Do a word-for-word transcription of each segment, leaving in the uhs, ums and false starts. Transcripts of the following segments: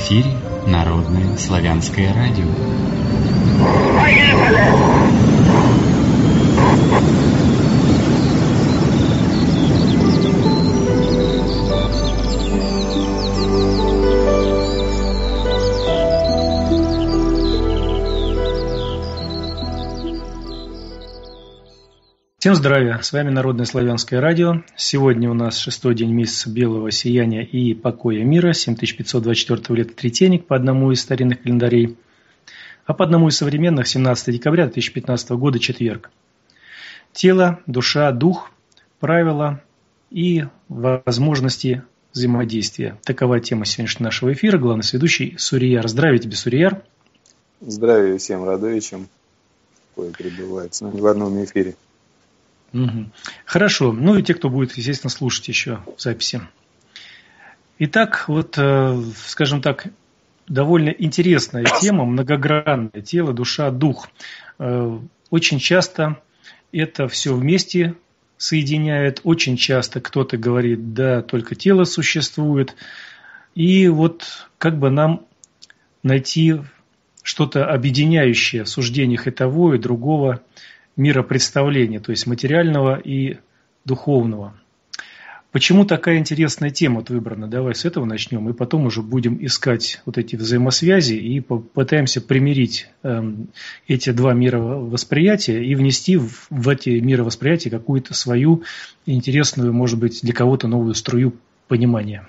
эфире Народное Славянское Радио. Всем здравия! С вами Народное Славянское Радио. Сегодня у нас шестой день месяца белого сияния и покоя мира, семь тысяч пятьсот двадцать четвёртого лета третейник по одному из старинных календарей, а по одному из современных семнадцатого декабря две тысячи пятнадцатого года четверг. Тело, душа, дух, правила и возможности взаимодействия. Такова тема сегодняшнего нашего эфира. Главный ведущий Сурияр. Здравия тебе, Сурияр! Здравия всем радующим, кое пребывает с нами в одном эфире. Угу. Хорошо. Ну и те, кто будет, естественно, слушать еще в записи. Итак, вот, скажем так, довольно интересная тема, многогранная: тело, душа, дух. Очень часто это все вместе соединяет. Очень часто кто-то говорит, да, только тело существует. И вот как бы нам найти что-то объединяющее в суждениях и того, и другого миропредставления, то есть материального и духовного. Почему такая интересная тема выбрана? Давай с этого начнем, и потом уже будем искать вот эти взаимосвязи и попытаемся примирить эти два мировосприятия и внести в эти мировосприятия какую-то свою интересную, может быть, для кого-то новую струю понимания.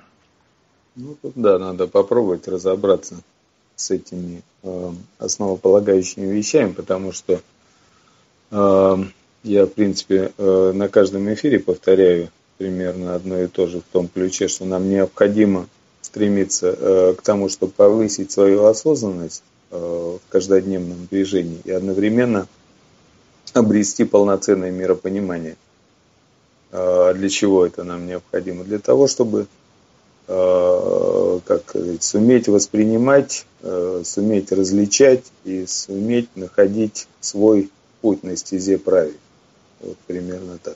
Ну, да, надо попробовать разобраться с этими основополагающими вещами, потому что я, в принципе, на каждом эфире повторяю примерно одно и то же в том ключе, что нам необходимо стремиться к тому, чтобы повысить свою осознанность в каждодневном движении и одновременно обрести полноценное миропонимание. Для чего это нам необходимо? Для того, чтобы, как сказать, суметь воспринимать, суметь различать и суметь находить свой путь на стезе праве. Вот примерно так.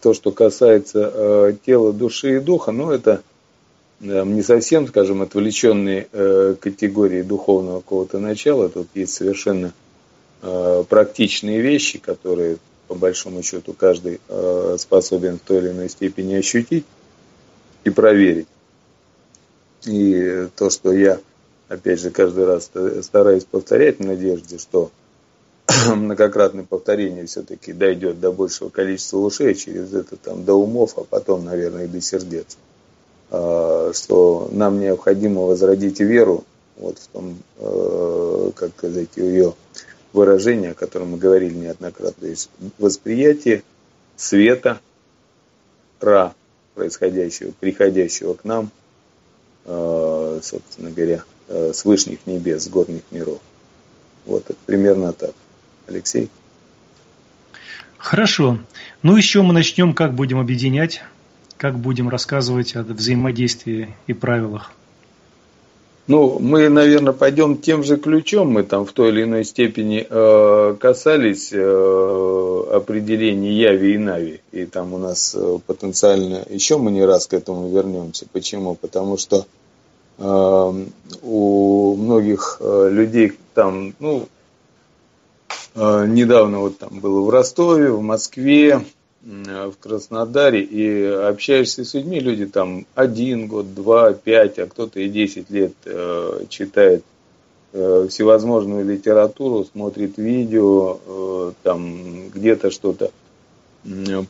То, что касается тела, души и духа, ну, это не совсем, скажем, отвлеченные категории духовного какого-то начала. Тут есть совершенно практичные вещи, которые, по большому счету, каждый способен в той или иной степени ощутить и проверить. И то, что я, опять же, каждый раз стараюсь повторять в надежде, что многократное повторение все-таки дойдет до большего количества ушей, через это там до умов, а потом, наверное, и до сердец. Что нам необходимо возродить веру, вот в том, как сказать, ее выражение, о котором мы говорили неоднократно, то есть восприятие света, ра, происходящего, приходящего к нам, собственно говоря, с вышних небес, с горных миров. Вот это примерно так. Алексей? Хорошо. Ну, еще мы начнем, как будем объединять, как будем рассказывать о взаимодействии и правилах. Ну, мы, наверное, пойдем тем же ключом. Мы там в той или иной степени э, касались э, определения Яви и Нави. И там у нас потенциально еще мы не раз к этому вернемся. Почему? Потому что э, у многих людей там, ну, недавно вот там было в Ростове, в Москве, в Краснодаре, и общаешься с людьми, люди там один год, два, пять, а кто-то и десять лет читает всевозможную литературу, смотрит видео, там где-то что-то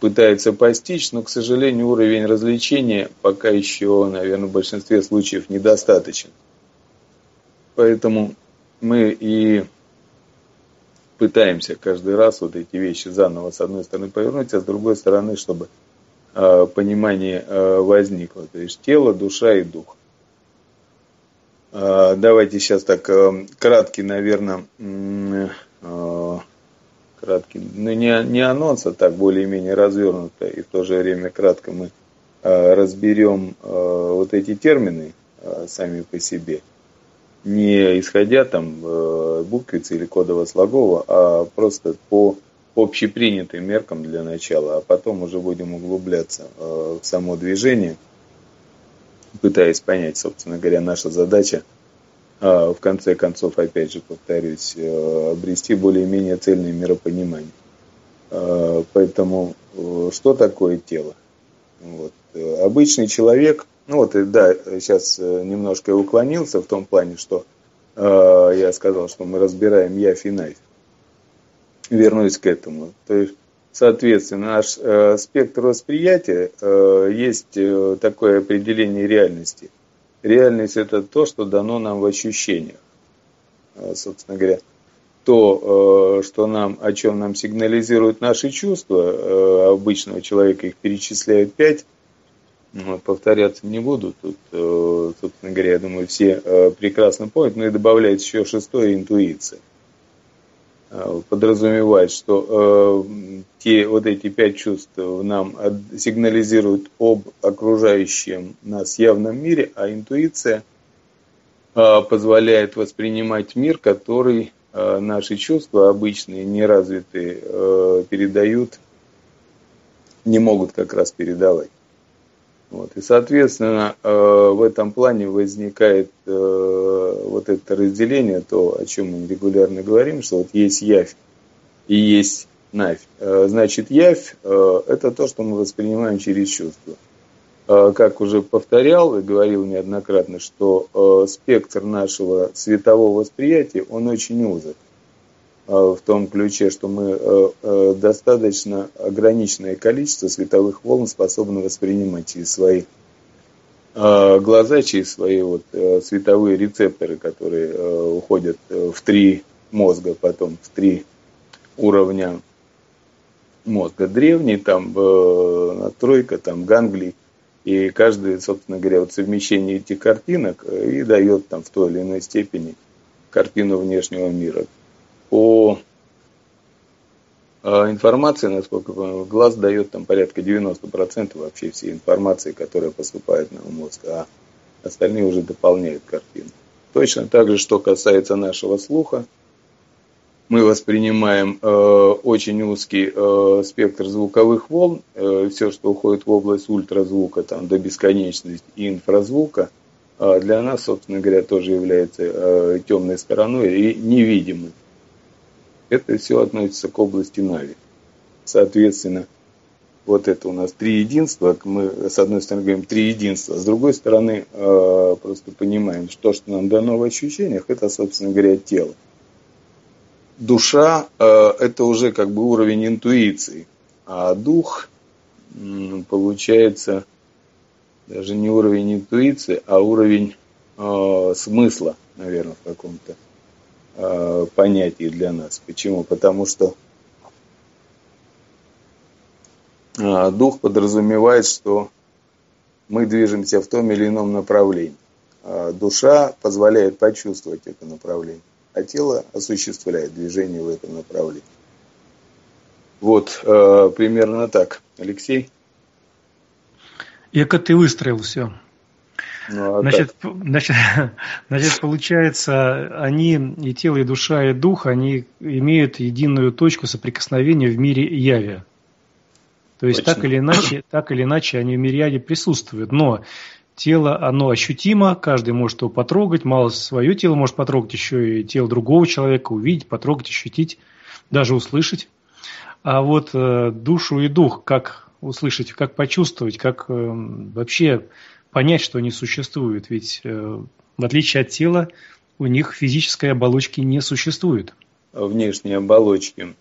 пытается постичь, но, к сожалению, уровень развлечения пока еще, наверное, в большинстве случаев недостаточен. Поэтому мы и пытаемся каждый раз вот эти вещи заново с одной стороны повернуть, а с другой стороны, чтобы э, понимание э, возникло. То есть тело, душа и дух. Э, давайте сейчас так э, краткий, наверное, э, краткий, ну не, не анонс, а так более-менее развернуто и в то же время кратко мы э, разберем э, вот эти термины э, сами по себе. Не исходя там буквицы или кодово-слогово, а просто по общепринятым меркам для начала, а потом уже будем углубляться в само движение пытаясь понять, собственно говоря, наша задача, в конце концов, опять же, повторюсь, обрести более-менее цельное миропонимание. Поэтому что такое тело? Вот. Обычный человек, ну вот, да, сейчас немножко уклонился в том плане, что я сказал, что мы разбираем явь и навь. Вернусь к этому. То есть, соответственно, наш э, спектр восприятия, э, есть э, такое определение реальности. Реальность – это то, что дано нам в ощущениях. Э, собственно говоря, то, э, что нам, о чем нам сигнализируют наши чувства, э, обычного человека их перечисляют пять, ну, повторяться не буду, тут, э, собственно говоря, я думаю, все э, прекрасно помнят, но и добавляется еще шестое – интуиция. Подразумевает, что э, те, вот эти пять чувств нам от, сигнализируют об окружающем нас явном мире, а интуиция э, позволяет воспринимать мир, который э, наши чувства обычные, неразвитые, э, передают, не могут как раз передавать. Вот. И, соответственно, э, в этом плане возникает э, вот это разделение, то, о чем мы регулярно говорим, что вот есть явь и есть навь. Э, значит, явь э, – это то, что мы воспринимаем через чувства. Э, как уже повторял и говорил неоднократно, что э, спектр нашего светового восприятия, он очень узок. Э, в том ключе, что мы э, э, достаточно ограниченное количество световых волн способны воспринимать через свои глаза, через свои вот световые рецепторы, которые уходят в три мозга, потом в три уровня мозга. Древний, там надстройка, там ганглий. И каждое, собственно говоря, вот совмещение этих картинок и дает там в той или иной степени картину внешнего мира. По информации, насколько я понимаю, глаз дает там порядка девяносто процентов вообще всей информации, которая поступает на мозг, а остальные уже дополняют картину. Точно так же, что касается нашего слуха, мы воспринимаем э, очень узкий э, спектр звуковых волн, э, все, что уходит в область ультразвука там, до бесконечности и инфразвука, э, для нас, собственно говоря, тоже является э, темной стороной и невидимой. Это все относится к области Нави. Соответственно, вот это у нас три единства. Мы, с одной стороны, говорим три единства, с другой стороны, э, просто понимаем, что, что нам дано в ощущениях, это, собственно говоря, тело. Душа э, – это уже как бы уровень интуиции, а дух, э, получается, даже не уровень интуиции, а уровень э, смысла, наверное, в каком-то понятий для нас. Почему? Потому что дух подразумевает, что мы движемся в том или ином направлении. Душа позволяет почувствовать это направление, а тело осуществляет движение в этом направлении. Вот примерно так. Алексей? Яко ты выстроил все. Ну, а значит, значит, значит, получается, они, и тело, и душа, и дух, они имеют единую точку соприкосновения в мире яви. То есть так или иначе, так или иначе они в мире яви присутствуют. Но тело, оно ощутимо, каждый может его потрогать, мало свое тело может потрогать, еще и тело другого человека увидеть, потрогать, ощутить, даже услышать. А вот э, душу и дух, как услышать, как почувствовать, как э, вообще... понять, что они существуют, ведь э, в отличие от тела у них физической оболочки не существует. Внешние оболочки.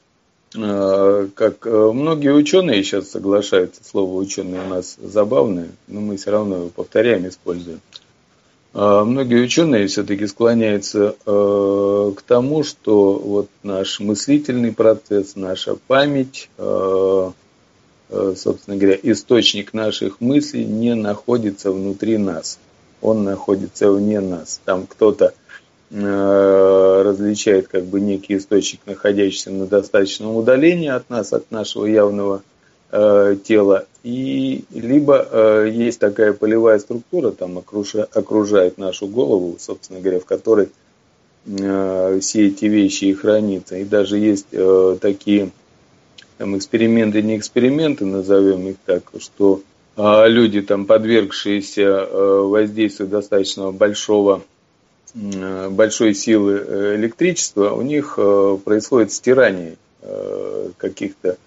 Э, как э, многие ученые сейчас соглашаются, слово ученые у нас забавное, но мы все равно его повторяем, используем. Э, многие ученые все-таки склоняются э, к тому, что вот наш мыслительный процесс, наша память... Э, собственно говоря, источник наших мыслей не находится внутри нас. Он находится вне нас. Там кто-то э, различает как бы некий источник, находящийся на достаточном удалении от нас, от нашего явного э, тела. И либо э, есть такая полевая структура, там окруша, окружает нашу голову, собственно говоря, в которой э, все эти вещи и хранятся. И даже есть э, такие... Там эксперименты, не эксперименты, назовем их так, что люди, там, подвергшиеся воздействию достаточно большого, большой силы электричества, у них происходит стирание каких-то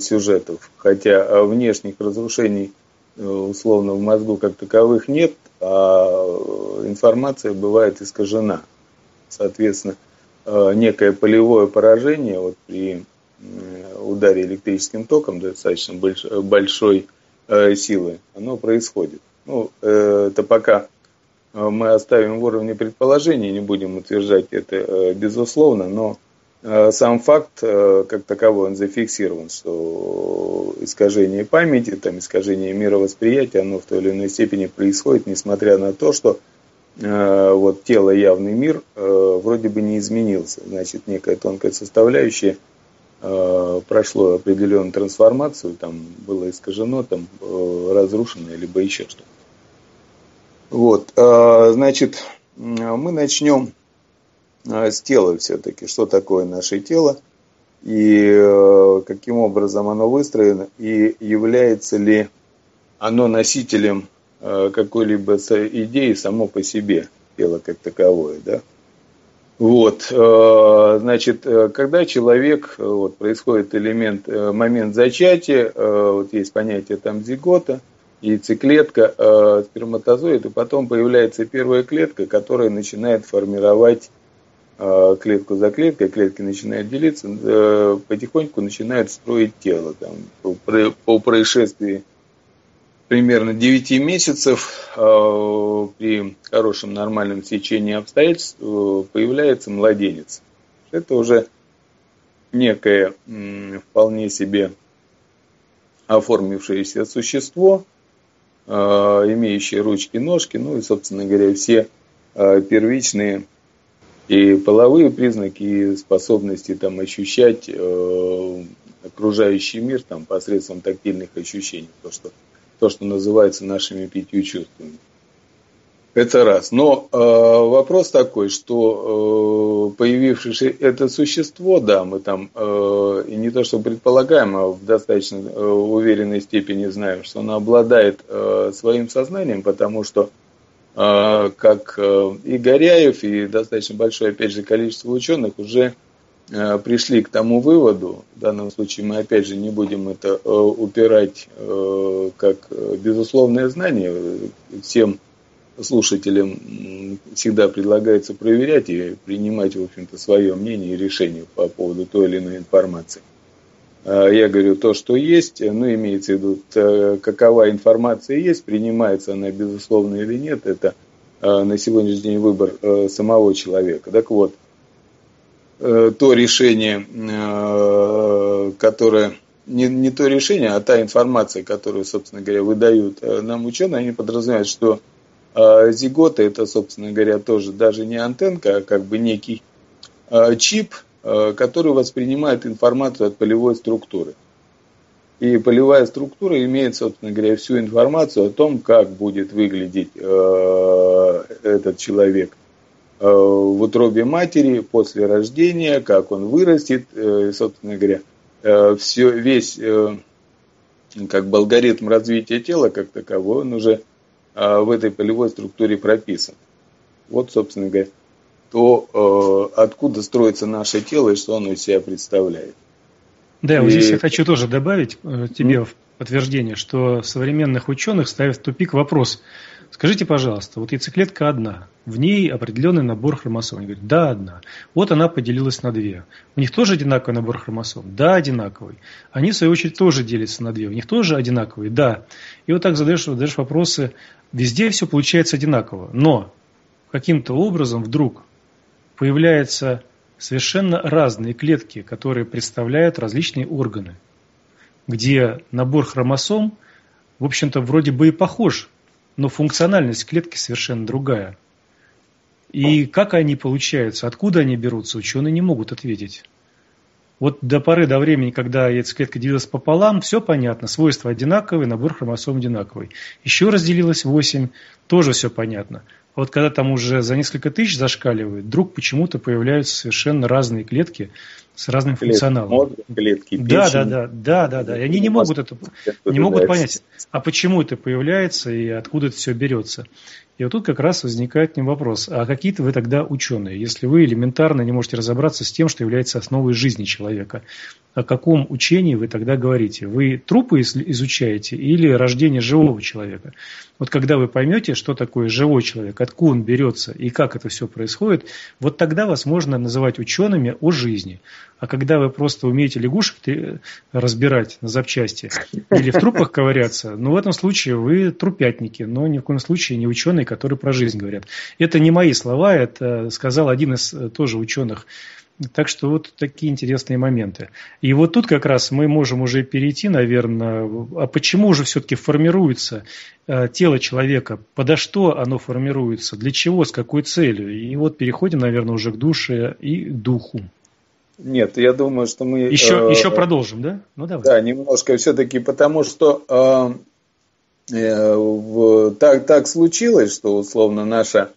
сюжетов. Хотя внешних разрушений условно в мозгу как таковых нет, а информация бывает искажена. Соответственно, некое полевое поражение вот при ударе электрическим током достаточно большой силы, оно происходит. Ну, это пока мы оставим в уровне предположений, не будем утверждать это безусловно, но сам факт как таковой, он зафиксирован, что искажение памяти, там, искажение мировосприятия, оно в той или иной степени происходит, несмотря на то, что вот тело, явный мир вроде бы не изменился. Значит, некая тонкая составляющая прошло определенную трансформацию, там было искажено, там разрушено, либо еще что-то. Вот, значит, мы начнем с тела все-таки, что такое наше тело, и каким образом оно выстроено, и является ли оно носителем какой-либо идеи само по себе, тело как таковое, да? Вот, значит, когда человек, вот, происходит элемент, момент зачатия, вот есть понятие там зигота, яйцеклетка, сперматозоид, и потом появляется первая клетка, которая начинает формировать клетку за клеткой, клетки начинают делиться, потихоньку начинают строить тело. Там, по происшествии примерно девять месяцев э, при хорошем нормальном сечении обстоятельств э, появляется младенец. Это уже некое э, вполне себе оформившееся существо, э, имеющее ручки, ножки, ну и, собственно говоря, все э, первичные и половые признаки, и способности там ощущать э, окружающий мир там посредством тактильных ощущений, то, что то, что называется нашими пятью чувствами. Это раз. Но э, вопрос такой, что э, появившееся это существо, да, мы там э, и не то что предполагаем, а в достаточно э, уверенной степени знаем, что оно обладает э, своим сознанием, потому что э, как э, и Горяев, и достаточно большое, опять же, количество ученых уже пришли к тому выводу, в данном случае мы опять же не будем это упирать как безусловное знание, всем слушателям всегда предлагается проверять и принимать, в общем-то, свое мнение и решение по поводу той или иной информации. Я говорю то, что есть, ну, имеется в виду, какова информация есть, принимается она безусловно или нет, это на сегодняшний день выбор самого человека. Так вот, то решение, которое, не, не то решение, а та информация, которую, собственно говоря, выдают нам ученые, они подразумевают, что зигота это, собственно говоря, тоже даже не антенка, а как бы некий чип, который воспринимает информацию от полевой структуры. И полевая структура имеет, собственно говоря, всю информацию о том, как будет выглядеть этот человек в утробе матери, после рождения, как он вырастет, и, собственно говоря, все, весь как бы алгоритм развития тела как таковой, он уже в этой полевой структуре прописан. Вот, собственно говоря, то, откуда строится наше тело и что оно из себя представляет. Да, и... вот здесь я хочу тоже добавить тебе mm-hmm. в подтверждение, что современных ученых ставит в тупик вопрос. Скажите, пожалуйста, вот яйцеклетка одна, в ней определенный набор хромосом. Они говорят, да, одна. Вот она поделилась на две. У них тоже одинаковый набор хромосом? Да, одинаковый. Они, в свою очередь, тоже делятся на две. У них тоже одинаковые? Да. И вот так задаешь, задаешь вопросы. Везде все получается одинаково. Но каким-то образом вдруг появляются совершенно разные клетки, которые представляют различные органы, где набор хромосом, в общем-то, вроде бы и похож, но функциональность клетки совершенно другая. И как они получаются, откуда они берутся, ученые не могут ответить. Вот до поры до времени, когда яйцеклетка делилась пополам, все понятно. Свойства одинаковые, набор хромосом одинаковый. Еще раз делилось восемь, тоже все понятно. А вот когда там уже за несколько тысяч зашкаливает, вдруг почему-то появляются совершенно разные клетки, с разным клетки функционалом. Мозга, клетки, да, да, да, да, да, да. И они не могут это, не могут понять, а почему это появляется и откуда это все берется. И вот тут как раз возникает мне вопрос: а какие-то вы тогда ученые, если вы элементарно не можете разобраться с тем, что является основой жизни человека? О каком учении вы тогда говорите? Вы трупы изучаете или рождение живого человека? Вот когда вы поймете, что такое живой человек, откуда он берется и как это все происходит, вот тогда вас можно называть учеными о жизни. А когда вы просто умеете лягушек разбирать на запчасти или в трупах ковыряться, ну, в этом случае вы трупятники, но ни в коем случае не ученые, которые про жизнь говорят. Это не мои слова, это сказал один из тоже ученых. Так что вот такие интересные моменты. И вот тут как раз мы можем уже перейти, наверное, а почему же все-таки формируется тело человека, подо что оно формируется, для чего, с какой целью. И вот переходим, наверное, уже к душе и к духу. Нет, я думаю, что мы... Еще, э, еще продолжим, да? Ну, давай. Да, немножко все-таки, потому что э, э, в, так, так случилось, что условно наша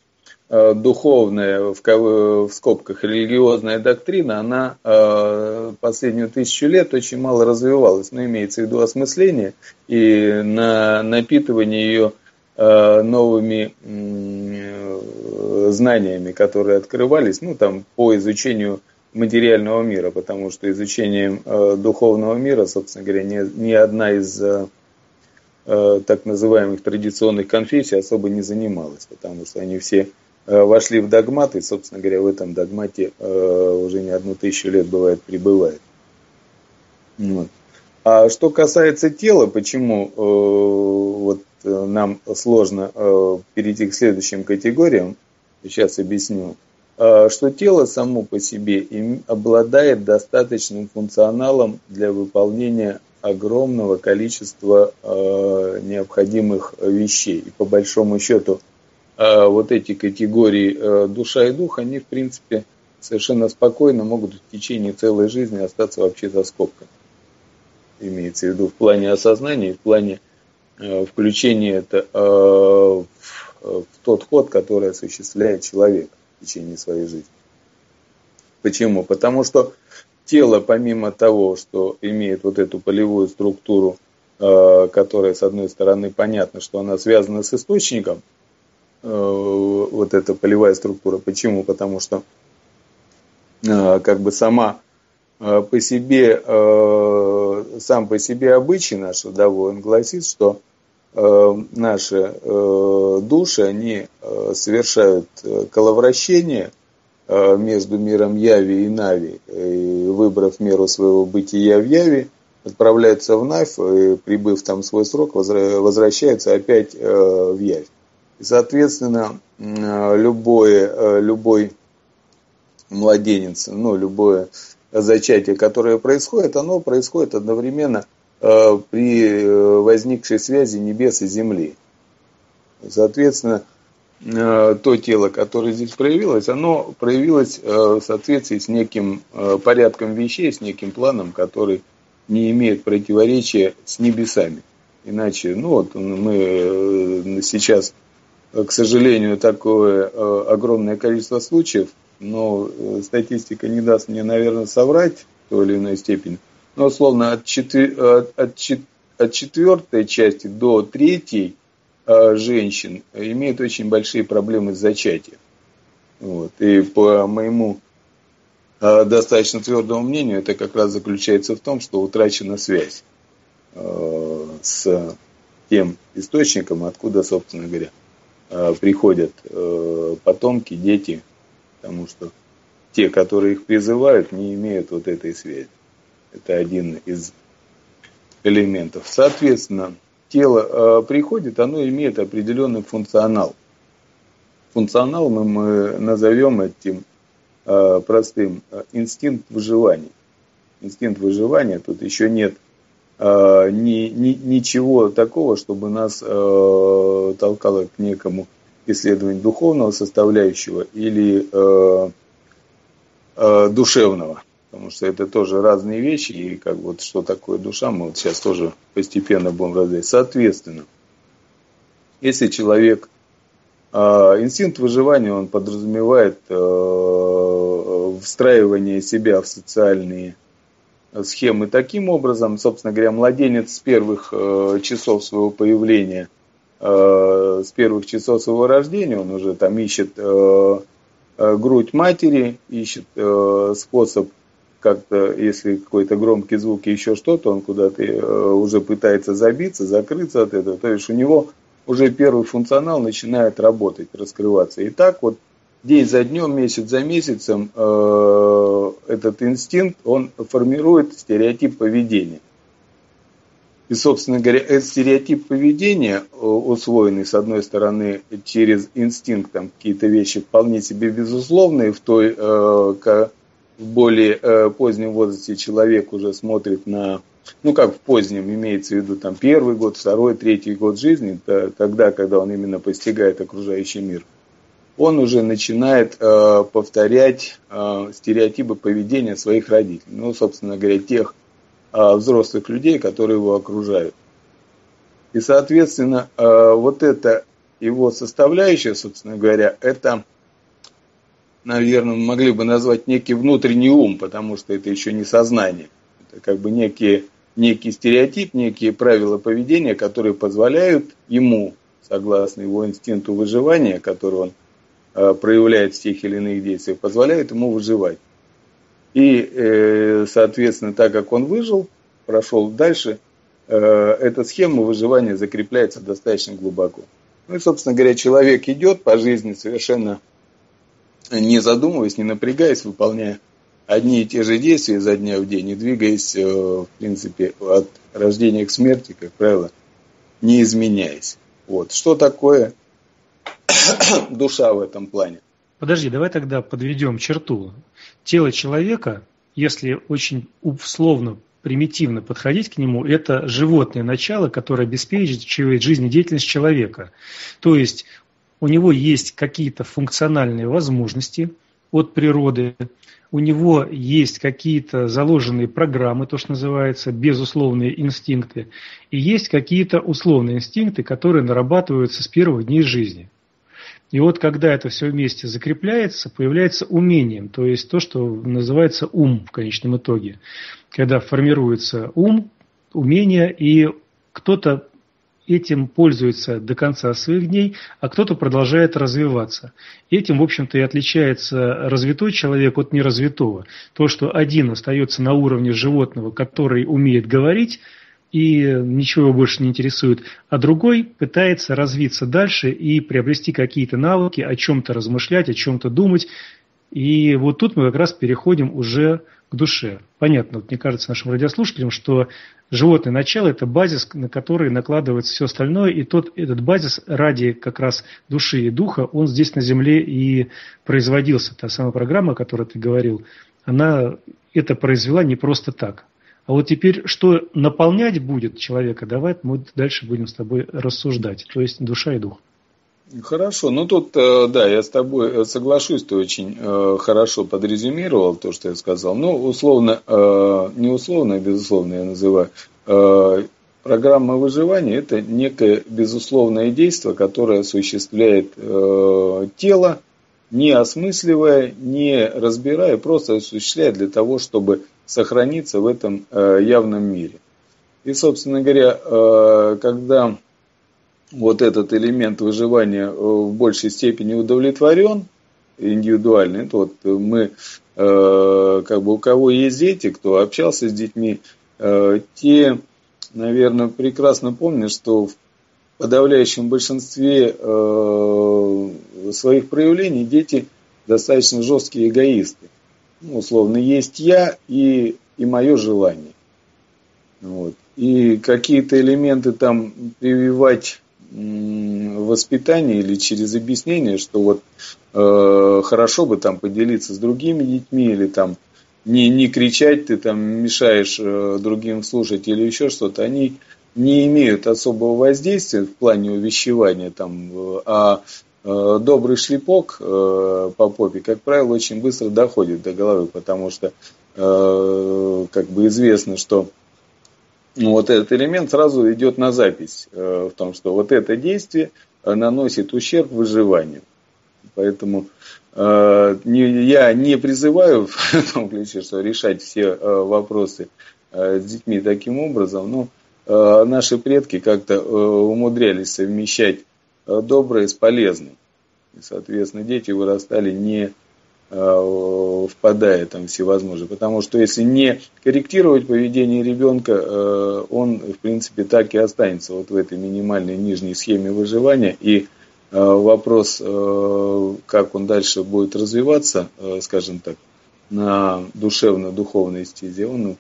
э, духовная, в, в скобках, религиозная доктрина, она э, последнюю тысячу лет очень мало развивалась. Но имеется в виду осмысление и на, напитывание ее э, новыми э, знаниями, которые открывались, ну, там, по изучению материального мира, потому что изучением э, духовного мира, собственно говоря, ни, ни одна из э, э, так называемых традиционных конфессий особо не занималась, потому что они все э, вошли в догмат, и, собственно говоря, в этом догмате э, уже не одну тысячу лет бывает, пребывает. Вот. А что касается тела, почему э, вот, э, нам сложно э, перейти к следующим категориям, сейчас объясню. Что тело само по себе им обладает достаточным функционалом для выполнения огромного количества э, необходимых вещей. И по большому счету э, вот эти категории э, душа и дух, они в принципе совершенно спокойно могут в течение целой жизни остаться вообще за скобками. Имеется в виду в плане осознания и в плане э, включения это, э, в, в тот ход, который осуществляет человек в течение своей жизни. Почему? Потому что тело, помимо того, что имеет вот эту полевую структуру, которая, с одной стороны, понятно, что она связана с источником, вот эта полевая структура. Почему? Потому что как бы сама по себе, сам по себе обычай наш родовой гласит, что наши души, они совершают коловращение между миром Яви и Нави, и, выбрав меру своего бытия в Яви, отправляются в Навь, и, прибыв там свой срок, возвращаются опять в Явь. И, соответственно, любое, любой младенец, ну, любое зачатие, которое происходит, оно происходит одновременно при возникшей связи небес и земли. Соответственно, то тело, которое здесь проявилось, оно проявилось в соответствии с неким порядком вещей, с неким планом, который не имеет противоречия с небесами. Иначе, ну вот мы сейчас, к сожалению, такое огромное количество случаев, но статистика не даст мне, наверное, соврать в той или иной степени. Ну, условно, от, четвер... от, чет... от четвертой части до третьей э, женщин имеют очень большие проблемы с зачатием. Вот. И по моему э, достаточно твердому мнению, это как раз заключается в том, что утрачена связь э, с тем источником, откуда, собственно говоря, э, приходят э, потомки, дети, потому что те, которые их призывают, не имеют вот этой связи. Это один из элементов. Соответственно, тело э, приходит, оно имеет определенный функционал. Функционал мы, мы назовем этим э, простым э, инстинкт выживания. Инстинкт выживания, тут еще нет э, ни, ни, ничего такого, чтобы нас э, толкало к некому исследованию духовного составляющего или э, э, душевного. Потому что это тоже разные вещи, и как вот что такое душа, мы вот сейчас тоже постепенно будем разбирать. Соответственно, если человек, э, инстинкт выживания, он подразумевает э, встраивание себя в социальные схемы таким образом. Собственно говоря, младенец с первых часов своего появления, с первых часов своего рождения, он уже там ищет грудь матери, ищет способ как-то, если какой-то громкий звук и еще что-то, он куда-то уже пытается забиться, закрыться от этого. То есть у него уже первый функционал начинает работать, раскрываться. И так вот день за днем, месяц за месяцем э, этот инстинкт, он формирует стереотип поведения. И, собственно говоря, этот стереотип поведения, усвоенный, с одной стороны, через инстинкт, там, какие-то вещи вполне себе безусловные, в той, э, к, в более э, позднем возрасте человек уже смотрит на, ну как в позднем, имеется в виду там, первый год, второй, третий год жизни, тогда, когда он именно постигает окружающий мир. Он уже начинает э, повторять э, стереотипы поведения своих родителей. Ну, собственно говоря, тех э, взрослых людей, которые его окружают. И, соответственно, э, вот эта его составляющая, собственно говоря, это, наверное, мы могли бы назвать некий внутренний ум, потому что это еще не сознание. Это как бы некие, некий стереотип, некие правила поведения, которые позволяют ему, согласно его инстинкту выживания, который он проявляет в тех или иных действиях, позволяет ему выживать. И, соответственно, так как он выжил, прошел дальше, эта схема выживания закрепляется достаточно глубоко. Ну и, собственно говоря, человек идет по жизни, совершенно не задумываясь, не напрягаясь, выполняя одни и те же действия изо дня в день, и двигаясь, в принципе, от рождения к смерти, как правило, не изменяясь. Вот. Что такое душа в этом плане? Подожди, давай тогда подведем черту. Тело человека, если очень условно, примитивно подходить к нему, это животное начало, которое обеспечивает жизнедеятельность человека. То есть у него есть какие-то функциональные возможности от природы, у него есть какие-то заложенные программы, то, что называется, безусловные инстинкты, и есть какие-то условные инстинкты, которые нарабатываются с первых дней жизни. И вот когда это все вместе закрепляется, появляется умением, то есть то, что называется ум в конечном итоге. Когда формируется ум, умение, и кто-то этим пользуется до конца своих дней, а кто-то продолжает развиваться. Этим, в общем-то, и отличается развитой человек от неразвитого. То, что один остается на уровне животного, который умеет говорить, и ничего больше не интересует, а другой пытается развиться дальше и приобрести какие-то навыки, о чем-то размышлять, о чем-то думать. И вот тут мы как раз переходим уже к душе. Понятно, вот мне кажется, нашим радиослушателям, что животное начало – это базис, на который накладывается все остальное, и тот, этот базис ради как раз души и духа, он здесь на земле и производился. Та самая программа, о которой ты говорил, она это произвела не просто так. А вот теперь, что наполнять будет человека, давай мы дальше будем с тобой рассуждать, то есть душа и дух. Хорошо, ну тут, да, я с тобой соглашусь, ты очень хорошо подрезюмировал то, что я сказал. Ну, условно, не условно, а безусловно я называю, программа выживания – это некое безусловное действие, которое осуществляет тело, не осмысливая, не разбирая, просто осуществляя для того, чтобы сохраниться в этом явном мире. И, собственно говоря, когда вот этот элемент выживания в большей степени удовлетворен индивидуально, это вот мы, как бы у кого есть дети, кто общался с детьми, те, наверное, прекрасно помнят, что в подавляющем большинстве своих проявлений дети достаточно жесткие эгоисты. Ну, условно, есть я и, и мое желание. Вот. И какие-то элементы там прививать м- воспитание или через объяснение, что вот э- хорошо бы там поделиться с другими детьми, или там не, не кричать, ты там мешаешь э- другим слушать или еще что-то, они не имеют особого воздействия в плане увещевания, там, э- а добрый шлепок по попе, как правило, очень быстро доходит до головы, потому что как бы известно, что вот этот элемент сразу идет на запись в том, что вот это действие наносит ущерб выживанию. Поэтому Я не призываю в том ключе, что решать все вопросы с детьми таким образом. Но наши предки как-то умудрялись совмещать доброе с полезным. И, соответственно, дети вырастали, не впадая там всевозможные. Потому что если не корректировать поведение ребенка, он, в принципе, так и останется вот в этой минимальной нижней схеме выживания. И вопрос, как он дальше будет развиваться, скажем так, на душевно-духовной стезе, он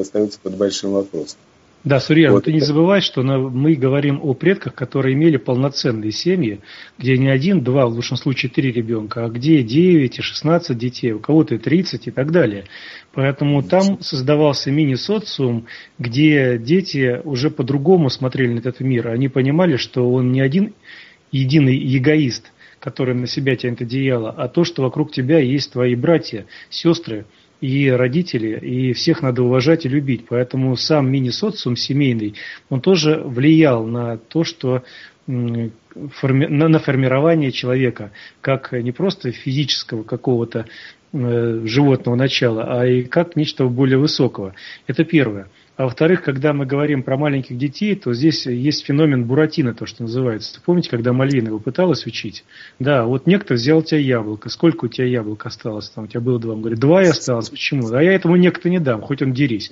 остается под большим вопросом. Да, Сурьян, вот. Ты не забывай, что мы говорим о предках, которые имели полноценные семьи, где не один, два, в лучшем случае три ребенка, а где девять и шестнадцать детей, у кого-то и тридцать и так далее. Поэтому там создавался мини-социум, где дети уже по-другому смотрели на этот мир. Они понимали, что он не один единый эгоист, который на себя тянет одеяло, а то, что вокруг тебя есть твои братья, сестры, и родители, и всех надо уважать и любить. Поэтому сам мини-социум семейный, он тоже влиял на то, что форми... на формирование человека, как не просто физического какого-то э, животного начала, а и как нечто более высокого. Это первое. А во-вторых, когда мы говорим про маленьких детей, то здесь есть феномен Буратино, то, что называется. Помните, когда Мальвина его пыталась учить? Да, вот некто взял у тебя яблоко. Сколько у тебя яблок осталось? Там у тебя было два. Он говорит, два и осталось. Почему? А я этому некто не дам, хоть он дерись.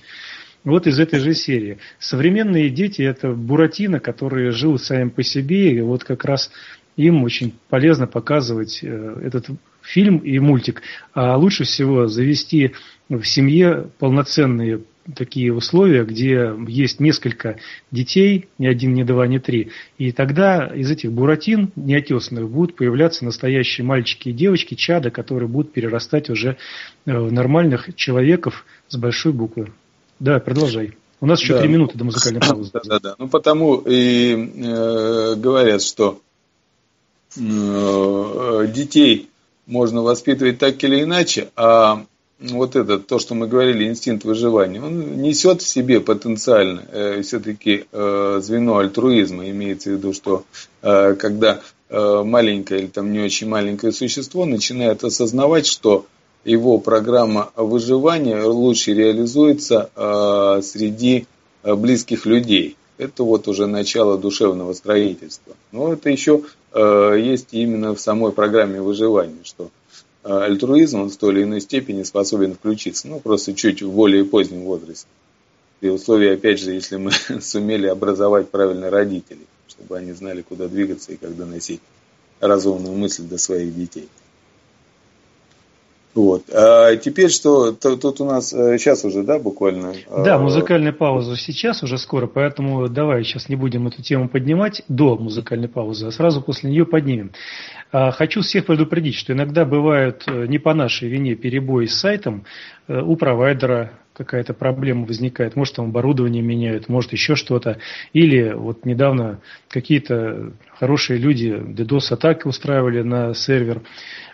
Вот из этой же серии. Современные дети – это Буратино, которые живут сами по себе, и вот как раз им очень полезно показывать этот фильм и мультик. А лучше всего завести в семье полноценные такие условия, где есть несколько детей, ни один, ни два, ни три. И тогда из этих буратин неотесанных будут появляться настоящие мальчики и девочки, чада, которые будут перерастать уже в нормальных человеков с большой буквы. Да, продолжай. У нас еще три да. минуты до музыкальной паузы. Да, да, да. Ну, потому и э, говорят, что э, детей можно воспитывать так или иначе, а вот это, то, что мы говорили, инстинкт выживания, он несет в себе потенциально э, все-таки э, звено альтруизма. Имеется в виду, что э, когда э, маленькое или там не очень маленькое существо начинает осознавать, что его программа выживания лучше реализуется э, среди э, близких людей. Это вот уже начало душевного строительства. Но это еще э, есть именно в самой программе выживания, что альтруизм, он в той или иной степени способен включиться, ну, просто чуть в более позднем возрасте. При условии, опять же, если мы сумели образовать правильно родителей, чтобы они знали, куда двигаться и как доносить разумную мысль до своих детей. Вот. А теперь что? Тут у нас сейчас уже, да, буквально? Да, музыкальная пауза сейчас уже скоро, поэтому давай сейчас не будем эту тему поднимать до музыкальной паузы, а сразу после нее поднимем. Хочу всех предупредить, что иногда бывают не по нашей вине перебои с сайтом у провайдера. Какая-то проблема возникает, может, там оборудование меняют, может, еще что-то. Или вот недавно какие-то хорошие люди ддос-атаки устраивали на сервер.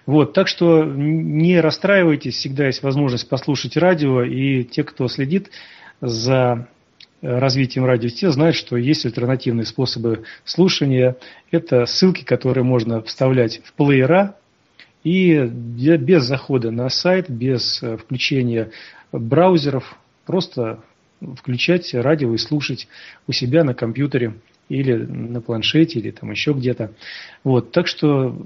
Вот, так что не расстраивайтесь, всегда есть возможность послушать радио, и те, кто следит за развитием радио, те знают, что есть альтернативные способы слушания. Это ссылки, которые можно вставлять в плеера, и без захода на сайт, без включения браузеров, просто включать радио и слушать у себя на компьютере или на планшете, или там еще где-то. Вот. Так что,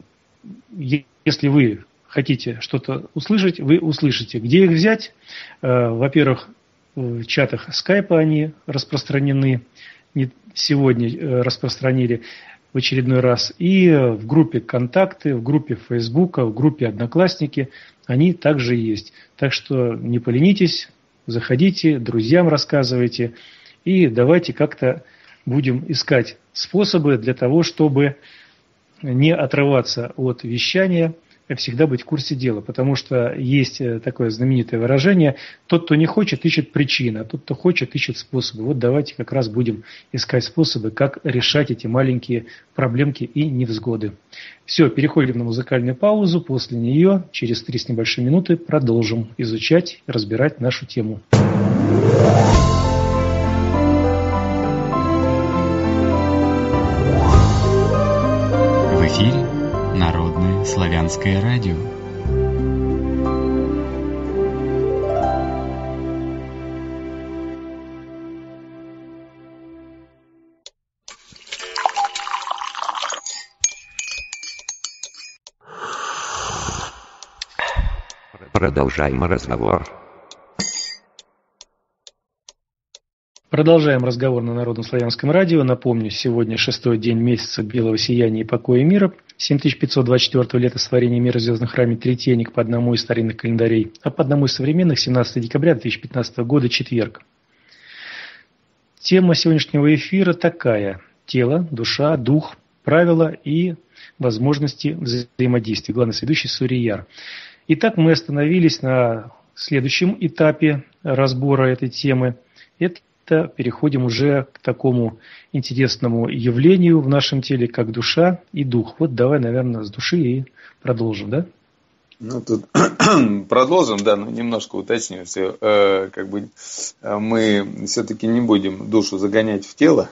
если вы хотите что-то услышать, вы услышите. Где их взять? Во-первых, в чатах Skype они распространены, сегодня распространили в очередной раз. И в группе «Контакты», в группе Фейсбука, в группе «Одноклассники» они также есть. Так что не поленитесь, заходите, друзьям рассказывайте. И давайте как-то будем искать способы для того, чтобы не отрываться от вещания, всегда быть в курсе дела. Потому что есть такое знаменитое выражение: тот, кто не хочет, ищет причины, а тот, кто хочет, ищет способы. Вот давайте как раз будем искать способы, как решать эти маленькие проблемки и невзгоды. Все, переходим на музыкальную паузу. После нее, через три с небольшой минуты, продолжим изучать, разбирать нашу тему. В эфире Народное славянское радио. Продолжаем разговор. Продолжаем разговор на Народном Славянском радио. Напомню, сегодня шестой день месяца белого сияния и покоя мира. семь тысяч пятьсот двадцать четвёртого лета сотворения мира в звездном храме Третейник по одному из старинных календарей, а по одному из современных семнадцатого декабря две тысячи пятнадцатого года, четверг. Тема сегодняшнего эфира такая. Тело, душа, дух, правила и возможности взаимодействия. Главный сведущий Сурияр. Итак, мы остановились на следующем этапе разбора этой темы. Это переходим уже к такому интересному явлению в нашем теле, как душа и дух. Вот давай, наверное, с души и продолжим, да? Ну, тут продолжим, да, но немножко уточню все. Э, как бы мы все-таки не будем душу загонять в тело.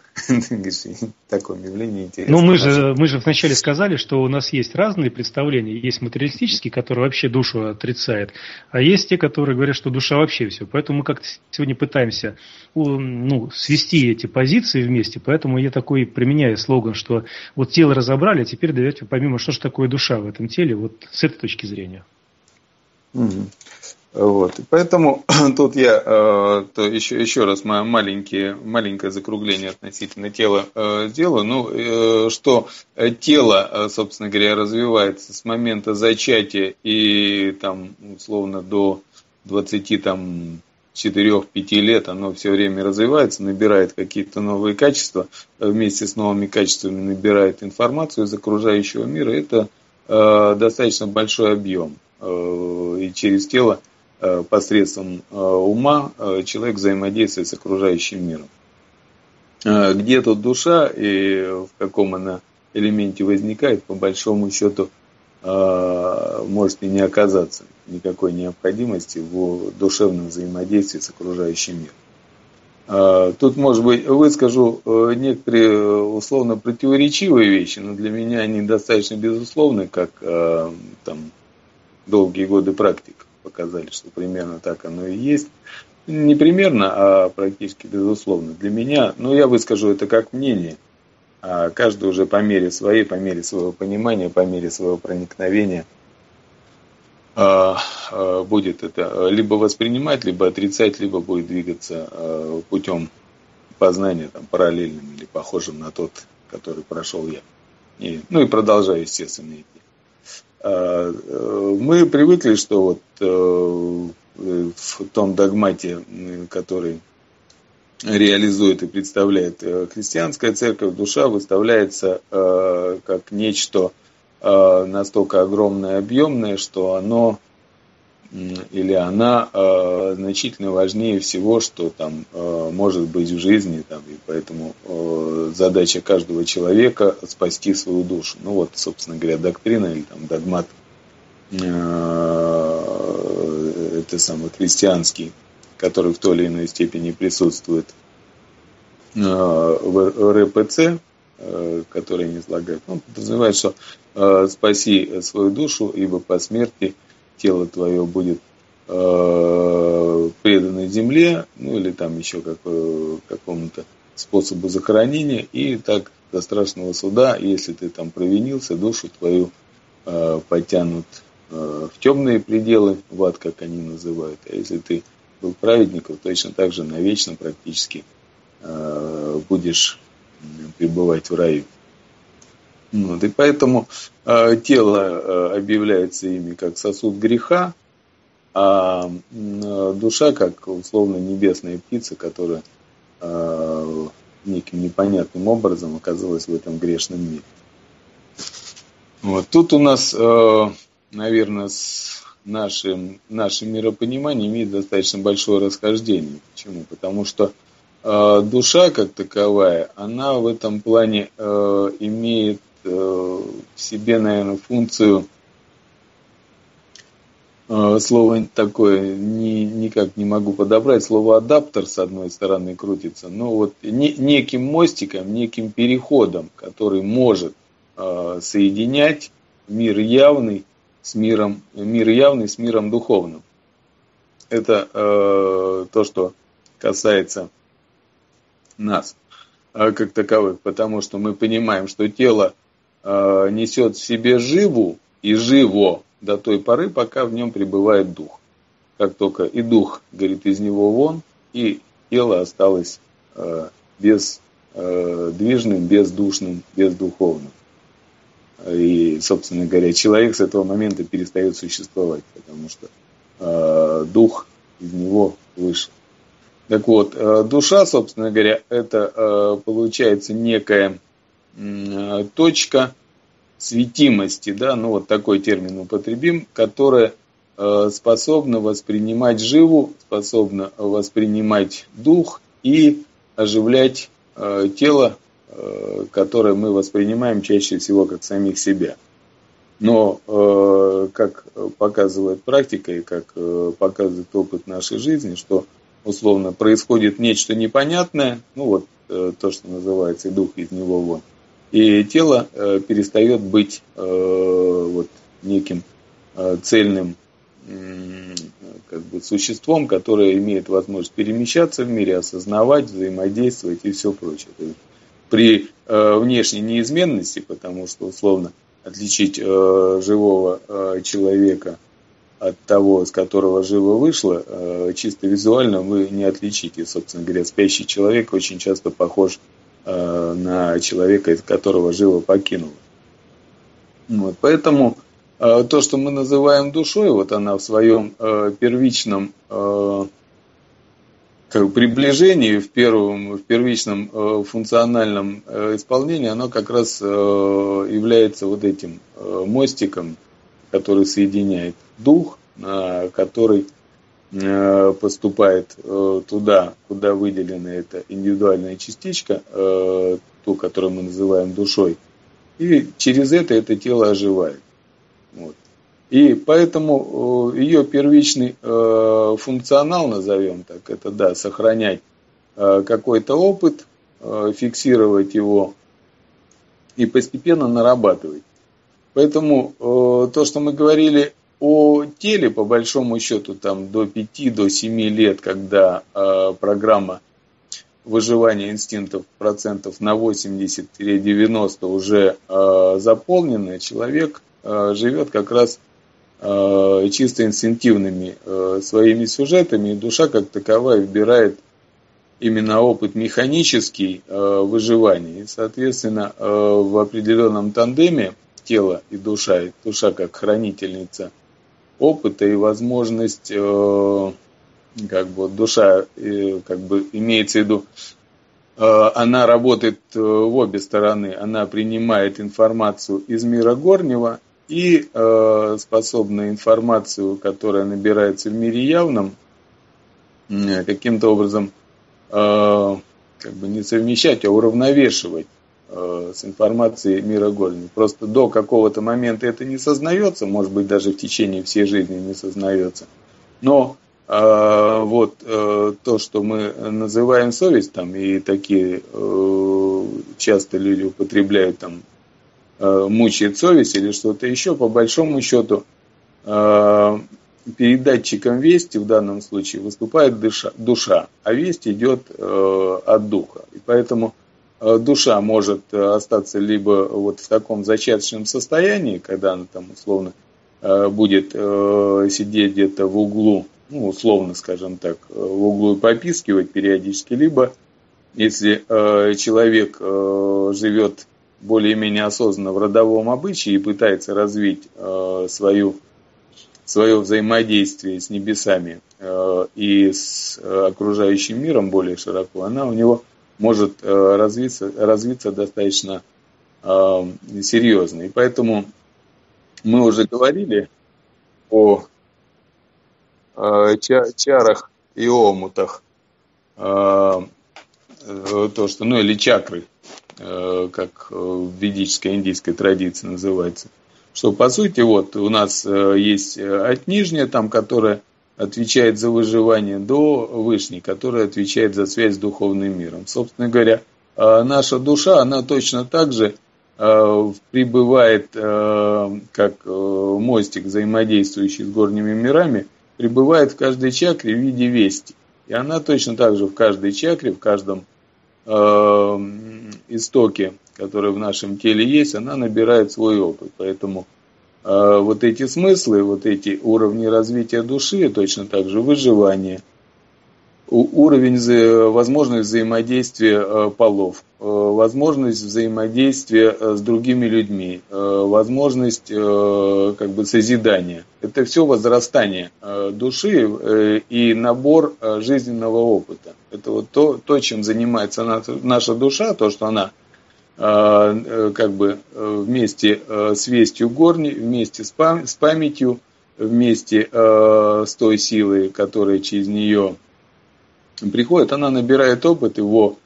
Такое явление интересно. Ну, мы же, мы же вначале сказали, что у нас есть разные представления. Есть материалистические, которые вообще душу отрицают, а есть те, которые говорят, что душа вообще все. Поэтому мы как-то сегодня пытаемся ну, свести эти позиции вместе. Поэтому я такой применяю слоган, что вот тело разобрали, а теперь давайте помимо, что же такое душа в этом теле, вот с этой точки зрения. Угу. Вот. И поэтому тут я э, то еще, еще раз мое маленькие, маленькое закругление относительно тела э, делаю. Ну, э, что тело, собственно говоря, развивается с момента зачатия и там, условно, до двадцати четырёх-пяти лет оно все время развивается, набирает какие-то новые качества, вместе с новыми качествами набирает информацию из окружающего мира. Это достаточно большой объем, и через тело посредством ума человек взаимодействует с окружающим миром. Где тут душа и в каком она элементе возникает, по большому счету может и не оказаться никакой необходимости в душевном взаимодействии с окружающим миром. Тут, может быть, выскажу некоторые условно противоречивые вещи, но для меня они достаточно безусловны, как там, долгие годы практик показали, что примерно так оно и есть. Не примерно, а практически безусловно. Для меня, ну, я выскажу это как мнение, а каждый уже по мере своей, по мере своего понимания, по мере своего проникновения будет это либо воспринимать, либо отрицать, либо будет двигаться путем познания там, параллельным или похожим на тот, который прошел я. И, ну и продолжаю, естественно, идти. Мы привыкли, что вот в том догмате, который реализует и представляет христианская церковь, душа выставляется как нечто настолько огромное, объемное, что оно или она э, значительно важнее всего, что там э, может быть в жизни, там, и поэтому э, задача каждого человека спасти свою душу. Ну вот, собственно говоря, доктрина или там догмат э, это самый христианский, который в той или иной степени присутствует э, в РПЦ, которые они излагают. Он подразумевает, что э, спаси свою душу, ибо по смерти тело твое будет э, предано земле, ну или там еще как, э, какому-то способу захоронения, и так до страшного суда, если ты там провинился, душу твою э, потянут э, в темные пределы, в ад, как они называют, а если ты был праведником, точно так же навечно практически э, будешь пребывать в раю. Вот, и поэтому э, тело э, объявляется ими как сосуд греха, а э, душа как условно небесная птица, которая э, неким непонятным образом оказалась в этом грешном мире. Вот, тут у нас, э, наверное, с нашим, нашим миропониманием имеет достаточно большое расхождение. Почему? Потому что душа, как таковая, она в этом плане э, имеет э, в себе, наверное, функцию, э, слово такое, ни, никак не могу подобрать, слово адаптер с одной стороны крутится, но вот не, неким мостиком, неким переходом, который может э, соединять мир явный с миром, мир явный с миром духовным. Это э, то, что касается нас как таковых, потому что мы понимаем, что тело э, несет в себе живу и живо до той поры, пока в нем пребывает дух. как только и дух, говорит, из него вон, и тело осталось э, бездвижным, э, бездушным, бездуховным. И, собственно говоря, человек с этого момента перестает существовать, потому что э, дух из него вышел. Так вот, э, душа, собственно говоря, это э, получается некая э, точка светимости, да, ну вот такой термин употребим, которая э, способна воспринимать живу, способна воспринимать дух и оживлять э, тело, которые мы воспринимаем чаще всего как самих себя. Но, как показывает практика и как показывает опыт нашей жизни, что, условно, происходит нечто непонятное, ну вот то, что называется, и дух из него вон, и тело перестает быть вот неким цельным как бы существом, которое имеет возможность перемещаться в мире, осознавать, взаимодействовать и все прочее. При э, внешней неизменности, потому что, условно, отличить э, живого э, человека от того, с которого живо вышло, э, чисто визуально вы не отличите. Собственно говоря, спящий человек очень часто похож э, на человека, из которого живо покинуло. Вот, поэтому э, то, что мы называем душой, вот она в своем э, первичном... Э, Как приближение в первом, в первичном э, функциональном э, исполнении, оно как раз э, является вот этим э, мостиком, который соединяет дух, э, который э, поступает э, туда, куда выделена эта индивидуальная частичка, э, ту, которую мы называем душой, и через это это тело оживает. Вот. И поэтому ее первичный функционал, назовем так, это да, сохранять какой-то опыт, фиксировать его и постепенно нарабатывать. Поэтому то, что мы говорили о теле, по большому счету, там до пяти-семи лет, когда программа выживания инстинктов процентов на восемьдесят-девяносто уже заполнена, человек живет как раз чисто инстинктивными своими сюжетами, и душа как таковая выбирает именно опыт механический выживания. И, соответственно, в определенном тандеме тело и душа, и душа как хранительница опыта и возможность, как бы душа, как бы имеется в виду, она работает в обе стороны, она принимает информацию из мира горнего и э, способна информацию, которая набирается в мире явном, каким-то образом э, как бы не совмещать, а уравновешивать э, с информацией мира горнего. Просто до какого-то момента это не сознается, может быть, даже в течение всей жизни не сознается. Но э, вот э, то, что мы называем совесть, там, и такие э, часто люди употребляют там, мучает совесть или что-то еще, по большому счету передатчиком вести в данном случае выступает душа, а весть идет от духа. И поэтому душа может остаться либо вот в таком зачаточном состоянии, когда она там условно будет сидеть где-то в углу, ну условно скажем так, в углу и попискивать периодически, либо если человек живет более-менее осознанно в родовом обычае и пытается развить э, свою, свое взаимодействие с небесами э, и с э, окружающим миром более широко, она у него может э, развиться, развиться достаточно э, серьезно. И поэтому мы уже говорили о э, ча- чарах и омутах, э, э, то, что, ну или чакры, как в ведической индийской традиции называется, что по сути вот у нас есть от нижней, там, которая отвечает за выживание, до вышней, которая отвечает за связь с духовным миром. Собственно говоря, наша душа, она точно так же пребывает, как мостик, взаимодействующий с горними мирами, пребывает в каждой чакре в виде вести. И она точно так же в каждой чакре, в каждом истоки, которые в нашем теле есть, она набирает свой опыт. Поэтому вот эти смыслы, вот эти уровни развития души, точно так же выживание, уровень возможность взаимодействия полов, возможность взаимодействия с другими людьми, возможность как бы созидания. Это все возрастание души и набор жизненного опыта. Это вот то, то, чем занимается наша душа, то, что она как бы вместе с вестью горни, вместе с памятью, вместе с той силой, которая через нее приходит, она набирает опыт, его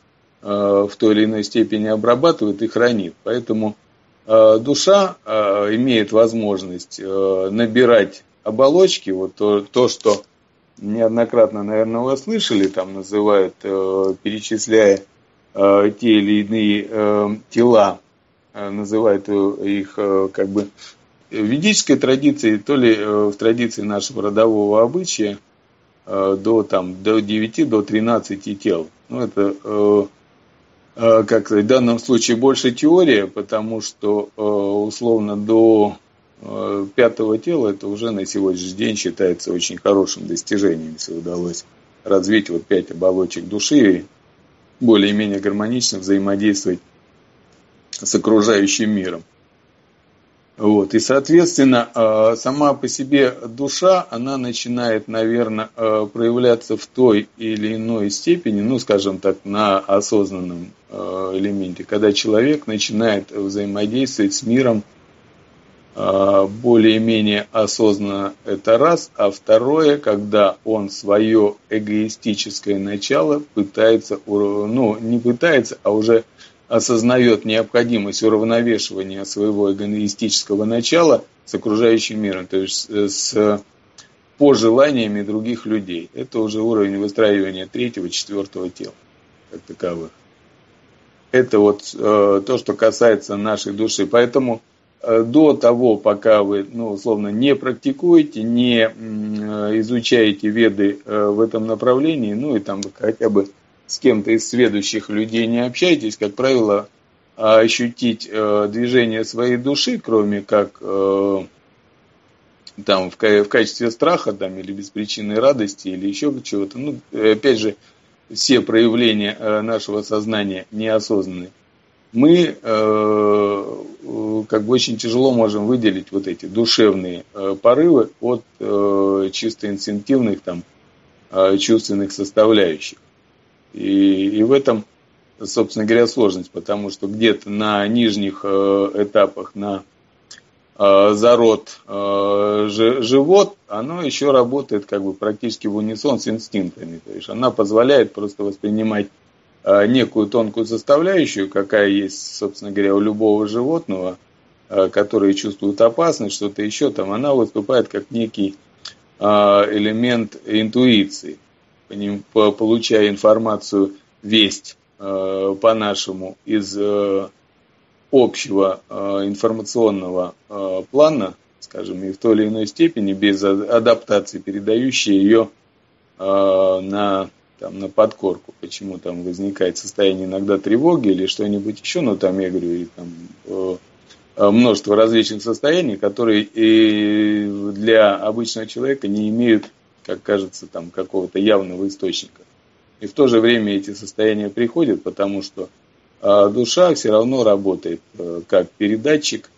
в той или иной степени обрабатывает и хранит. Поэтому душа имеет возможность набирать оболочки, вот то, то что неоднократно, наверное, вы слышали, там называют, перечисляя те или иные тела, называют их как бы в ведической традиции, то ли в традиции нашего родового обычая, до, там, до девяти, до тринадцати тел. Ну, это, как в данном случае, больше теория, потому что, условно, до пятого тела это уже на сегодняшний день считается очень хорошим достижением, если удалось развить вот пять оболочек души и более-менее гармонично взаимодействовать с окружающим миром. Вот. И, соответственно, сама по себе душа, она начинает, наверное, проявляться в той или иной степени, ну, скажем так, на осознанном элементе, когда человек начинает взаимодействовать с миром более-менее осознанно, это раз, а второе, когда он свое эгоистическое начало пытается, ну, не пытается, а уже осознает необходимость уравновешивания своего эгоистического начала с окружающим миром, то есть с пожеланиями других людей. Это уже уровень выстраивания третьего, четвертого тела, как таковых. Это вот э, то, что касается нашей души. Поэтому э, до того, пока вы, ну, условно, не практикуете, не э, изучаете веды э, в этом направлении, ну и там хотя бы с кем-то из следующих людей не общайтесь, как правило, ощутить движение своей души, кроме как там, в качестве страха там, или беспричинной радости, или еще чего-то. Ну, опять же, все проявления нашего сознания неосознанные. Мы как бы очень тяжело можем выделить вот эти душевные порывы от чисто инстинктивных там, чувственных составляющих. И, и в этом, собственно говоря, сложность, потому что где-то на нижних э, этапах, на э, зарод э, ж, живот, оно еще работает как бы практически в унисон с инстинктами. То есть она позволяет просто воспринимать э, некую тонкую составляющую, какая есть, собственно говоря, у любого животного, э, которые чувствуют опасность, что-то еще там, она выступает как некий э, элемент интуиции. Получая информацию, весть по-нашему из общего информационного плана, скажем, и в той или иной степени, без адаптации, передающей ее на, там, на подкорку. Почему там возникает состояние иногда тревоги или что-нибудь еще, но там, я говорю, и там множество различных состояний, которые и для обычного человека не имеют, как кажется, там какого-то явного источника. И в то же время эти состояния приходят, потому что э, душа все равно работает э, как передатчик.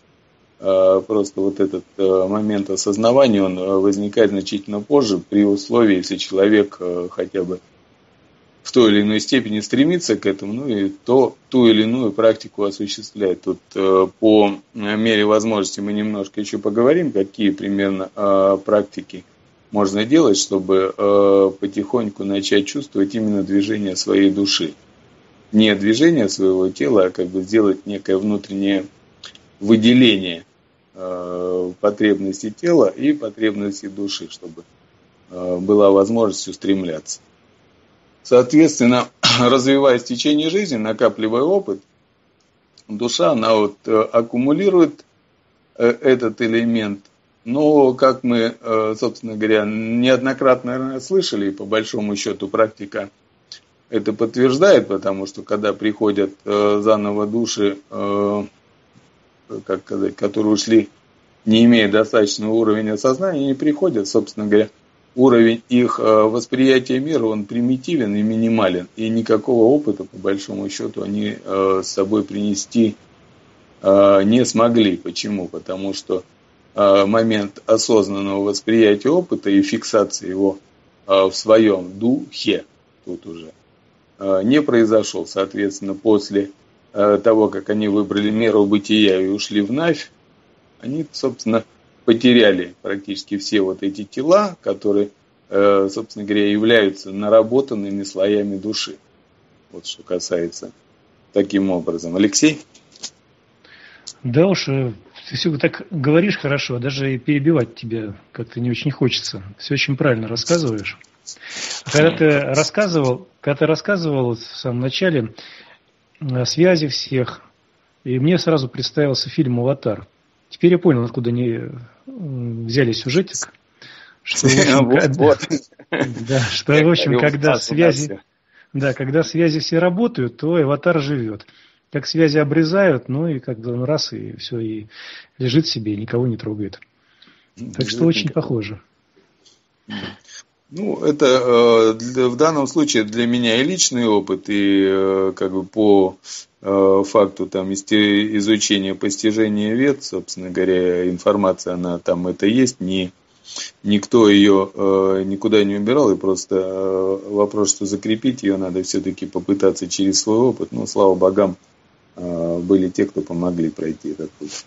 Э, просто вот этот э, момент осознавания, он возникает значительно позже, при условии, если человек э, хотя бы в той или иной степени стремится к этому, ну и то, ту или иную практику осуществляет. Тут э, по мере возможности мы немножко еще поговорим, какие примерно э, практики можно делать, чтобы э, потихоньку начать чувствовать именно движение своей души. Не движение своего тела, а как бы сделать некое внутреннее выделение э, потребностей тела и потребностей души, чтобы э, была возможность устремляться. Соответственно, развиваясь в течение жизни, накапливая опыт, душа, она вот э, аккумулирует э, этот элемент. Но, как мы, собственно говоря, неоднократно, наверное, слышали, и по большому счету практика это подтверждает, потому что, когда приходят заново души, как сказать, которые ушли не имея достаточного уровня сознания, не приходят, собственно говоря. Уровень их восприятия мира, он примитивен и минимален. И никакого опыта, по большому счету, они с собой принести не смогли. Почему? Потому что момент осознанного восприятия опыта и фиксации его в своем духе тут уже не произошел. Соответственно, после того, как они выбрали меру бытия и ушли в Навь, они, собственно, потеряли практически все вот эти тела, которые, собственно говоря, являются наработанными слоями души. Вот что касается таким образом. Алексей? Да уж, ты все так говоришь хорошо, даже перебивать тебя как-то не очень хочется. Все очень правильно рассказываешь. Когда ты рассказывал, когда ты рассказывал в самом начале о связи всех, и мне сразу представился фильм «Аватар». Теперь я понял, откуда они взяли сюжетик. Что, в общем, когда, да, что, в общем, когда связи, да, когда связи все работают, то аватар живет. Как связи обрезают, ну и как бы ну, раз, и все, и лежит себе, и никого не трогает. Так что очень похоже. Ну, это в данном случае для меня и личный опыт, и как бы по факту там изучения постижения вед, собственно говоря, информация, она там это есть, не, никто ее никуда не убирал, и просто вопрос, что закрепить ее надо все-таки попытаться через свой опыт, но, слава богам, были те, кто помогли пройти этот путь.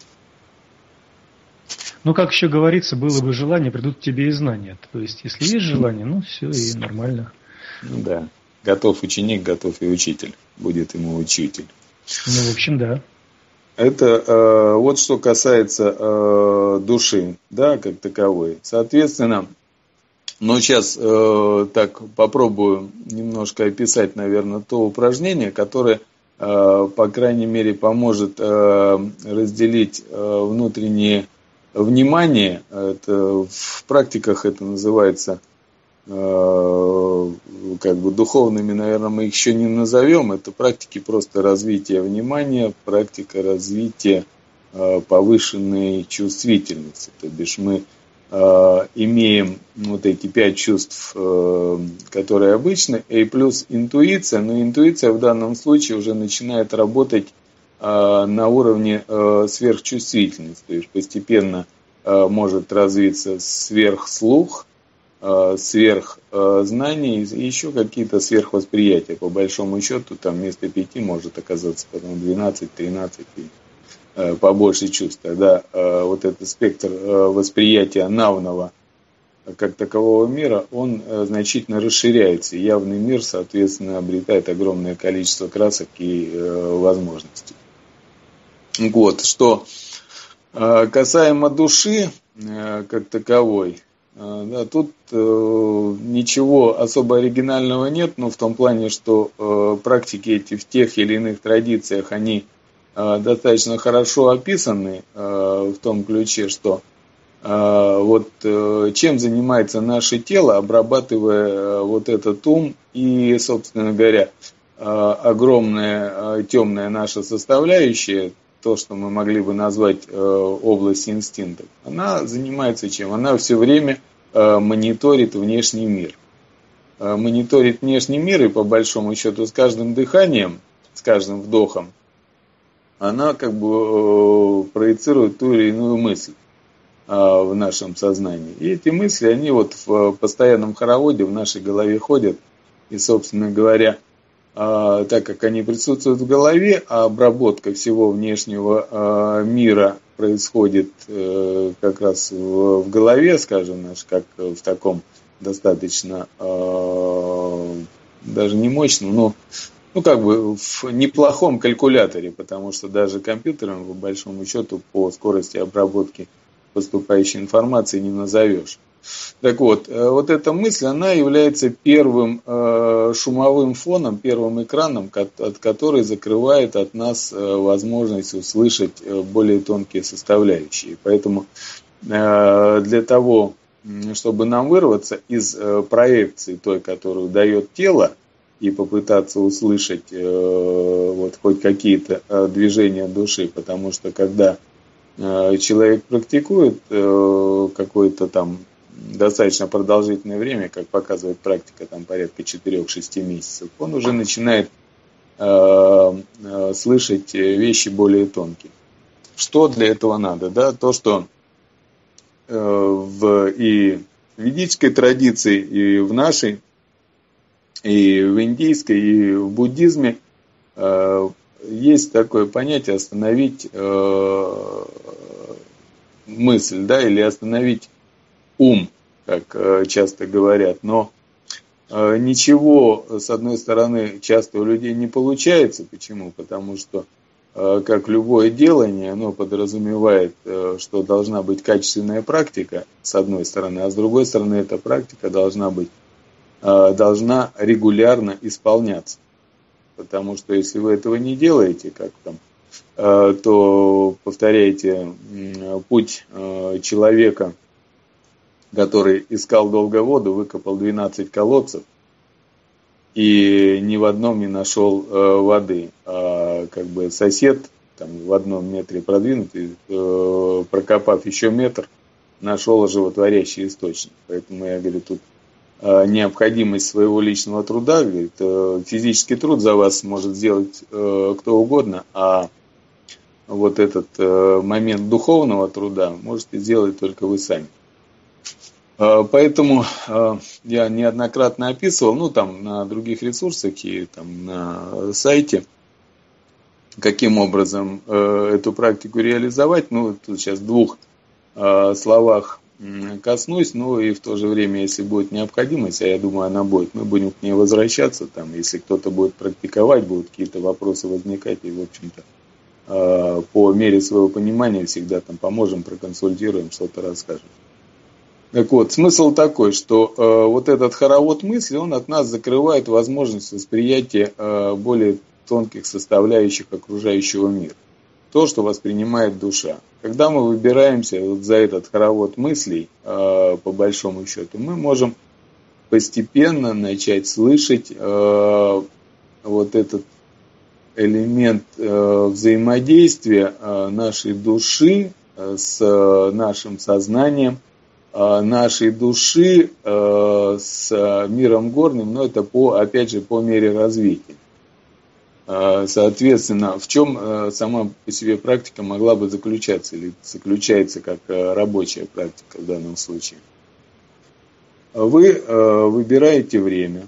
Ну, как еще говорится, было бы желание, придут к тебе и знания. То есть, если есть желание, ну, все, и нормально. Да. Готов ученик, готов и учитель. Будет ему учитель. Ну, в общем, да. Это э, вот что касается э, души, да, как таковой. Соответственно, ну, сейчас э, так попробую немножко описать, наверное, то упражнение, которое, э, по крайней мере, поможет э, разделить э, внутренние внимание, это в практиках это называется, э, как бы духовными, наверное, мы их еще не назовем. Это практики просто развития внимания, практика развития э, повышенной чувствительности. То бишь мы э, имеем вот эти пять чувств, э, которые обычны, и плюс интуиция. Но интуиция в данном случае уже начинает работать на уровне сверхчувствительности, то есть постепенно может развиться сверхслух, сверхзнание и еще какие-то сверхвосприятия. По большому счету, там вместо пяти может оказаться потом двенадцать, тринадцать и побольше чувств. Тогда вот этот спектр восприятия явного как такового мира, он значительно расширяется. Явный мир, соответственно, обретает огромное количество красок и возможностей. Вот, что касаемо души как таковой, да, тут ничего особо оригинального нет, но в том плане, что практики эти в тех или иных традициях, они достаточно хорошо описаны в том ключе, что вот чем занимается наше тело, обрабатывая вот этот ум и, собственно говоря, огромная темная наша составляющая, то, что мы могли бы назвать область инстинктов, она занимается чем? Она все время мониторит внешний мир. Мониторит внешний мир, и по большому счету с каждым дыханием, с каждым вдохом, она как бы проецирует ту или иную мысль в нашем сознании. И эти мысли, они вот в постоянном хороводе в нашей голове ходят. И, собственно говоря, так как они присутствуют в голове, а обработка всего внешнего мира происходит как раз в голове, скажем, как в таком достаточно даже не мощном, но ну, как бы в неплохом калькуляторе, потому что даже компьютером, по большому счету, по скорости обработки поступающей информации не назовешь. Так вот, вот эта мысль, она является первым шумовым фоном, первым экраном, от которой закрывает от нас возможность услышать более тонкие составляющие. Поэтому для того, чтобы нам вырваться из проекции той, которую дает тело, и попытаться услышать вот хоть какие-то движения души, потому что когда человек практикует какое-то там достаточно продолжительное время, как показывает практика, там порядка четыре-шесть месяцев, он уже начинает слышать вещи более тонкие. Что для этого надо? Да? То, что в и в ведической традиции, и в нашей, и в индийской, и в буддизме есть такое понятие остановить мысль, да, или остановить ум, как часто говорят. Но ничего, с одной стороны, часто у людей не получается. Почему? Потому что, как любое делание, оно подразумевает, что должна быть качественная практика, с одной стороны, а с другой стороны, эта практика должна быть, должна регулярно исполняться. Потому что если вы этого не делаете, как там, то повторяете путь человека, который искал долго воду, выкопал двенадцать колодцев и ни в одном не нашел э, воды. А как бы сосед, там, в одном метре продвинутый, э, прокопав еще метр, нашел животворящий источник. Поэтому я говорю, тут э, необходимость своего личного труда, говорит, э, физический труд за вас может сделать э, кто угодно, а вот этот э, момент духовного труда можете сделать только вы сами. Поэтому я неоднократно описывал, ну там на других ресурсах и там на сайте, каким образом эту практику реализовать. Ну, тут сейчас в двух словах коснусь, но и в то же время, если будет необходимость, а я думаю, она будет, мы будем к ней возвращаться, там, если кто-то будет практиковать, будут какие-то вопросы возникать, и, в общем-то, по мере своего понимания всегда там поможем, проконсультируем, что-то расскажем. Так вот, смысл такой, что э, вот этот хоровод мысли, он от нас закрывает возможность восприятия э, более тонких составляющих окружающего мира. То, что воспринимает душа. Когда мы выбираемся вот за этот хоровод мыслей, э, по большому счету, мы можем постепенно начать слышать э, вот этот элемент э, взаимодействия э, нашей души э, с э, нашим сознанием, нашей души э, с миром горным, но это по, опять же, по мере развития. Э, соответственно, в чем э, сама по себе практика могла бы заключаться, или заключается как э, рабочая практика в данном случае? Вы э, выбираете время,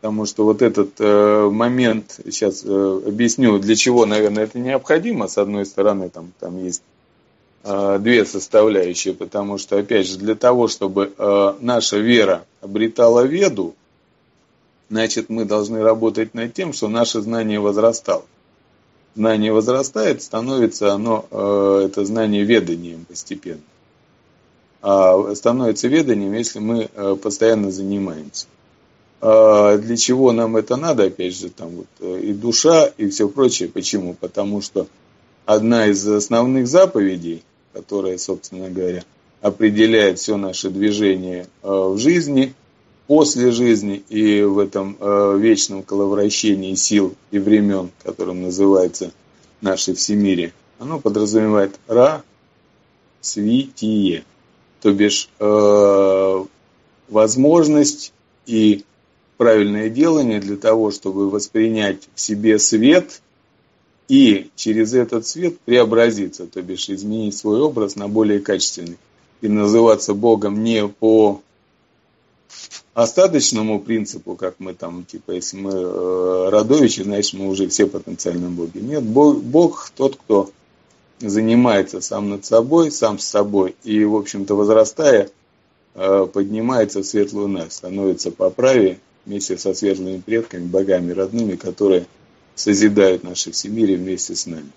потому что вот этот э, момент, сейчас э, объясню, для чего, наверное, это необходимо. С одной стороны, там, там есть две составляющие, потому что, опять же, для того, чтобы э, наша вера обретала веду, значит, мы должны работать над тем, что наше знание возрастало. Знание возрастает, становится оно, э, это знание веданием постепенно. А становится веданием, если мы э, постоянно занимаемся. Э, для чего нам это надо, опять же, там вот э, и душа, и все прочее. Почему? Потому что одна из основных заповедей, которая, собственно говоря, определяет все наше движение в жизни, после жизни и в этом вечном коловращении сил и времен, которым называется наше всемирие, оно подразумевает развитие, то бишь э, возможность и правильное делание для того, чтобы воспринять в себе свет и через этот свет преобразиться, то бишь изменить свой образ на более качественный. И называться Богом не по остаточному принципу, как мы там, типа, если мы родовичи, значит, мы уже все потенциально боги. Нет, Бог, Бог тот, кто занимается сам над собой, сам с собой, и, в общем-то, возрастая, поднимается в светлую Навь, становится по праве вместе со светлыми предками, богами родными, которые созидают наши всемирие вместе с нами,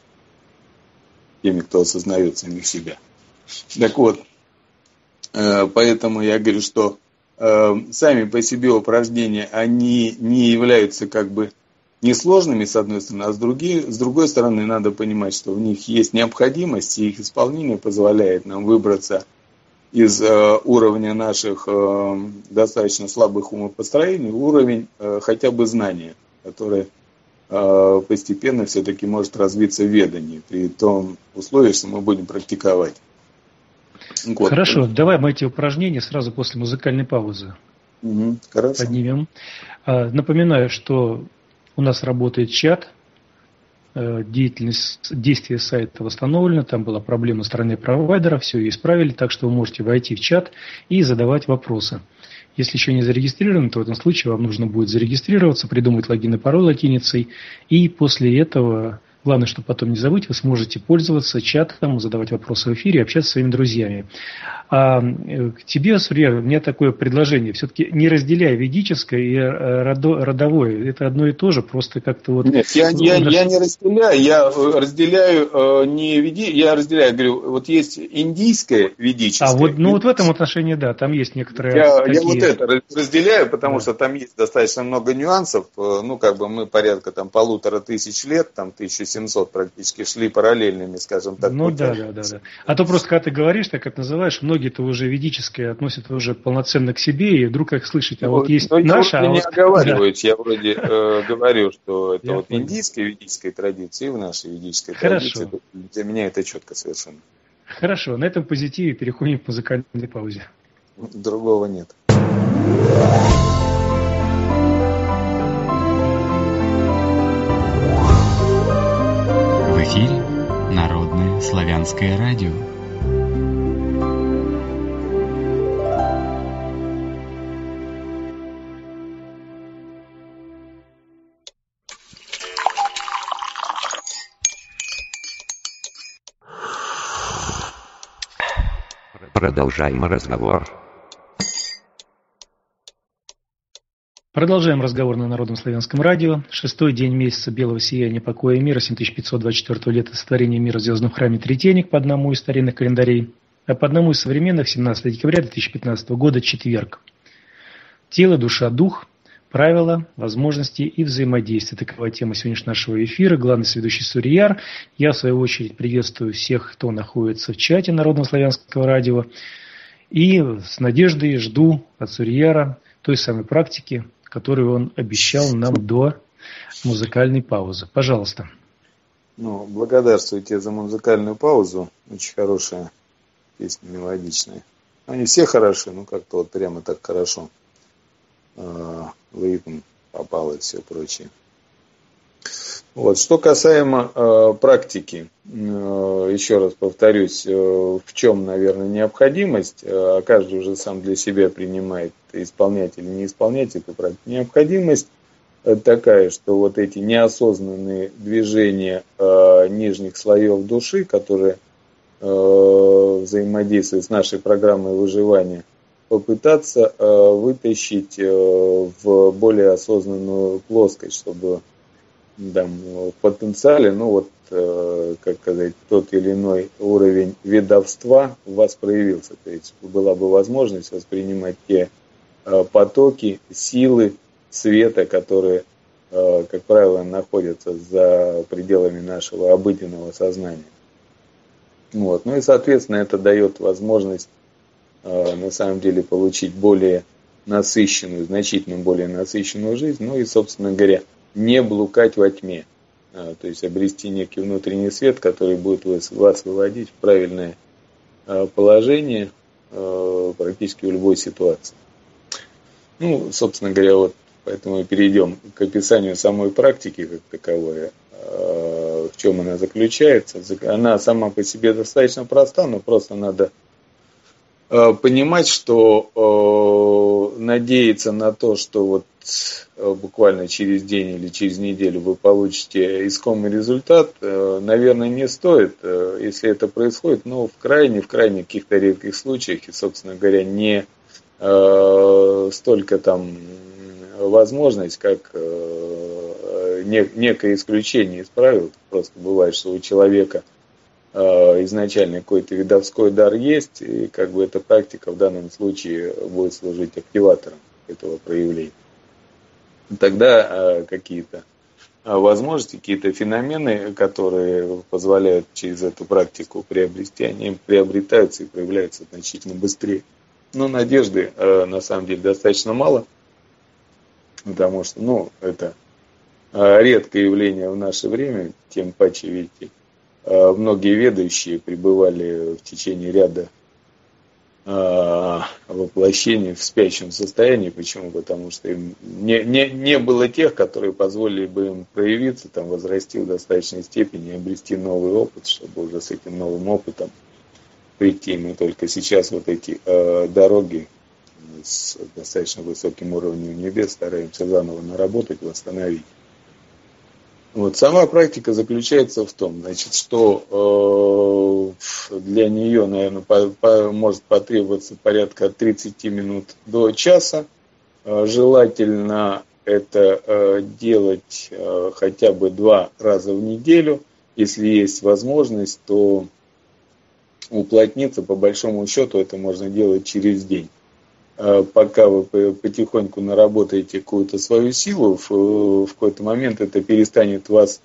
теми, кто осознает самих себя. Так вот, поэтому я говорю, что сами по себе упражнения, они не являются как бы несложными, с одной стороны, а с другой, с другой стороны, надо понимать, что в них есть необходимость, и их исполнение позволяет нам выбраться из уровня наших достаточно слабых умопостроений в уровень хотя бы знания, которое постепенно все-таки может развиться ведание, при том условии, что мы будем практиковать. Вот. Хорошо, давай мы эти упражнения сразу после музыкальной паузы угу. поднимем. Напоминаю, что у нас работает чат, деятельность, действие сайта восстановлено, там была проблема со стороны провайдера, все исправили, так что вы можете войти в чат и задавать вопросы. Если еще не зарегистрированы, то в этом случае вам нужно будет зарегистрироваться, придумать логин и пароль латиницей. И после этого, главное, чтобы потом не забыть, вы сможете пользоваться чатом, задавать вопросы в эфире, общаться со своими друзьями. А к тебе, Сурья, у меня такое предложение. Все-таки не разделяй ведическое и родовое. Это одно и то же, просто как-то вот... Нет, я, я, я не разделяю. Я разделяю не веди... Я разделяю, говорю, вот есть индийское ведическое. А вот, ну, вот в этом отношении, да, там есть некоторые... Я, такие... я вот это разделяю, потому да. что там есть достаточно много нюансов. Ну, как бы мы порядка там полутора тысяч лет, там тысяча семьсот практически шли параллельными, скажем так. Ну, да, да, да, да. А то просто, когда ты говоришь, так как называешь, много многие-то уже ведические относят уже полноценно к себе, и вдруг как слышать, а ну, вот есть наша... Я не оговариваюсь, я вроде э, говорю, что это вот индийская ведическая традиция, и в нашей ведической традиции. Для меня это четко совершенно. Хорошо, на этом позитиве переходим к музыкальной паузе. Другого нет. В эфире Народное славянское радио. Продолжаем разговор. Продолжаем разговор на Народном славянском радио. Шестой день месяца белого сияния покоя и мира, семь тысяч пятьсот двадцать четвёртого лета сотворения мира в звездном храме Третейник по одному из старинных календарей, а по одному из современных семнадцатого декабря две тысячи пятнадцатого года четверг. Тело, душа, дух, правила, возможности и взаимодействия. Такова тема сегодняшнего нашего эфира. Главный сведущий Сурияр. Я, в свою очередь, приветствую всех, кто находится в чате Народного славянского радио. И с надеждой жду от Сурияра той самой практики, которую он обещал нам до музыкальной паузы. Пожалуйста. Ну, благодарствуйте за музыкальную паузу. Очень хорошая песня, мелодичная. Они все хороши, ну как-то вот прямо так хорошо. Ритм попал и все прочее. Вот. Что касаемо э, практики, э, еще раз повторюсь, э, в чем, наверное, необходимость, э, каждый уже сам для себя принимает, исполнять или не исполнять эту практику. Необходимость такая, что вот эти неосознанные движения э, нижних слоев души, которые э, взаимодействуют с нашей программой выживания, попытаться э, вытащить э, в более осознанную плоскость, чтобы там, в потенциале, ну вот, э, как сказать, тот или иной уровень ведовства у вас проявился. То есть была бы возможность воспринимать те э, потоки, силы, света, которые, э, как правило, находятся за пределами нашего обыденного сознания. Вот. Ну и, соответственно, это дает возможность на самом деле получить более насыщенную, значительно более насыщенную жизнь, ну и, собственно говоря, не блукать во тьме, то есть обрести некий внутренний свет, который будет вас выводить в правильное положение практически в любой ситуации. Ну, собственно говоря, вот поэтому и перейдем к описанию самой практики как таковой, в чем она заключается. Она сама по себе достаточно проста, но просто надо понимать, что э, надеяться на то, что вот э, буквально через день или через неделю вы получите искомый результат, э, наверное, не стоит, э, если это происходит, но в крайне, в крайне каких-то редких случаях и, собственно говоря, не э, столько там возможность, как э, не, некое исключение из правил. Просто бывает, что у человека изначально какой-то видовской дар есть, и как бы эта практика в данном случае будет служить активатором этого проявления. Тогда какие-то возможности, какие-то феномены, которые позволяют через эту практику приобрести, они приобретаются и проявляются значительно быстрее. Но надежды на самом деле достаточно мало, потому что, ну, это редкое явление в наше время, тем паче, видите, многие ведающие пребывали в течение ряда воплощений в спящем состоянии. Почему? Потому что им не, не, не было тех, которые позволили бы им проявиться, там, возрасти в достаточной степени, обрести новый опыт, чтобы уже с этим новым опытом прийти. Мы только сейчас вот эти э, дороги с достаточно высоким уровнем небес стараемся заново наработать, восстановить. Вот, сама практика заключается в том, значит, что э, для нее, наверное, по, по, может потребоваться порядка тридцать минут до часа. Э, желательно это э, делать э, хотя бы два раза в неделю. Если есть возможность, то уплотниться, по большому счету, это можно делать через день. Пока вы потихоньку наработаете какую-то свою силу, в, в какой-то момент это перестанет вас,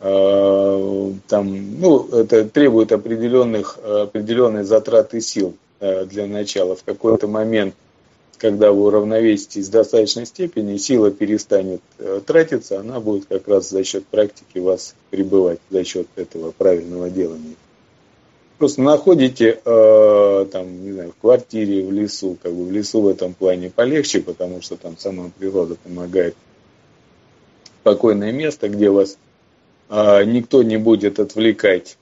э, там, ну, это требует определенных, определенной затраты сил э, для начала. В какой-то момент, когда вы уравновеситесь в достаточной степени, сила перестанет э, тратиться, она будет как раз за счет практики вас пребывать, за счет этого правильного делания. Просто находите э, там, не знаю, в квартире, в лесу, как бы в лесу в этом плане полегче, потому что там сама природа помогает. Спокойное место, где вас э, никто не будет отвлекать.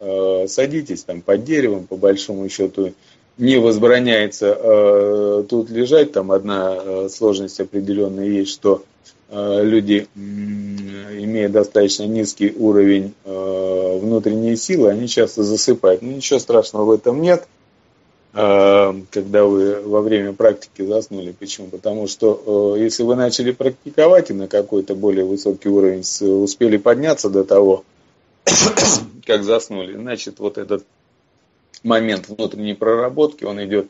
Э, садитесь там под деревом, по большому счету не возбраняется э, тут лежать. Там одна э, сложность определенная есть, что э, люди, э, имея достаточно низкий уровень э, внутренние силы, они часто засыпают. Но ничего страшного в этом нет, когда вы во время практики заснули. Почему? Потому что если вы начали практиковать и на какой-то более высокий уровень успели подняться до того, как заснули, значит, вот этот момент внутренней проработки, он идет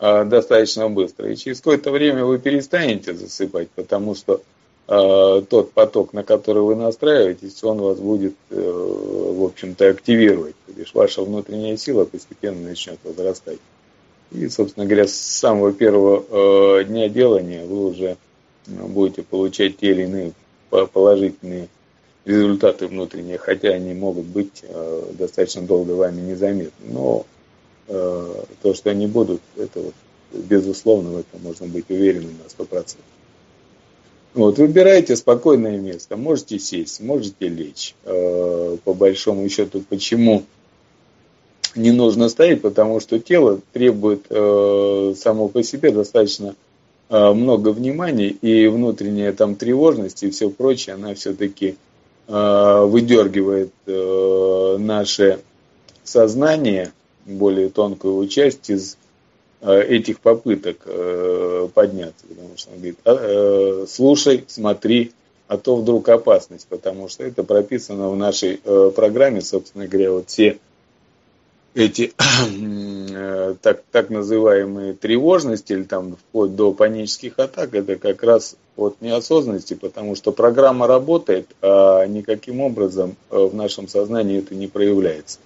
достаточно быстро. И через какое-то время вы перестанете засыпать, потому что тот поток, на который вы настраиваетесь, он вас будет, в общем-то, активировать. То есть ваша внутренняя сила постепенно начнет возрастать. И, собственно говоря, с самого первого дня делания вы уже будете получать те или иные положительные результаты внутренние, хотя они могут быть достаточно долго вами незаметны. Но то, что они будут, это вот, безусловно, в этом можно быть уверенным на сто процентов. Вот, выбирайте спокойное место, можете сесть, можете лечь. По большому счету, почему не нужно стоять? Потому что тело требует само по себе достаточно много внимания, и внутренняя там тревожность и все прочее, она все-таки выдергивает наше сознание, более тонкую часть, из этих попыток подняться, потому что он говорит: слушай, смотри, а то вдруг опасность, потому что это прописано в нашей программе, собственно говоря, вот все эти так, так называемые тревожности, или там вплоть до панических атак, это как раз от неосознанности, потому что программа работает, а никаким образом в нашем сознании это не проявляется.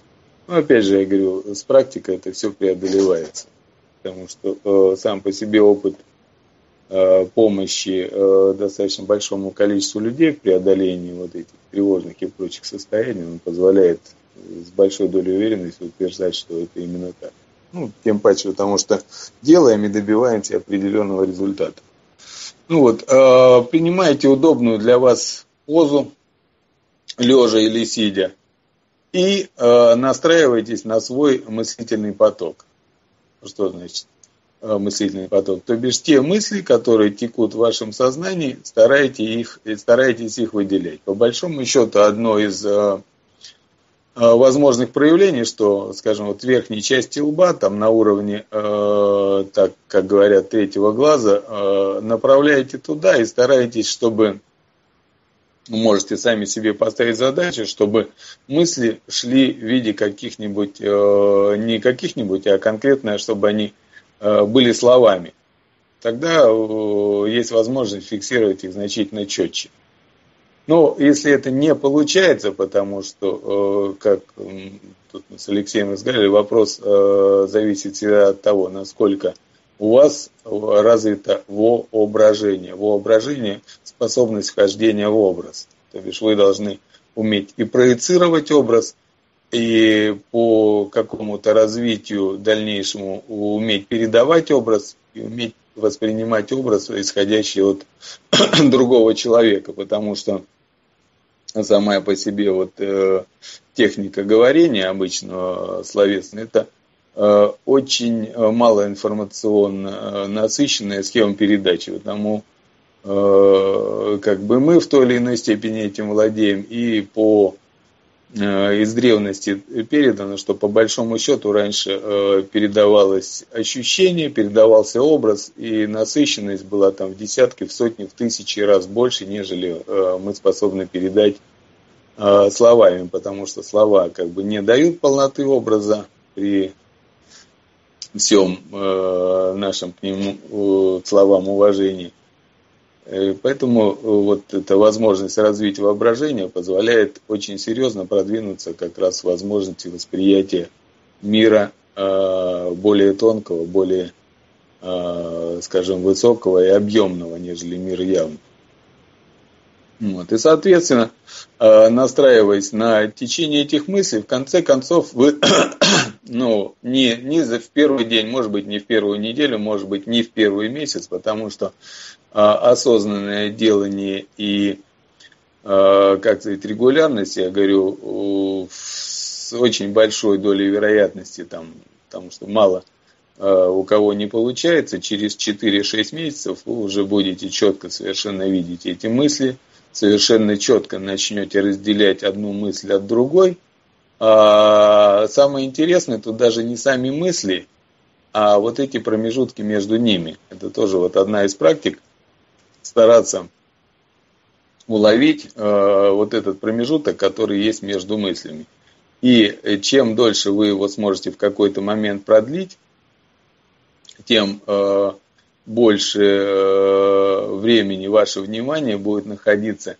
Но опять же, я говорю, с практикой это все преодолевается. Потому что э, сам по себе опыт э, помощи э, достаточно большому количеству людей в преодолении вот этих тревожных и прочих состояний, он позволяет с большой долей уверенности утверждать, что это именно так. Ну, тем паче, потому что делаем и добиваемся определенного результата. Ну вот, э, принимайте удобную для вас позу, лежа или сидя, и э, настраивайтесь на свой мыслительный поток. Что значит мыслительный поток? То бишь те мысли, которые текут в вашем сознании, старайтесь их, старайтесь их выделять. По большому счету, одно из возможных проявлений, что, скажем, вот в верхней части лба, там на уровне, так как говорят, третьего глаза, направляете туда и стараетесь, чтобы, можете сами себе поставить задачу, чтобы мысли шли в виде каких-нибудь, не каких-нибудь, а конкретно, чтобы они были словами. Тогда есть возможность фиксировать их значительно четче. Но если это не получается, потому что, как тут мы с Алексеем сказали, вопрос зависит всегда от того, насколько у вас развито воображение. Воображение – способность вхождения в образ. То есть вы должны уметь и проецировать образ, и по какому-то развитию дальнейшему уметь передавать образ, и уметь воспринимать образ, исходящий от другого человека, потому что сама по себе вот, э, техника говорения обычного словесного, это э, очень малоинформационно насыщенная схема передачи, потому э, как бы мы в той или иной степени этим владеем, и по э, из древности передано, что по большому счету раньше э, передавалось ощущение, передавался образ, и насыщенность была там в десятки, в сотни, в тысячи раз больше, нежели э, мы способны передать э, словами, потому что слова как бы не дают полноты образа при всем э, нашем к нему э, словам уважении. Поэтому вот эта возможность развить воображение позволяет очень серьезно продвинуться как раз в возможности восприятия мира более тонкого, более, скажем, высокого и объемного, нежели мир явный. Вот. И, соответственно, настраиваясь на течение этих мыслей, в конце концов, вы ну, не, не в первый день, может быть, не в первую неделю, может быть, не в первый месяц, потому что а, осознанное делание и, а, как сказать, регулярность, я говорю, с очень большой долей вероятности, там, потому что мало а, у кого не получается, через четыре-шесть месяцев вы уже будете четко совершенно видеть эти мысли, совершенно четко начнете разделять одну мысль от другой. А самое интересное, тут даже не сами мысли, а вот эти промежутки между ними. Это тоже вот одна из практик. Стараться уловить э, вот этот промежуток, который есть между мыслями. И чем дольше вы его сможете в какой-то момент продлить, тем э, больше э, времени ваше внимание будет находиться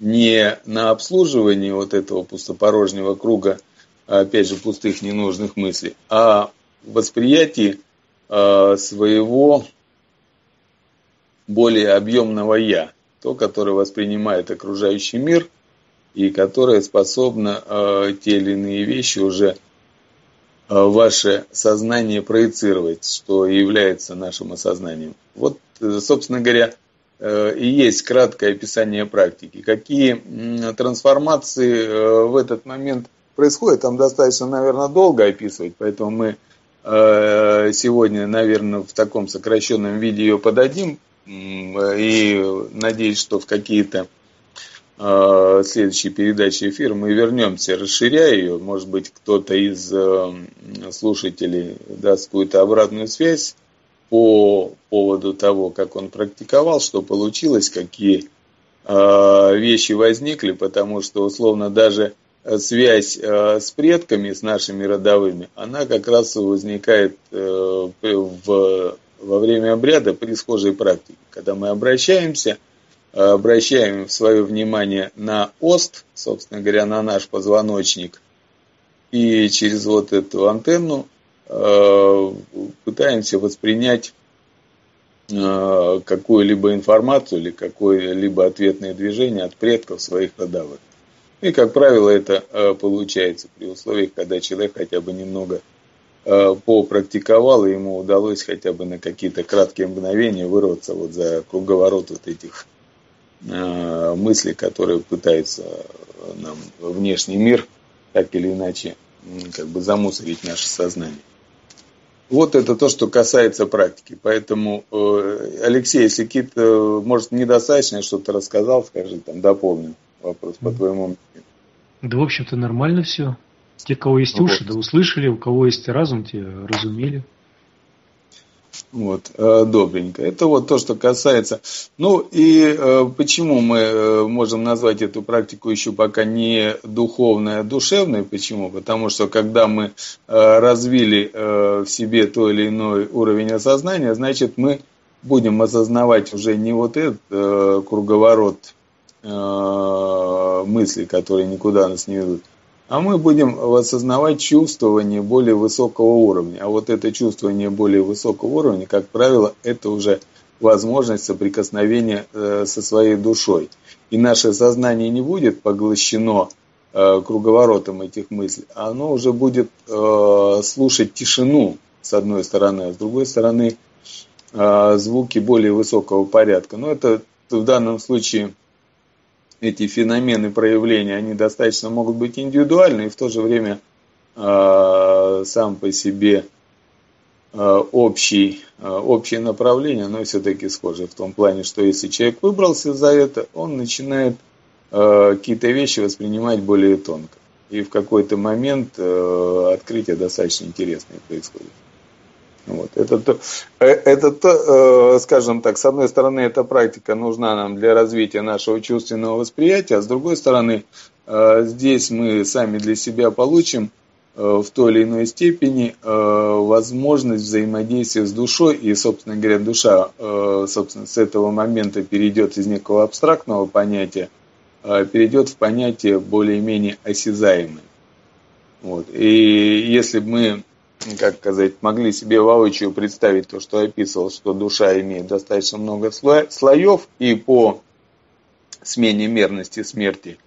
не на обслуживании вот этого пустопорожнего круга, опять же, пустых ненужных мыслей, а восприятии э, своего более объемного «я», то, которое воспринимает окружающий мир и которое способно э, те или иные вещи уже ваше сознание проецировать, что является нашим осознанием. Вот, собственно говоря, и есть краткое описание практики. Какие трансформации в этот момент происходят, там достаточно, наверное, долго описывать, поэтому мы сегодня, наверное, в таком сокращенном виде ее подадим, и надеюсь, что в какие-то следующей передаче эфира мы вернемся, расширяя ее. Может быть, кто-то из слушателей даст какую-то обратную связь по поводу того, как он практиковал, что получилось, какие вещи возникли, потому что, условно, даже связь с предками, с нашими родовыми, она как раз возникает во время обряда при схожей практике, когда мы обращаемся обращаем свое внимание на ост, собственно говоря, на наш позвоночник, и через вот эту антенну э, пытаемся воспринять э, какую-либо информацию или какое-либо ответное движение от предков своих родовых. И, как правило, это э, получается при условиях, когда человек хотя бы немного э, попрактиковал, и ему удалось хотя бы на какие-то краткие мгновения вырваться вот за круговорот вот этих мысли, которые пытаются нам внешний мир так или иначе как бы замусорить наше сознание. Вот это то, что касается практики. Поэтому, Алексей, если какие-то, может, недостаточно что-то рассказал, скажи, там, дополню вопрос по твоему мнению. Да, в общем-то, нормально все. Те, у кого есть уши, да услышали, у кого есть разум, те разумели. Вот, добренько. Это вот то, что касается. Ну и почему мы можем назвать эту практику еще пока не духовной, а душевной? Почему? Потому что когда мы развили в себе то или иной уровень осознания, значит, мы будем осознавать уже не вот этот круговорот мыслей, которые никуда нас не ведут, А мы будем осознавать чувствование более высокого уровня. А вот это чувствование более высокого уровня, как правило, это уже возможность соприкосновения со своей душой. И наше сознание не будет поглощено круговоротом этих мыслей, а оно уже будет слушать тишину, с одной стороны, а с другой стороны звуки более высокого порядка. Но это в данном случае... Эти феномены проявления, они достаточно могут быть индивидуальны и в то же время э, сам по себе э, общий, э, общее направление, но все-таки схоже в том плане, что если человек выбрался за это, он начинает э, какие-то вещи воспринимать более тонко. И в какой-то момент э, открытие достаточно интересное происходит. Вот. Это, то, это то, скажем так, с одной стороны, эта практика нужна нам для развития нашего чувственного восприятия, а с другой стороны, здесь мы сами для себя получим в той или иной степени возможность взаимодействия с душой, и, собственно говоря, душа, собственно, с этого момента перейдет из некого абстрактного понятия, перейдет в понятие более-менее осязаемое. Вот. И если мы... как сказать, могли себе воочию представить то, что я описывал, что душа имеет достаточно много слоев, и по смене мерности смерти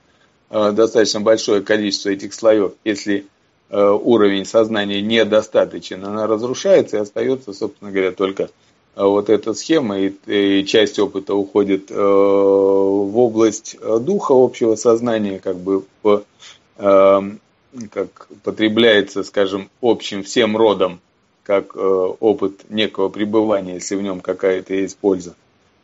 достаточно большое количество этих слоев, если уровень сознания недостаточен, она разрушается, и остается, собственно говоря, только вот эта схема, и часть опыта уходит в область духа, общего сознания, как бы по... как потребляется, скажем, общим всем родом, как э, опыт некого пребывания, если в нем какая-то есть польза,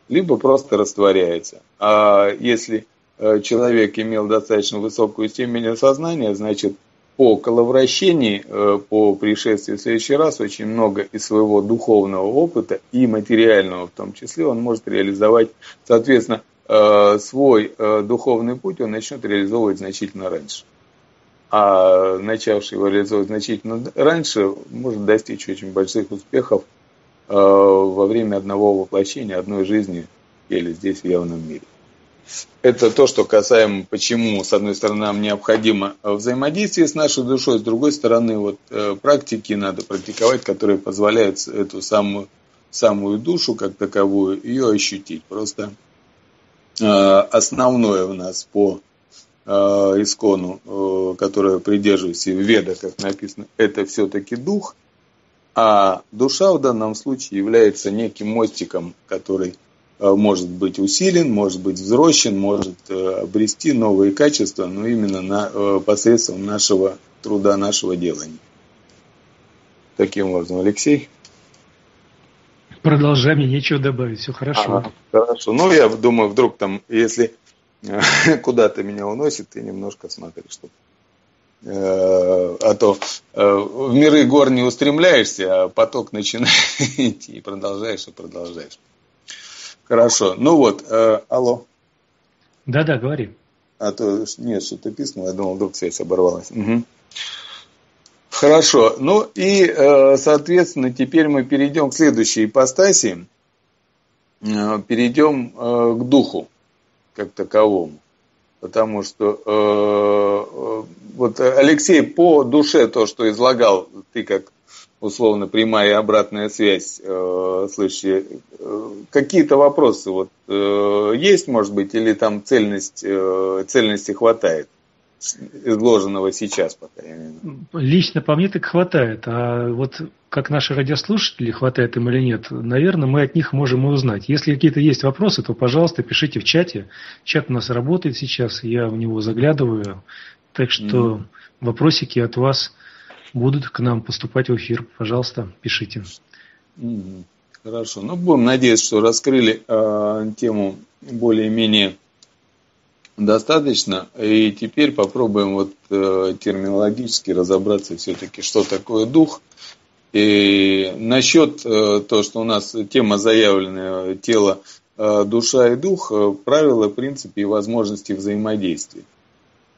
либо просто растворяется. А если э, человек имел достаточно высокую степень сознания, значит, по коловращении, э, по пришествии в следующий раз, очень много из своего духовного опыта и материального в том числе он может реализовать. Соответственно, э, свой э, духовный путь он начнет реализовывать значительно раньше. А начавший его реализовывать значительно раньше, может достичь очень больших успехов э, во время одного воплощения, одной жизни или здесь в явном мире. Это то, что касаемо, почему, с одной стороны, нам необходимо взаимодействие с нашей душой, с другой стороны, вот, э, практики надо практиковать, которые позволяют эту самую, самую душу, как таковую, ее ощутить. Просто э, основное у нас по... искону, которая придерживается в ведах, как написано, это все-таки дух, а душа в данном случае является неким мостиком, который может быть усилен, может быть взрощен, может обрести новые качества, но именно на, посредством нашего труда, нашего делания. Таким образом, Алексей. Продолжай, мне нечего добавить, все хорошо. Ага, хорошо. Ну, я думаю, вдруг там, если... куда-то меня уносит, и немножко смотри, что... А то в миры гор не устремляешься, а поток начинает идти, и продолжаешь, и продолжаешь. Хорошо. Ну вот, алло. Да-да, говори. А то, нет, что-то писано, я думал, вдруг связь оборвалась. Угу. Хорошо. Ну и, соответственно, теперь мы перейдем к следующей ипостаси. Перейдем к духу как таковому. Потому что э, вот Алексей по душе то, что излагал, ты как условно прямая обратная связь, э, слышишь, э, какие-то вопросы вот, э, есть, может быть, или там цельность, э, цельности хватает? Изложенного сейчас пока. Лично по мне так хватает. А вот как наши радиослушатели, хватает им или нет, наверное, мы от них можем и узнать. Если какие-то есть вопросы, то, пожалуйста, пишите в чате. Чат у нас работает сейчас, я в него заглядываю. Так что mm-hmm. вопросики от вас будут к нам поступать в эфир. Пожалуйста, пишите. Mm-hmm. Хорошо. Ну, будем надеяться, что раскрыли э, тему более-менее достаточно, и теперь попробуем вот э, терминологически разобраться все-таки, что такое дух. И насчет э, того, что у нас тема заявленная, тело, э, душа и дух, э, правила, принципы и возможности взаимодействия.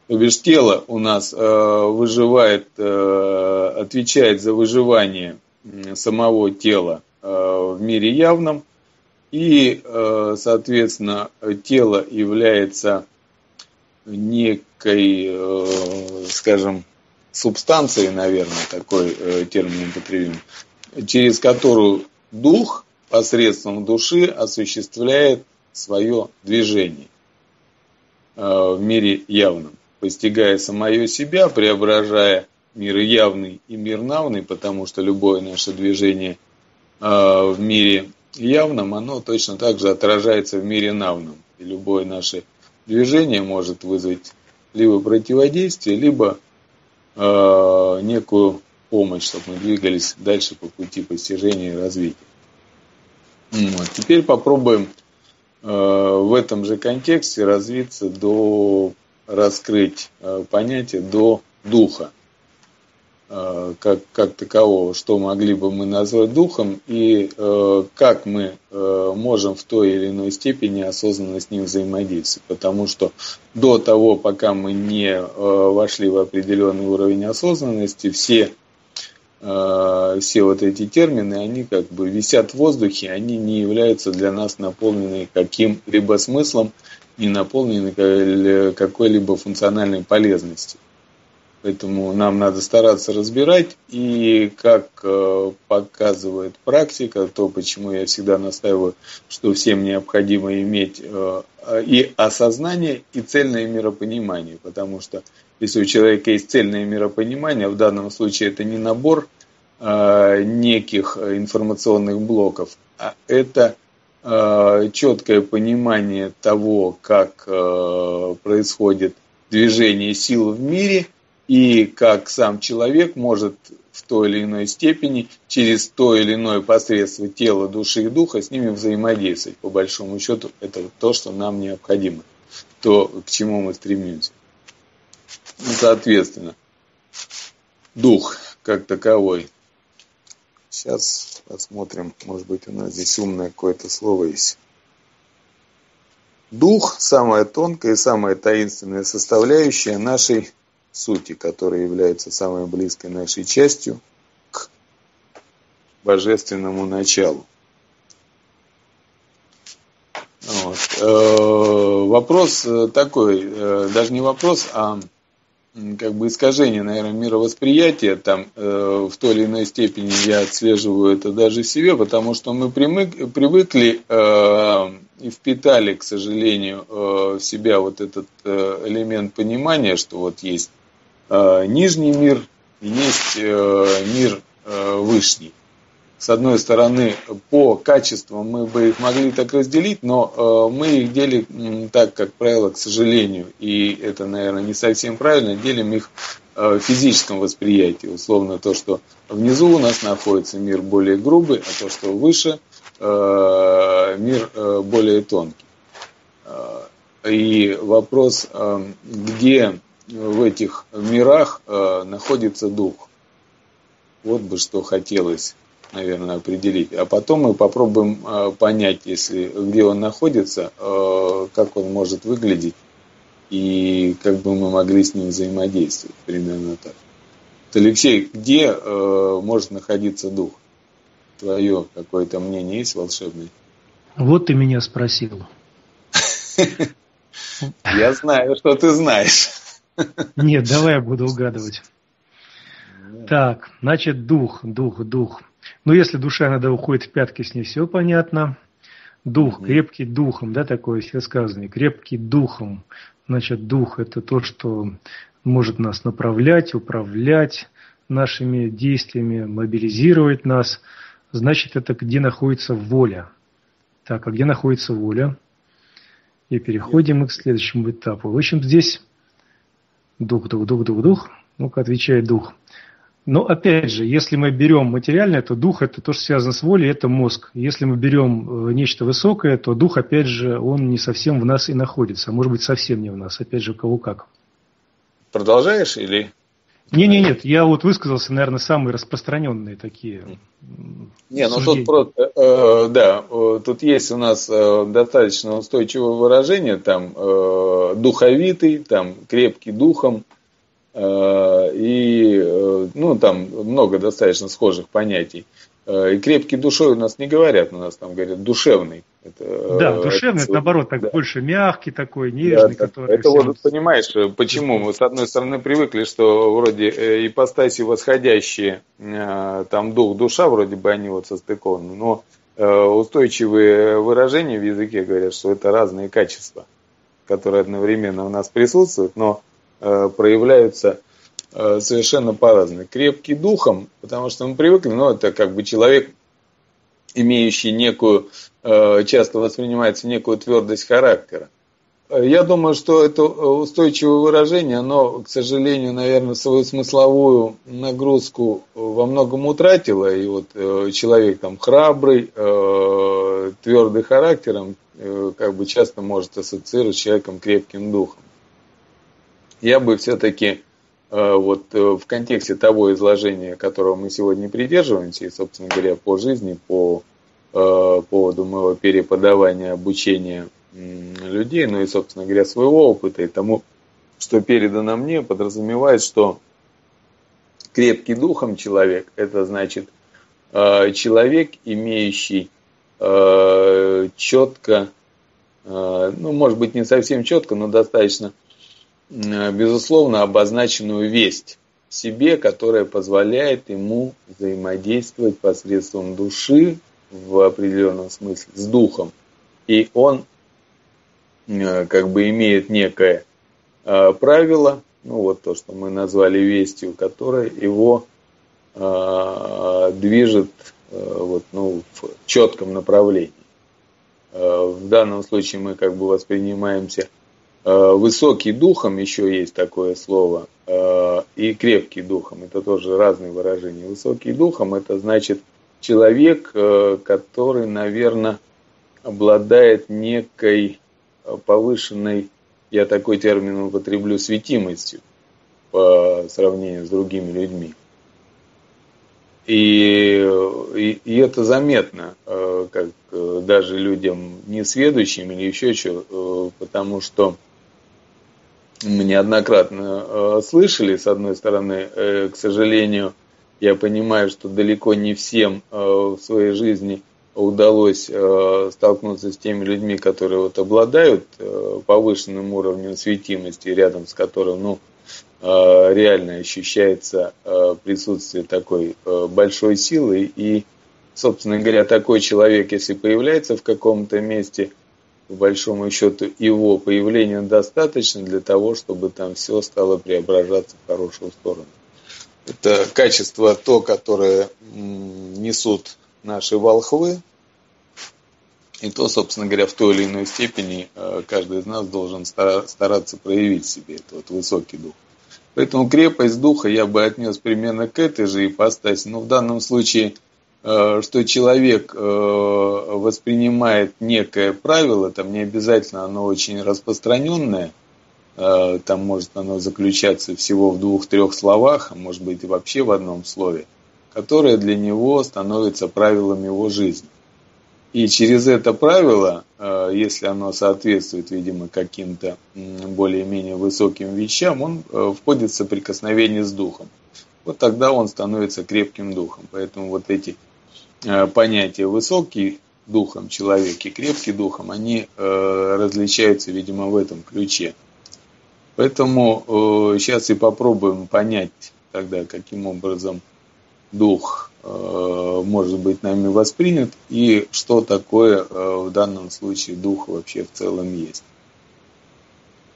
То бишь тело у нас э, выживает, э, отвечает за выживание э, самого тела э, в мире явном, и, э, соответственно, тело является некой, скажем, субстанцией, наверное, такой э, термин употребим, через которую дух посредством души осуществляет свое движение э, в мире явном, постигая самое себя, преображая мир явный и мир навный, потому что любое наше движение э, в мире явном, оно точно так же отражается в мире навном. И любое наше движение может вызвать либо противодействие, либо э, некую помощь, чтобы мы двигались дальше по пути постижения и развития. Вот. Теперь попробуем э, в этом же контексте развиться до, раскрыть э, понятие до духа, э, как, как такового, что могли бы мы назвать духом и э, как мы э, можем в той или иной степени осознанно с ним взаимодействовать. Потому что до того, пока мы не э, вошли в определенный уровень осознанности, все все вот эти термины, они как бы висят в воздухе, они не являются для нас наполнены каким-либо смыслом, не наполнены какой-либо функциональной полезностью. Поэтому нам надо стараться разбирать, и как показывает практика, то, почему я всегда настаиваю, что всем необходимо иметь и осознание, и цельное миропонимание, потому что если у человека есть цельное миропонимание, в данном случае это не набор э, неких информационных блоков, а это э, четкое понимание того, как э, происходит движение сил в мире и как сам человек может в той или иной степени через то или иное посредство тела, души и духа с ними взаимодействовать. По большому счету, это то, что нам необходимо, то, к чему мы стремимся. Соответственно, дух как таковой. Сейчас посмотрим, может быть, у нас здесь умное какое-то слово есть. Дух – самая тонкая и самая таинственная составляющая нашей сути, которая является самой близкой нашей частью к божественному началу. Вот. Э-э- вопрос такой, э- даже не вопрос, а как бы искажение, наверное, мировосприятия, там, э, в той или иной степени я отслеживаю это даже в себе, потому что мы примык, привыкли э, и впитали, к сожалению, э, в себя вот этот э, элемент понимания, что вот есть э, нижний мир и есть э, мир э, вышний. С одной стороны, по качествам мы бы их могли так разделить, но мы их делим так, как правило, к сожалению, и это, наверное, не совсем правильно, делим их в физическом восприятии. Условно, то, что внизу у нас находится мир более грубый, а то, что выше, мир более тонкий. И вопрос, где в этих мирах находится дух. Вот бы что хотелось, наверное, определить. А потом мы попробуем э, понять, если, где он находится, э, как он может выглядеть и как бы мы могли с ним взаимодействовать. Примерно так. Алексей, где э, может находиться дух? Твое какое-то мнение есть волшебное? Вот ты меня спросил. Я знаю, что ты знаешь. Нет, давай я буду угадывать. Так, значит, дух, дух, дух. Ну, если душа, она уходит в пятки, с ней все понятно. Дух, крепкий духом, да, такое все сказано. Крепкий духом. Значит, дух – это то, что может нас направлять, управлять нашими действиями, мобилизировать нас. Значит, это где находится воля. Так, а где находится воля? И переходим мы к следующему этапу. В общем, здесь дух, дух, дух, дух, дух. Ну-ка, отвечает дух. Но опять же, если мы берем материальное, то дух – это то, что связано с волей, это мозг. Если мы берем нечто высокое, то дух, опять же, он не совсем в нас и находится. Может быть, совсем не в нас. Опять же, кого как. Продолжаешь или… Не-не-нет, я вот высказался, наверное, самые распространенные такие Не, ну тут просто, э, да, тут есть у нас э, достаточно устойчивое выражение, там, э, духовитый, там, крепкий духом. И, ну, там много достаточно схожих понятий. И крепкий душой у нас не говорят, у нас там говорят душевный. Это, да, душевный, это, наоборот, так да. больше мягкий такой, нежный. Да, который это всем... вот, понимаешь, почему мы, с одной стороны, привыкли, что вроде ипостаси восходящие, там дух, душа, вроде бы они вот состыкованы, но устойчивые выражения в языке говорят, что это разные качества, которые одновременно у нас присутствуют, но проявляются совершенно по-разному. Крепкий духом, потому что мы привыкли, но это как бы человек, имеющий некую, часто воспринимается некую твердость характера. Я думаю, что это устойчивое выражение, оно, к сожалению, наверное, свою смысловую нагрузку во многом утратило. И вот человек там храбрый, твердый характером, как бы часто может ассоциировать с человеком крепким духом. Я бы все-таки вот в контексте того изложения, которого мы сегодня придерживаемся, и, собственно говоря, по жизни, по поводу моего переподавания, обучения людей, ну и, собственно говоря, своего опыта и тому, что передано мне, подразумевает, что крепкий духом человек, это значит человек, имеющий четко, ну, может быть, не совсем четко, но достаточно, безусловно, обозначенную весть в себе, которая позволяет ему взаимодействовать посредством души в определенном смысле с духом. И он как бы имеет некое э, правило, ну вот то, что мы назвали вестью, которое его э, движет э, вот, ну, в четком направлении. Э, в данном случае мы как бы воспринимаемся э, высокий духом, еще есть такое слово, э, и крепкий духом, это тоже разные выражения. Высокий духом, это значит человек, э, который, наверное, обладает некой повышенной, я такой термин употреблю, светимостью по сравнению с другими людьми. И, и, и это заметно, как даже людям несведущим или еще что, потому что мы неоднократно слышали, с одной стороны, к сожалению, я понимаю, что далеко не всем в своей жизни удалось э, столкнуться с теми людьми, которые вот обладают э, повышенным уровнем светимости, рядом с которым ну, э, реально ощущается э, присутствие такой э, большой силы. И, собственно говоря, такой человек, если появляется в каком-то месте, по большому счету, его появления достаточно для того, чтобы там все стало преображаться в хорошую сторону. Это качество то, которое м- несут наши волхвы, и то, собственно говоря, в той или иной степени каждый из нас должен стараться проявить себе этот вот высокий дух. Поэтому крепость духа я бы отнес примерно к этой же ипостаси, но в данном случае, что человек воспринимает некое правило, там не обязательно оно очень распространенное, там может оно заключаться всего в двух-трех словах, а может быть и вообще в одном слове, которые для него становятся правилом его жизни. И через это правило, если оно соответствует, видимо, каким-то более-менее высоким вещам, он входит в соприкосновение с духом. Вот тогда он становится крепким духом. Поэтому вот эти понятия «высокий духом человек» и «крепкий духом», они различаются, видимо, в этом ключе. Поэтому сейчас и попробуем понять тогда, каким образом дух э, может быть нами воспринят, и что такое э, в данном случае дух вообще в целом есть.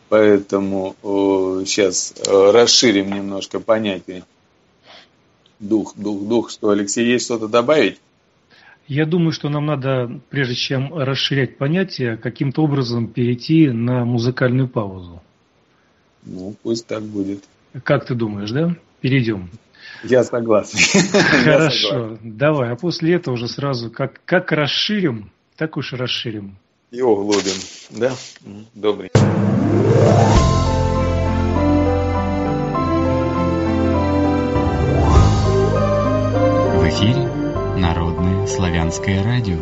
Поэтому э, сейчас э, расширим немножко понятие дух, дух, дух. Что, Алексей, есть что-то добавить? Я думаю, что нам надо, прежде чем расширять понятие, каким-то образом перейти на музыкальную паузу. Ну, пусть так будет. Как ты думаешь, да? Перейдем. Я согласен. Хорошо, Я согласен. Давай, а после этого уже сразу как, как расширим, так уж и расширим. И углубим, да? Добрый. В эфире Народное Славянское Радио.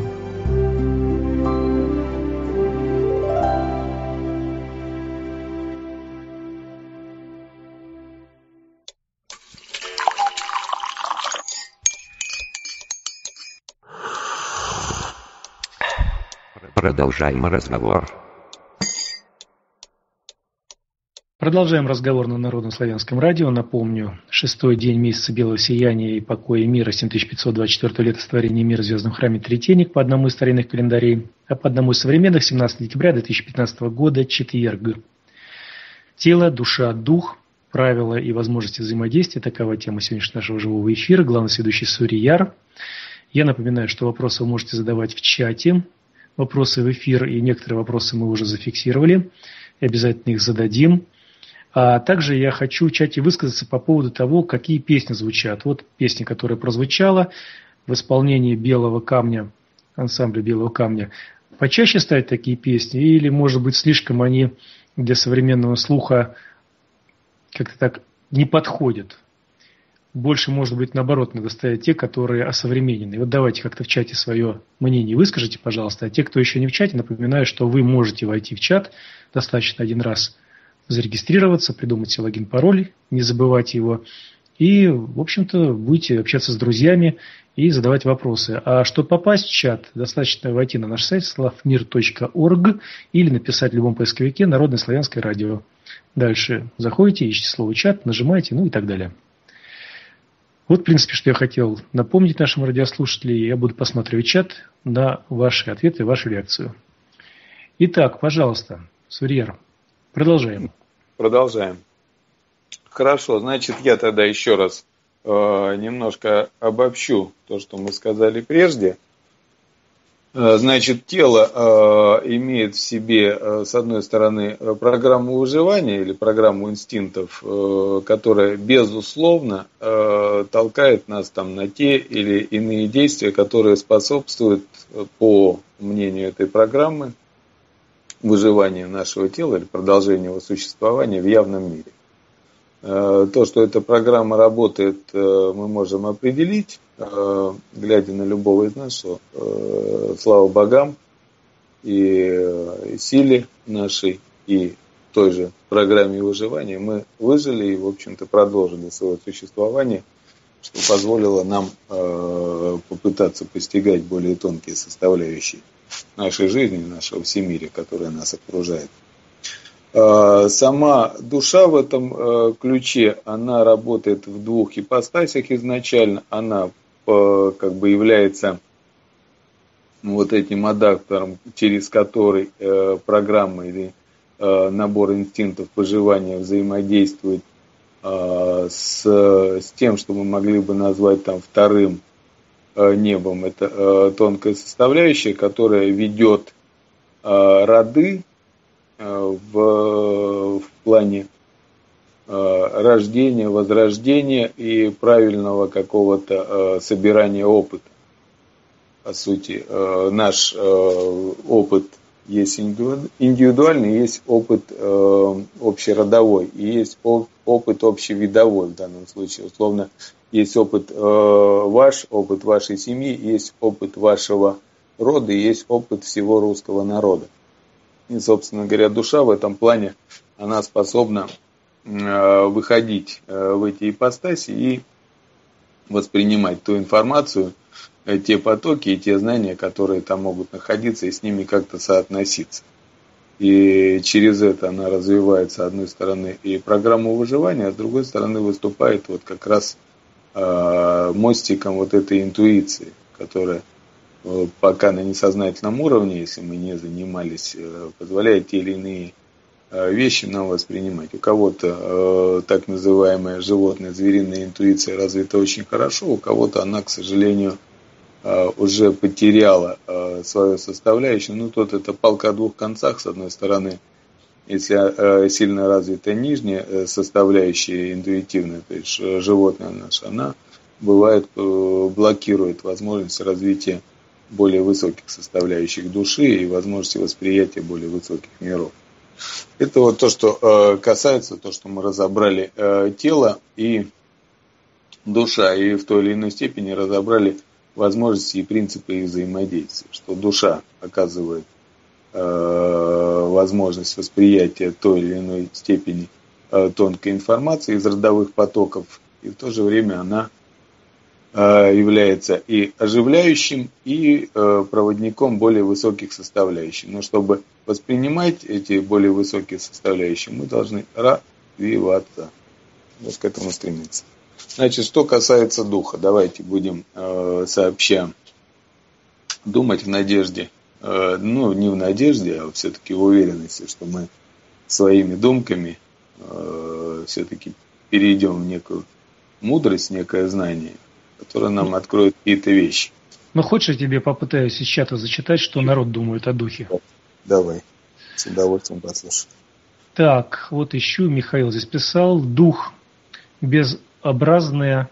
Продолжаем разговор. Продолжаем разговор на Народном Славянском радио. Напомню, шестой день месяца белого сияния и покоя мира, семь тысяч пятьсот двадцать четвёртое лето сотворения мира в звездном храме Третейник по одному из старинных календарей, а по одному из современных семнадцатого декабря две тысячи пятнадцатого года, четверг. Тело, душа, дух, правила и возможности взаимодействия – такова тема сегодняшнего нашего живого эфира. Главный сведущий Сурияр. Я напоминаю, что вопросы вы можете задавать в чате, вопросы в эфир, и некоторые вопросы мы уже зафиксировали, и обязательно их зададим. А также я хочу в чате высказаться по поводу того, какие песни звучат. Вот песня, которая прозвучала в исполнении «Белого камня», ансамбля «Белого камня». Почаще ставить такие песни или, может быть, слишком они для современного слуха как-то так не подходят? Больше, может быть, наоборот, надо ставить те, которые осовременены. Вот давайте как-то в чате свое мнение выскажите, пожалуйста. А те, кто еще не в чате, напоминаю, что вы можете войти в чат, достаточно один раз зарегистрироваться, придумать себе логин, пароль, не забывайте его. И, в общем-то, будете общаться с друзьями и задавать вопросы. А чтобы попасть в чат, достаточно войти на наш сайт слав мир точка орг или написать в любом поисковике «Народное славянское радио». Дальше заходите, ищите слово «чат», нажимаете, ну и так далее. Вот, в принципе, что я хотел напомнить нашим радиослушателям. Я буду посматривать чат на ваши ответы, вашу реакцию. Итак, пожалуйста, Сурьер, продолжаем. Продолжаем. Хорошо, значит, я тогда еще раз э, немножко обобщу то, что мы сказали прежде. Э, значит, тело э, имеет в себе, э, с одной стороны, программу выживания или программу инстинктов, э, которая, безусловно, э, толкает нас там на те или иные действия, которые способствуют, по мнению этой программы, выживание нашего тела или продолжение его существования в явном мире. То, что эта программа работает, мы можем определить, глядя на любого из нас, что слава богам и силе нашей, и той же программе выживания, мы выжили и, в общем-то, продолжили свое существование, что позволило нам попытаться постигать более тонкие составляющие нашей жизни, нашего всемирия, которое нас окружает. Сама душа в этом ключе, она работает в двух ипостасях изначально. Она как бы является вот этим адаптером, через который программа или набор инстинктов выживания взаимодействует с, с тем, что мы могли бы назвать там вторым небом. Это тонкая составляющая, которая ведет роды в, в плане рождения, возрождения и правильного какого-то собирания опыта. По сути, наш опыт есть индивидуальный, есть опыт общеродовой и есть опыт общевидовой в данном случае, условно. Есть опыт э, ваш, опыт вашей семьи, есть опыт вашего рода, есть опыт всего русского народа. И, собственно говоря, душа в этом плане, она способна э, выходить э, в эти ипостаси и воспринимать ту информацию, э, те потоки и те знания, которые там могут находиться, и с ними как-то соотноситься. И через это она развивается, с одной стороны, и программу выживания, а с другой стороны выступает вот как раз мостиком вот этой интуиции, которая пока на несознательном уровне, если мы не занимались, позволяет те или иные вещи нам воспринимать. У кого-то так называемая животная, звериная интуиция развита очень хорошо, у кого-то она, к сожалению, уже потеряла свою составляющую. Ну, тут это палка о двух концах. С одной стороны, если сильно развита нижняя составляющая интуитивная, то есть животное наше, она бывает блокирует возможность развития более высоких составляющих души и возможности восприятия более высоких миров. Это вот то, что касается, то, что мы разобрали тело и душа, и в той или иной степени разобрали возможности и принципы их взаимодействия, что душа оказывает возможность восприятия той или иной степени тонкой информации из родовых потоков, и в то же время она является и оживляющим, и проводником более высоких составляющих. Но чтобы воспринимать эти более высокие составляющие, мы должны развиваться. Вот к этому стремиться. Значит, что касается духа, давайте будем сообща думать в надежде, ну, не в надежде, а все-таки в уверенности, что мы своими думками все-таки перейдем в некую мудрость, некое знание, которое нам откроет какие-то вещи. Ну, хочешь, я тебе попытаюсь из чата зачитать, что народ думает о духе? Давай, с удовольствием послушаю. Так, вот ищу, Михаил здесь писал. Дух – безобразное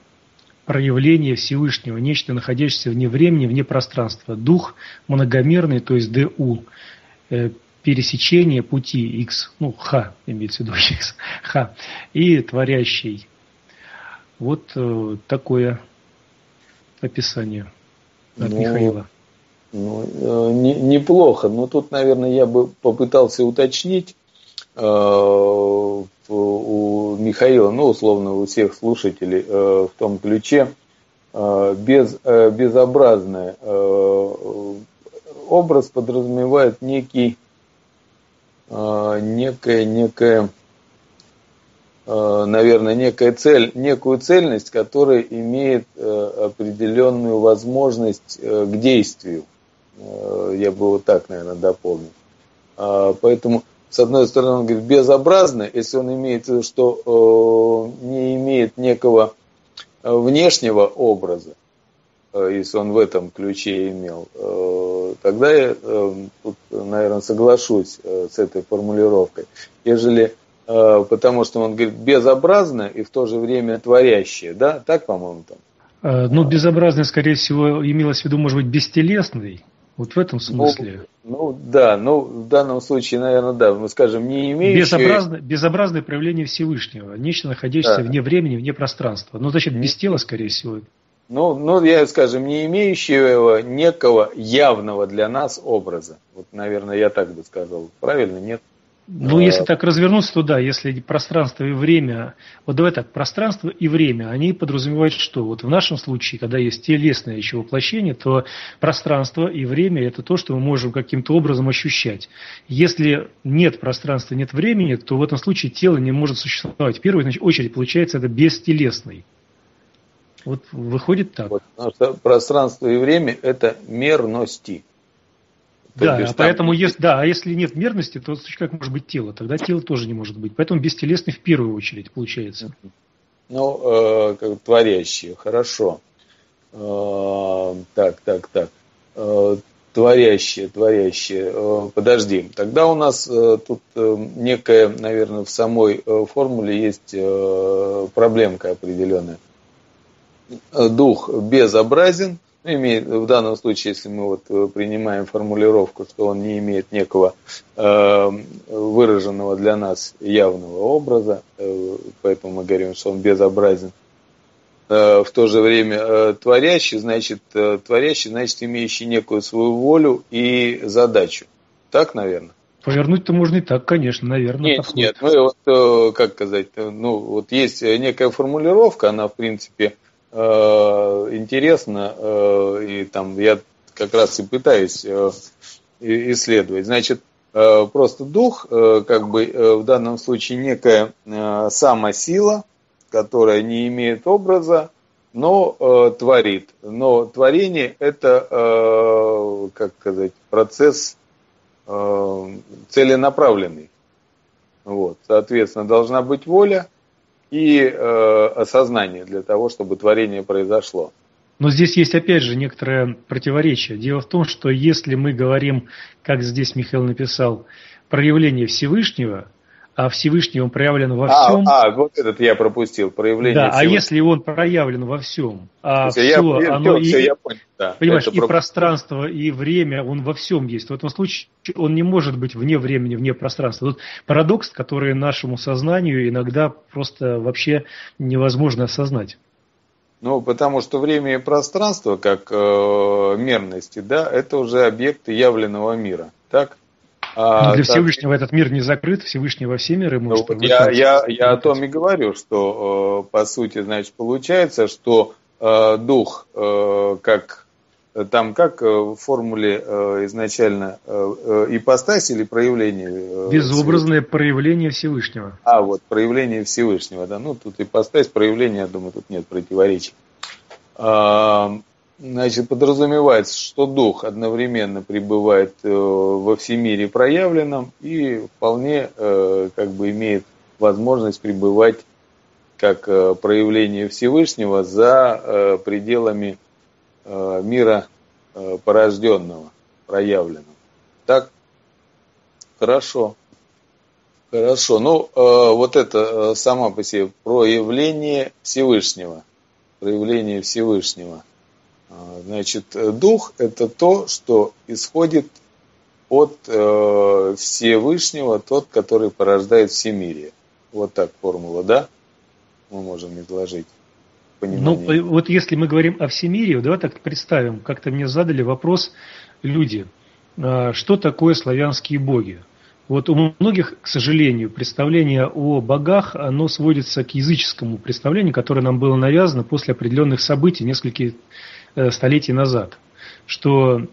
проявление Всевышнего, нечто, находящееся вне времени, вне пространства. Дух – многомерный, то есть ДУ, пересечение пути X, ну, Х, имеется в виду X, Х, и творящий. Вот э, такое описание от ну, Михаила. Ну, э, не, неплохо, но тут, наверное, я бы попытался уточнить э, у Михаила, ну, условно, у всех слушателей э, в том ключе, э, без, э, безобразное э, образ подразумевает некий, э, некое, некое наверное, некая цель, некую цельность, которая имеет определенную возможность к действию. Я бы вот так, наверное, дополнил. Поэтому, с одной стороны, он говорит, безобразно, если он имеет в виду, что не имеет некого внешнего образа, если он в этом ключе имел, тогда я тут, наверное, соглашусь с этой формулировкой. Ежели потому что он говорит безобразное и в то же время творящее, да? Так, по-моему, там? Ну, безобразное, скорее всего, имелось в виду, может быть, бестелесный, вот в этом смысле. Ну, ну да, ну, в данном случае, наверное, да, мы скажем, не имеющее... Безобразное, безобразное проявление Всевышнего, нечто, находящееся да. вне времени, вне пространства. Ну, значит, без тела, скорее всего. Ну, ну, я, скажем, не имеющего некого явного для нас образа. Вот, наверное, я так бы сказал. Правильно, нет? Ну, если так развернуться, то да, если пространство и время, вот давай так, пространство и время, они подразумевают, что вот в нашем случае, когда есть телесное еще воплощение, то пространство и время – это то, что мы можем каким-то образом ощущать. Если нет пространства, нет времени, то в этом случае тело не может существовать. В первую очередь, получается, это бестелесный. Вот выходит так. Вот, потому что пространство и время – это мерности. Да, а поэтому есть, да, а если нет мерности, то как может быть тело? Тогда тело тоже не может быть. Поэтому бестелесный в первую очередь получается. Ну, э, как творящие, хорошо. Э, так, так, так. Э, творящие, творящие. Э, подожди. Тогда у нас э, тут э, некая, наверное, в самой э, формуле есть э, проблемка определенная. Дух безобразен. В данном случае, если мы вот принимаем формулировку, что он не имеет некого э, выраженного для нас явного образа, э, поэтому мы говорим, что он безобразен, э, в то же время э, творящий, значит, э, творящий, значит, имеющий некую свою волю и задачу. Так, наверное? Повернуть-то можно и так, конечно, наверное. Нет, нет, ну, вот, как сказать, ну, вот есть некая формулировка, она, в принципе, интересно, и там я как раз и пытаюсь исследовать. Значит, просто дух, как бы в данном случае некая самосила, которая не имеет образа, но творит. Но творение – это, как сказать, процесс целенаправленный. Вот. Соответственно, должна быть воля и э, осознание для того, чтобы творение произошло. Но здесь есть, опять же, некоторое противоречие. Дело в том, что если мы говорим, как здесь Михаил написал, проявление Всевышнего, а Всевышний он проявлен во всем... А, а вот этот я пропустил, проявление да, Всевышнего. А если он проявлен во всем, а все, я, все я, оно все, и... Я понял, да, понимаешь, и пропустил. Пространство, и время, он во всем есть. В этом случае он не может быть вне времени, вне пространства. Тут парадокс, который нашему сознанию иногда просто вообще невозможно осознать. Ну, потому что время и пространство, как э, мерности, да, это уже объекты явленного мира, так? А, для Всевышнего так, этот мир не закрыт, Всевышний во все миры может ну, я, я, я о том и говорю, что, э, по сути, значит, получается, что э, дух, э, как там как в формуле э, изначально э, ипостась или проявление? Э, Безобразное Всевышнего. Проявление Всевышнего. А, вот, проявление Всевышнего, да. Ну, тут ипостась, проявление, я думаю, тут нет противоречий. А, значит, подразумевается, что дух одновременно пребывает э, во всемире проявленном и вполне э, как бы имеет возможность пребывать как э, проявление Всевышнего за э, пределами мира порожденного, проявленного. Так? Хорошо. Хорошо. Ну, вот это сама по себе проявление Всевышнего. Проявление Всевышнего. Значит, дух – это то, что исходит от Всевышнего, тот, который порождает всемирие. Вот так формула, да? Мы можем изложить. Понимание. Ну, вот если мы говорим о всемирии, давай так представим, как-то мне задали вопрос люди, что такое славянские боги? Вот у многих, к сожалению, представление о богах, оно сводится к языческому представлению, которое нам было навязано после определенных событий нескольких столетий назад, что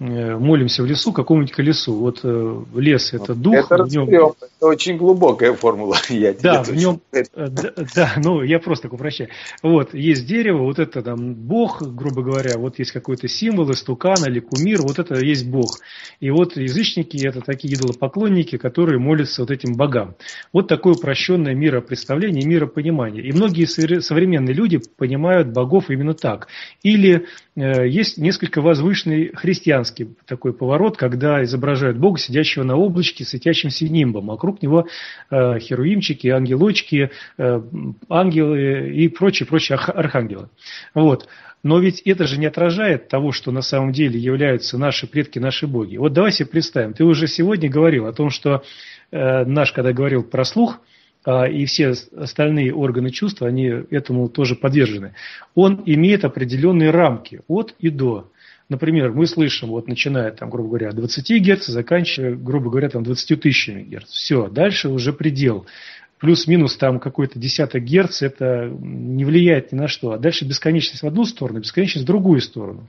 молимся в лесу, какому-нибудь колесу. Вот лес – это дух. Это, в нем... это очень глубокая формула. Я да, в нем... да, да, ну я просто так упрощаю. Вот, есть дерево, вот это там бог, грубо говоря, вот есть какой-то символ, истукан или кумир, вот это есть бог. И вот язычники – это такие идолопоклонники, которые молятся вот этим богам. Вот такое упрощенное миропредставление, миропонимание. И многие современные люди понимают богов именно так. Или есть несколько возвышенный христианский такой поворот, когда изображают Бога, сидящего на облачке, светящимся нимбом. Вокруг него э, херувимчики, ангелочки, э, ангелы и прочие-прочие архангелы. Вот. Но ведь это же не отражает того, что на самом деле являются наши предки, наши боги. Вот давай себе представим. Ты уже сегодня говорил о том, что э, наш, когда говорил про слух, и все остальные органы чувств, они этому тоже подвержены. Он имеет определенные рамки от и до. Например, мы слышим, вот начиная, там, грубо говоря, от двадцати герц, заканчивая, грубо говоря, там, двадцатью тысячами герц. Все, дальше уже предел. Плюс-минус там какой-то десяток герц, это не влияет ни на что. А дальше бесконечность в одну сторону, бесконечность в другую сторону.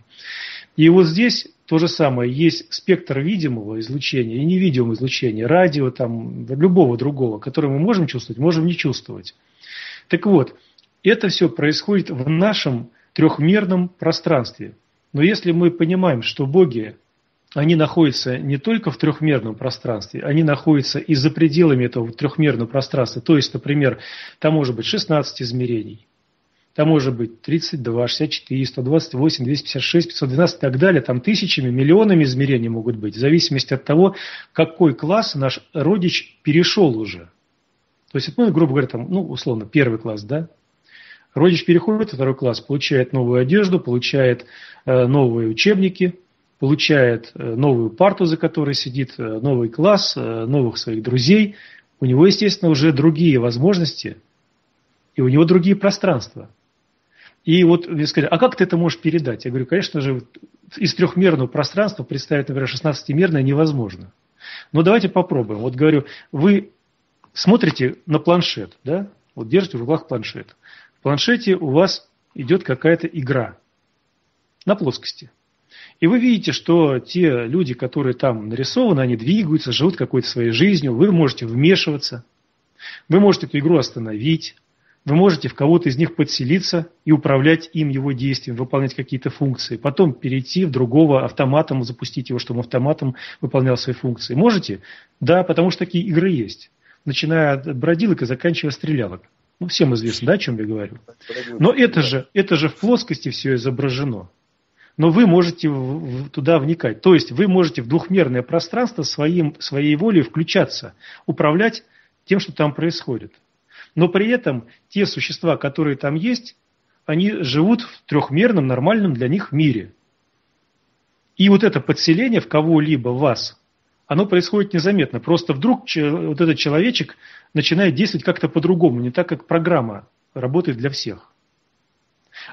И вот здесь то же самое. Есть спектр видимого излучения и невидимого излучения, радио, там, любого другого, которое мы можем чувствовать, можем не чувствовать. Так вот, это все происходит в нашем трехмерном пространстве. Но если мы понимаем, что боги, они находятся не только в трехмерном пространстве, они находятся и за пределами этого трехмерного пространства. То есть, например, там может быть шестнадцать измерений. Там может быть тридцать два, шестьдесят четыре, сто двадцать восемь, двести пятьдесят шесть, пятьсот двенадцать и так далее. Там тысячами, миллионами измерений могут быть. В зависимости от того, какой класс наш родич перешел уже. То есть, мы, грубо говоря, там, ну, условно, первый класс, да? Родич переходит во второй класс, получает новую одежду, получает э, новые учебники, получает э, новую парту, за которой сидит, э, новый класс, э, новых своих друзей. У него, естественно, уже другие возможности, и у него другие пространства. И вот мне сказали, а как ты это можешь передать? Я говорю, конечно же, из трехмерного пространства представить, например, шестнадцатимерное невозможно. Но давайте попробуем. Вот говорю, вы смотрите на планшет, да? Вот держите в руках планшет. В планшете у вас идет какая-то игра на плоскости. И вы видите, что те люди, которые там нарисованы, они двигаются, живут какой-то своей жизнью. Вы можете вмешиваться, вы можете эту игру остановить. Вы можете в кого-то из них подселиться и управлять им, его действием, выполнять какие-то функции. Потом перейти в другого автоматом, запустить его, чтобы он автоматом выполнял свои функции. Можете? Да, потому что такие игры есть. Начиная от бродилок и заканчивая стрелялок. Ну, всем известно, да, о чем я говорю? Но это же, это же в плоскости все изображено. Но вы можете в, в, туда вникать. То есть вы можете в двухмерное пространство своим, своей волей включаться, управлять тем, что там происходит. Но при этом те существа, которые там есть, они живут в трехмерном, нормальном для них мире. И вот это подселение в кого-либо вас, оно происходит незаметно. Просто вдруг вот этот человечек начинает действовать как-то по-другому, не так, как программа работает для всех.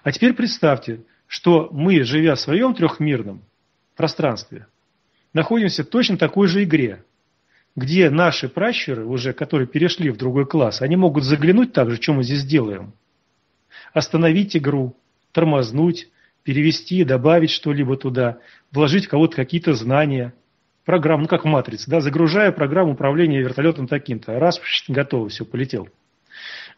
А теперь представьте, что мы, живя в своем трехмерном пространстве, находимся в точно такой же игре, где наши пращуры, уже, которые перешли в другой класс, они могут заглянуть так же, что мы здесь делаем, остановить игру, тормознуть, перевести, добавить что-либо туда, вложить в кого-то какие-то знания. Программу, ну как в матрице, да, загружаю программу управления вертолетом таким-то. Раз, готово, все, полетел.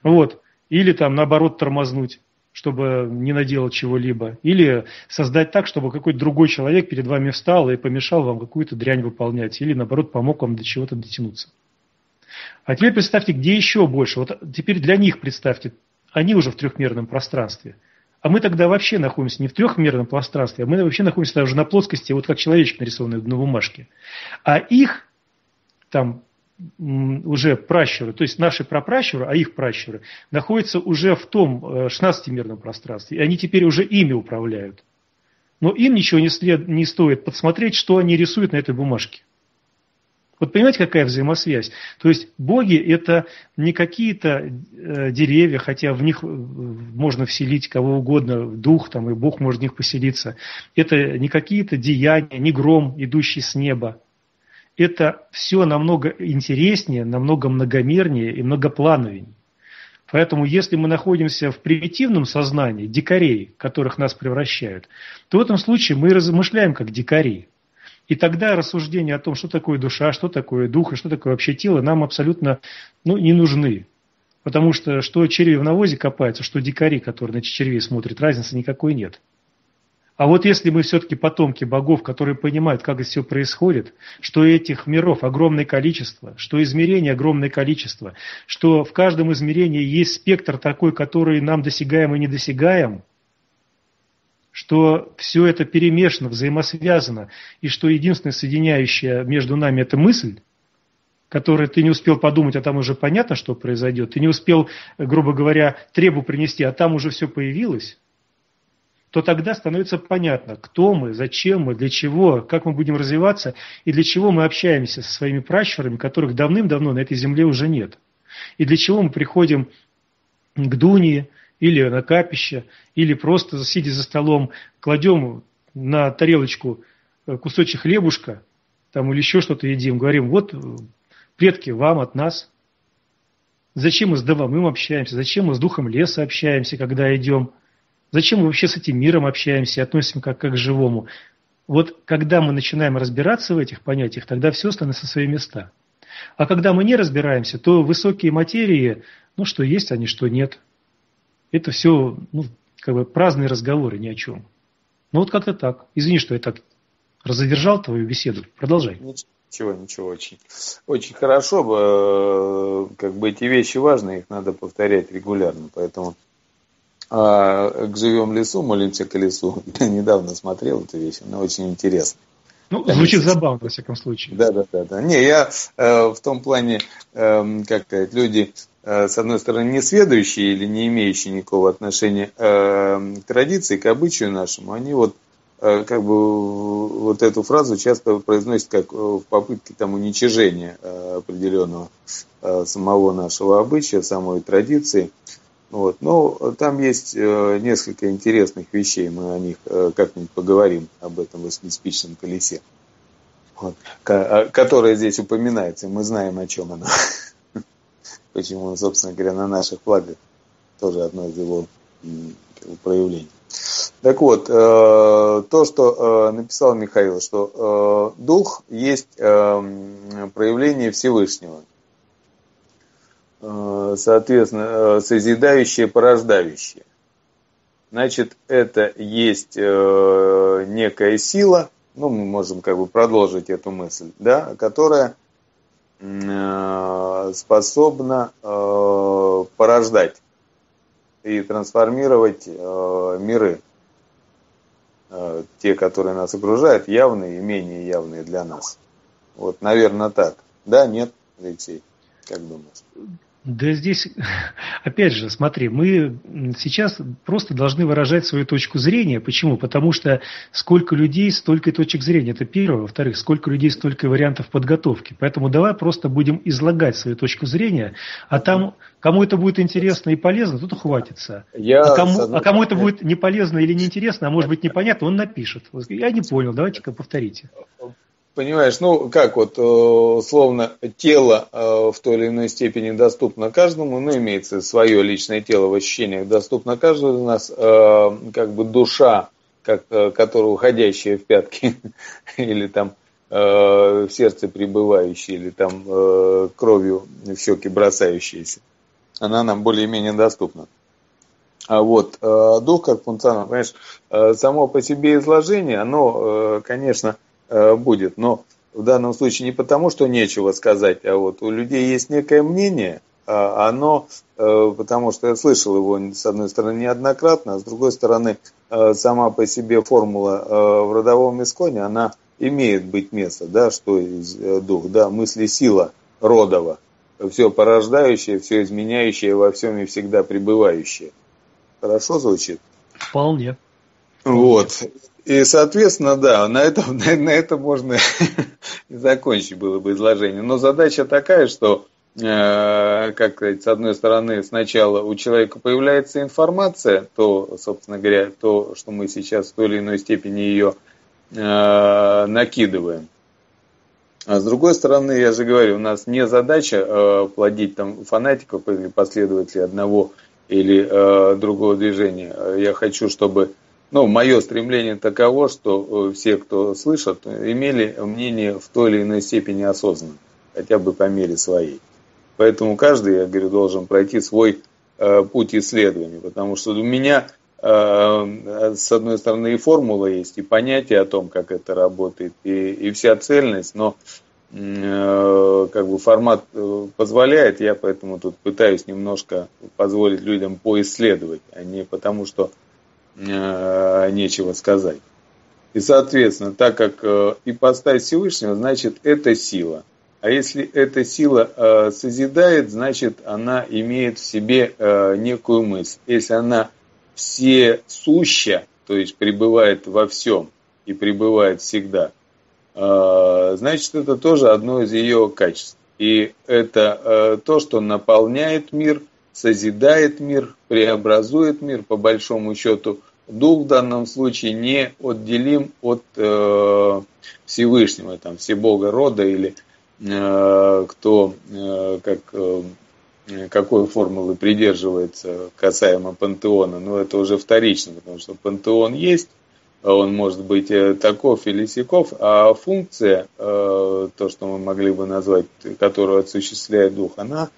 Вот. Или там наоборот тормознуть, чтобы не наделать чего-либо. Или создать так, чтобы какой-то другой человек перед вами встал и помешал вам какую-то дрянь выполнять. Или наоборот помог вам до чего-то дотянуться. А теперь представьте, где еще больше. Вот теперь для них представьте, они уже в трехмерном пространстве. А мы тогда вообще находимся не в трехмерном пространстве, а мы вообще находимся даже на плоскости, вот как человечек нарисованный на бумажке. А их там уже пращуры, то есть наши прапращуры, а их пращуры, находятся уже в том шестнадцатимерном пространстве, и они теперь уже ими управляют. Но им ничего не, след, не стоит подсмотреть, что они рисуют на этой бумажке. Вот понимаете, какая взаимосвязь? То есть боги – это не какие-то деревья, хотя в них можно вселить кого угодно, дух, там, и бог может в них поселиться. Это не какие-то деяния, не гром, идущий с неба. Это все намного интереснее, намного многомернее и многоплановее. Поэтому если мы находимся в примитивном сознании, дикарей, которых нас превращают, то в этом случае мы размышляем как дикари. И тогда рассуждения о том, что такое душа, что такое дух и что такое вообще тело, нам абсолютно ну, не нужны. Потому что что черви в навозе копаются, что дикари, которые на червей смотрят, разницы никакой нет. А вот если мы все-таки потомки богов, которые понимают, как это все происходит, что этих миров огромное количество, что измерений огромное количество, что в каждом измерении есть спектр такой, который нам досягаем и недосягаем, что все это перемешано, взаимосвязано, и что единственное соединяющее между нами – это мысль, которую ты не успел подумать, а там уже понятно, что произойдет, ты не успел, грубо говоря, требу принести, а там уже все появилось, то тогда становится понятно, кто мы, зачем мы, для чего, как мы будем развиваться, и для чего мы общаемся со своими пращурами, которых давным-давно на этой земле уже нет, и для чего мы приходим к Дуне, или на капище, или просто сидя за столом, кладем на тарелочку кусочек хлебушка, там, или еще что-то едим, говорим, вот, предки, вам от нас. Зачем мы с домовым общаемся, зачем мы с духом леса общаемся, когда идем, зачем мы вообще с этим миром общаемся и относимся как, как к живому. Вот когда мы начинаем разбираться в этих понятиях, тогда все становится на свои места. А когда мы не разбираемся, то высокие материи, ну, что есть они, что нет. Это все ну, как бы праздные разговоры ни о чем. Ну вот как-то так. Извини, что я так разодержал твою беседу. Продолжай. Ничего, ничего. Очень, очень хорошо. Как бы эти вещи важны, их надо повторять регулярно. Поэтому а, к живем лесу, молимся к лесу. Я недавно смотрел эту вещь. Она очень интересна. Ну, звучит забавно, во всяком случае. Да, да, да, да. Не, я э, в том плане, э, как сказать, люди, э, с одной стороны, не сведущие или не имеющие никакого отношения э, к традиции, к обычаю нашему, они вот э, как бы вот эту фразу часто произносят как в попытке там уничижения э, определенного э, самого нашего обычая, самой традиции. Вот. Но там есть э, несколько интересных вещей, мы о них э, как-нибудь поговорим, об этом восьмиспичном колесе, вот. Ко- которое здесь упоминается, и мы знаем, о чем оно. Почему, собственно говоря, на наших флагах тоже одно из его м- проявлений. Так вот, э, то, что э, написал Михаил, что э, дух есть э, проявление Всевышнего. Соответственно, созидающее, порождающее. Значит, это есть некая сила, ну, мы можем как бы продолжить эту мысль, да, которая способна порождать и трансформировать миры. Те, которые нас окружают, явные и менее явные для нас. Вот, наверное, так. Да, нет, Алексей, как думаешь? Да здесь, опять же, смотри, мы сейчас просто должны выражать свою точку зрения. Почему? Потому что сколько людей, столько и точек зрения. Это первое. Во-вторых, сколько людей, столько и вариантов подготовки. Поэтому давай просто будем излагать свою точку зрения. А там, кому это будет интересно и полезно, тот ухватится. Я а, кому, а кому это будет не полезно или неинтересно, а может быть непонятно, он напишет. Я не понял, давайте-ка повторите. Понимаешь, ну как вот, словно тело в той или иной степени доступно каждому, ну имеется свое личное тело в ощущениях, доступно каждому из нас, как бы душа, как, которая уходящая в пятки, или там в сердце пребывающая, или там кровью в щеки бросающаяся, она нам более-менее доступна. А вот дух как функционал, понимаешь, само по себе изложение, оно, конечно, будет, но в данном случае не потому, что нечего сказать, а вот у людей есть некое мнение, оно, потому что я слышал его, с одной стороны, неоднократно, а с другой стороны, сама по себе формула в родовом исконе, она имеет быть место, да, что есть дух, да, мысли сила родова, все порождающее, все изменяющее, во всем и всегда пребывающее. Хорошо звучит? Вполне. Вот. И, соответственно, да, на этом, на, на этом можно и закончить было бы изложение. Но задача такая, что, э, как сказать, с одной стороны, сначала у человека появляется информация, то, собственно говоря, то, что мы сейчас в той или иной степени ее э, накидываем. А с другой стороны, я же говорю, у нас не задача э, плодить там фанатиков или последователей одного или э, другого движения. Я хочу, чтобы... Ну, мое стремление таково, что все, кто слышат, имели мнение в той или иной степени осознанно, хотя бы по мере своей. Поэтому каждый, я говорю, должен пройти свой э, путь исследования, потому что у меня, э, с одной стороны, и формула есть, и понятие о том, как это работает, и, и вся цельность, но э, как бы формат позволяет, я поэтому тут пытаюсь немножко позволить людям поисследовать, а не потому, что нечего сказать. И, соответственно, так как э, ипостась Всевышнего, значит, это сила. А если эта сила э, созидает, значит, она имеет в себе э, некую мысль. Если она всесуща, то есть пребывает во всем и пребывает всегда, э, значит, это тоже одно из ее качеств. И это э, то, что наполняет мир, созидает мир, преобразует мир, по большому счету. Дух в данном случае не отделим от э, Всевышнего, там, Всебога рода, или э, кто, э, как, э, какой формулы придерживается касаемо пантеона, но это уже вторично, потому что пантеон есть, он может быть таков или сяков, а функция, э, то, что мы могли бы назвать, которую осуществляет дух, она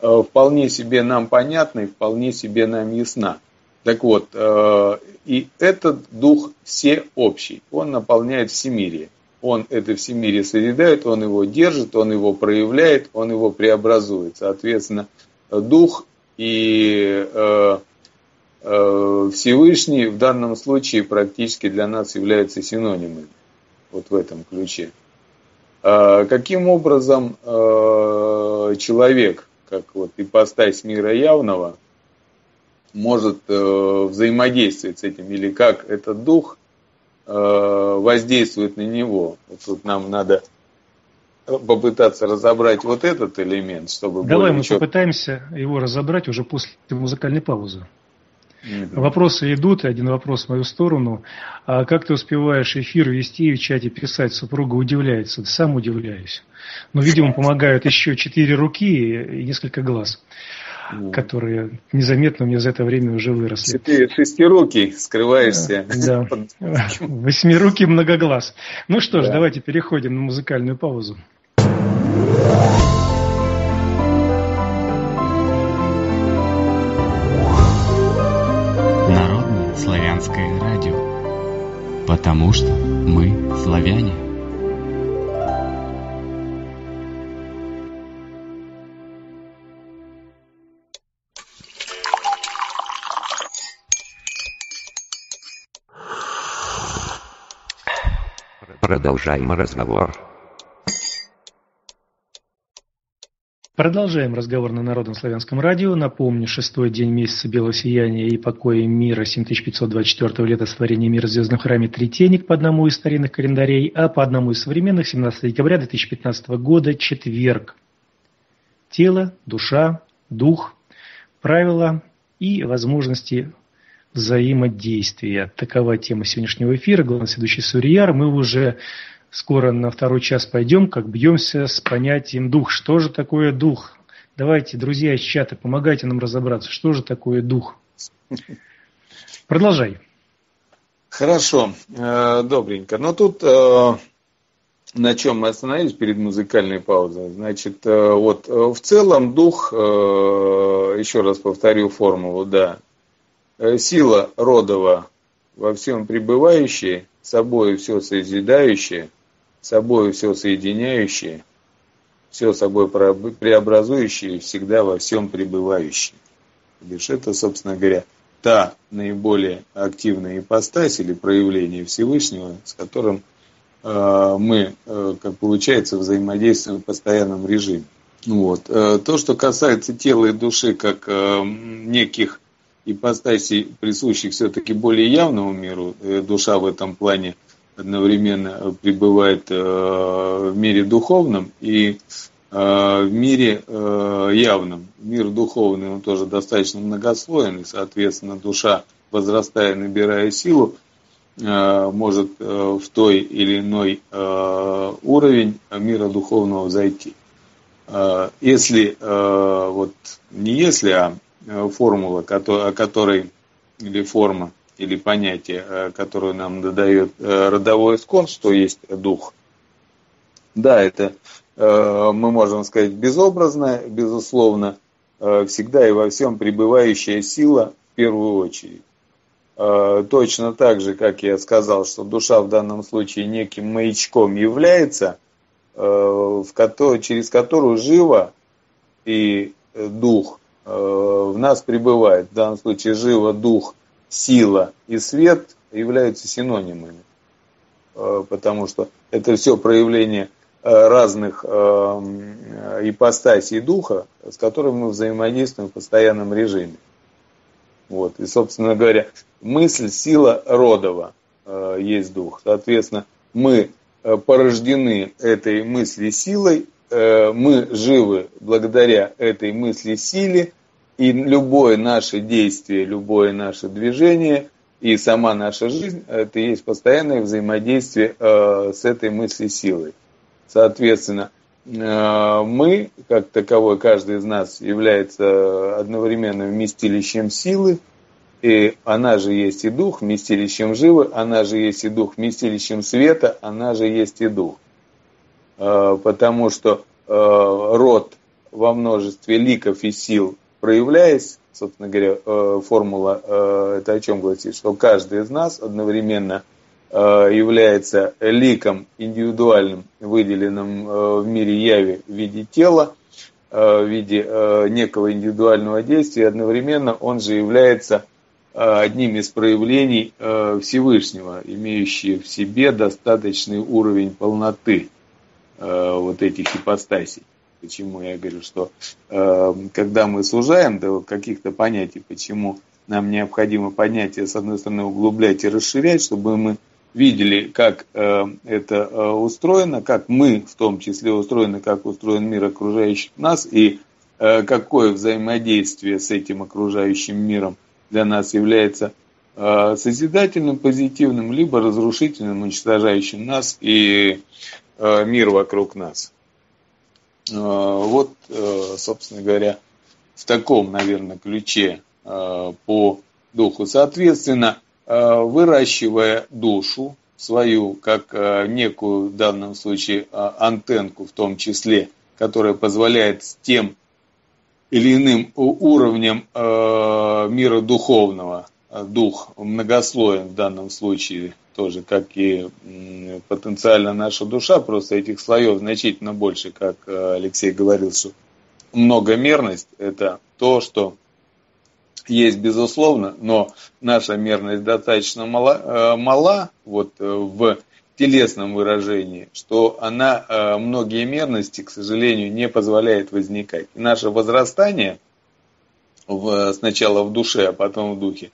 э, вполне себе нам понятна и вполне себе нам ясна. Так вот, э, и этот дух всеобщий, он наполняет всемирие. Он это всемирие созидает, он его держит, он его проявляет, он его преобразует. Соответственно, дух и э, э, Всевышний в данном случае практически для нас являются синонимами. Вот в этом ключе. Э, каким образом э, человек, как вот ипостась мира явного, может э, взаимодействовать с этим, или как этот дух э, воздействует на него. Вот тут нам надо попытаться разобрать вот этот элемент, чтобы... Давай мы чет... попытаемся его разобрать уже после музыкальной паузы. Mm-hmm. Вопросы идут, один вопрос в мою сторону. А как ты успеваешь эфир вести и в чате писать? Супруга удивляется, сам удивляюсь. Но, видимо, помогают еще четыре руки и несколько глаз, которые незаметно у меня за это время уже выросли. Ты шестирукий, скрываешься. Да, восьмирукий многоглаз. Ну что ж, да. Давайте переходим на музыкальную паузу. Народное славянское радио. Потому что мы славяне. Продолжаем разговор. Продолжаем разговор на Народном славянском радио. Напомню, шестой день месяца белого сияния и покоя мира, семь тысяч пятьсот двадцать четвёртого лета сотворения мира в звездном храме Третейник по одному из старинных календарей, а по одному из современных семнадцатого декабря две тысячи пятнадцатого года, четверг. Тело, душа, дух, правила и возможности взаимодействия. Такова тема сегодняшнего эфира. Главный ведущий Сурияр. Мы уже скоро на второй час пойдем, как бьемся с понятием дух. Что же такое дух? Давайте, друзья из чата, помогайте нам разобраться, что же такое дух. Продолжай. Хорошо, добренько. Но тут на чем мы остановились перед музыкальной паузой? Значит, вот в целом дух, еще раз повторю формулу, да, сила родова во всем пребывающая, собою все созидающее, собою все соединяющее, все собой преобразующее, всегда во всем пребывающее. Лишь это, собственно говоря, та наиболее активная ипостась или проявление Всевышнего, с которым э, мы, э, как получается, взаимодействуем в постоянном режиме. Вот. Э, то, что касается тела и души, как э, неких ипостасей, присущих все-таки более явному миру, э, душа в этом плане одновременно пребывает э, в мире духовном и э, в мире э, явном. Мир духовный, он тоже достаточно многослойный, соответственно, душа, возрастая, набирая силу, э, может э, в той или иной э, уровень мира духовного зайти. Э, если, э, вот не если, а формула, о которой, или форма, или понятие, которое нам додает родовой искон, что есть дух. Да, это, мы можем сказать, безобразная, безусловно, всегда и во всем пребывающая сила в первую очередь. Точно так же, как я сказал, что душа в данном случае неким маячком является, через которую живо и дух в нас пребывает. В данном случае живо дух, сила и свет являются синонимами, потому что это все проявление разных ипостасей духа, с которыми мы взаимодействуем в постоянном режиме. Вот. И, собственно говоря, мысль, сила родова есть дух. Соответственно, мы порождены этой мысли силой, мы живы благодаря этой мысли силе, и любое наше действие, любое наше движение и сама наша жизнь – это и есть постоянное взаимодействие э, с этой мысли-силой. Соответственно, э, мы, как таковой, каждый из нас является одновременно вместилищем силы, и она же есть и дух, вместилищем живы, она же есть и дух, вместилищем света, она же есть и дух. Э, потому что э, род во множестве ликов и сил, проявляясь, собственно говоря, формула, это о чем гласит, что каждый из нас одновременно является ликом индивидуальным, выделенным в мире яви в виде тела, в виде некого индивидуального действия, и одновременно он же является одним из проявлений Всевышнего, имеющий в себе достаточный уровень полноты вот этих ипостасей. Почему я говорю, что э, когда мы сужаем до каких-то понятий, почему нам необходимо понятие, с одной стороны, углублять и расширять, чтобы мы видели, как э, это э, устроено, как мы в том числе устроены, как устроен мир окружающих нас, и э, какое взаимодействие с этим окружающим миром для нас является э, созидательным, позитивным, либо разрушительным, уничтожающим нас и э, мир вокруг нас. Вот, собственно говоря, в таком, наверное, ключе по духу. Соответственно, выращивая душу свою, как некую, в данном случае, антенку, в том числе, которая позволяет с тем или иным уровнем мира духовного, дух многослоен в данном случае, тоже, как и потенциально наша душа, просто этих слоев значительно больше, как Алексей говорил, что многомерность – это то, что есть, безусловно, но наша мерность достаточно мала, мала вот, в телесном выражении, что она многие мерности, к сожалению, не позволяет возникать. И наше возрастание в, сначала в душе, а потом в духе,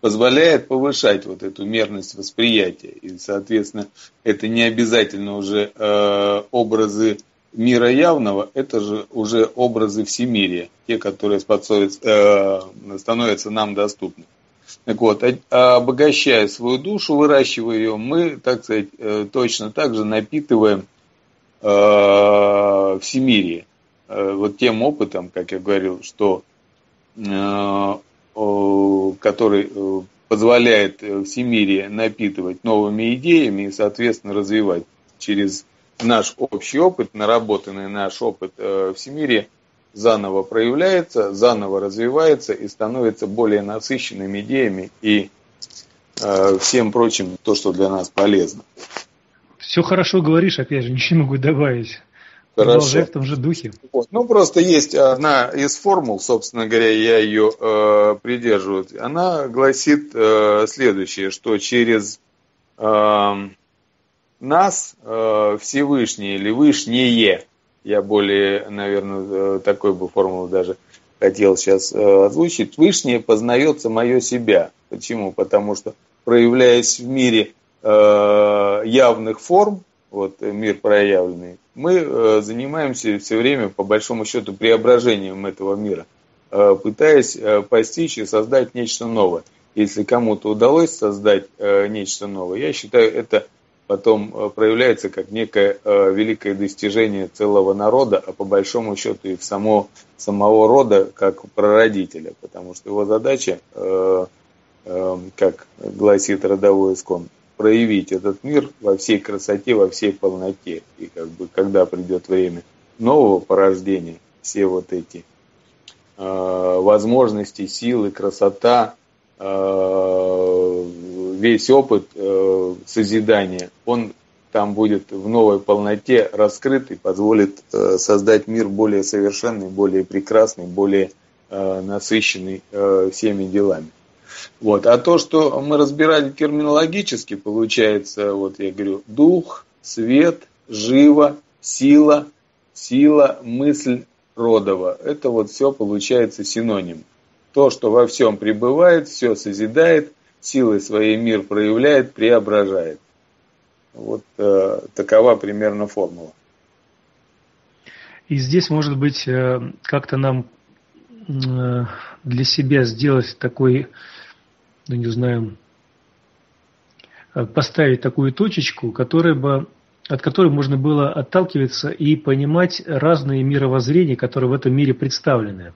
позволяет повышать вот эту мерность восприятия. И, соответственно, это не обязательно уже э, образы мира явного, это же уже образы всемирия, те, которые способят, э, становятся нам доступны. вот, обогащая свою душу, выращивая ее, мы, так сказать, точно так же напитываем э, всемирие. Э, вот тем опытом, как я говорил, что, э, э, который э, позволяет всемирие напитывать новыми идеями и, соответственно, развивать через наш общий опыт, наработанный наш опыт э, всемирия, заново проявляется, заново развивается и становится более насыщенными идеями и э, всем прочим, то, что для нас полезно. Все хорошо говоришь, опять же, ничего не могу добавить. Продолжай в том же духе. Вот. Ну, просто есть одна из формул, собственно говоря, я ее э, придерживаюсь. Она гласит э, следующее, что через э, нас э, Всевышний или Вышнее, я более, наверное, такой бы формулу даже хотел сейчас озвучить. Вышнее познается мое себя. Почему? Потому что, проявляясь в мире явных форм, вот мир проявленный, мы занимаемся все время, по большому счету, преображением этого мира, пытаясь постичь и создать нечто новое. Если кому-то удалось создать нечто новое, я считаю, это потом проявляется как некое э, великое достижение целого народа, а по большому счету и в само, самого рода как прародителя, потому что его задача, э, э, как гласит родовой искон, проявить этот мир во всей красоте, во всей полноте. И как бы, когда придет время нового порождения, все вот эти э, возможности, силы, красота, весь опыт э, созидания, он там будет в новой полноте раскрыт и позволит э, создать мир более совершенный, более прекрасный, более э, насыщенный э, всеми делами. Вот. А то, что мы разбирали терминологически, получается, вот я говорю, дух, свет, живо, сила, сила, мысль, родова. Это вот все получается синоним. То, что во всем пребывает, все созидает, силой своей мир проявляет, преображает. Вот э, такова примерно формула. И здесь, может быть, как-то нам э, для себя сделать такой, ну не знаю, поставить такую точечку, которая бы, от которой можно было отталкиваться и понимать разные мировоззрения, которые в этом мире представлены.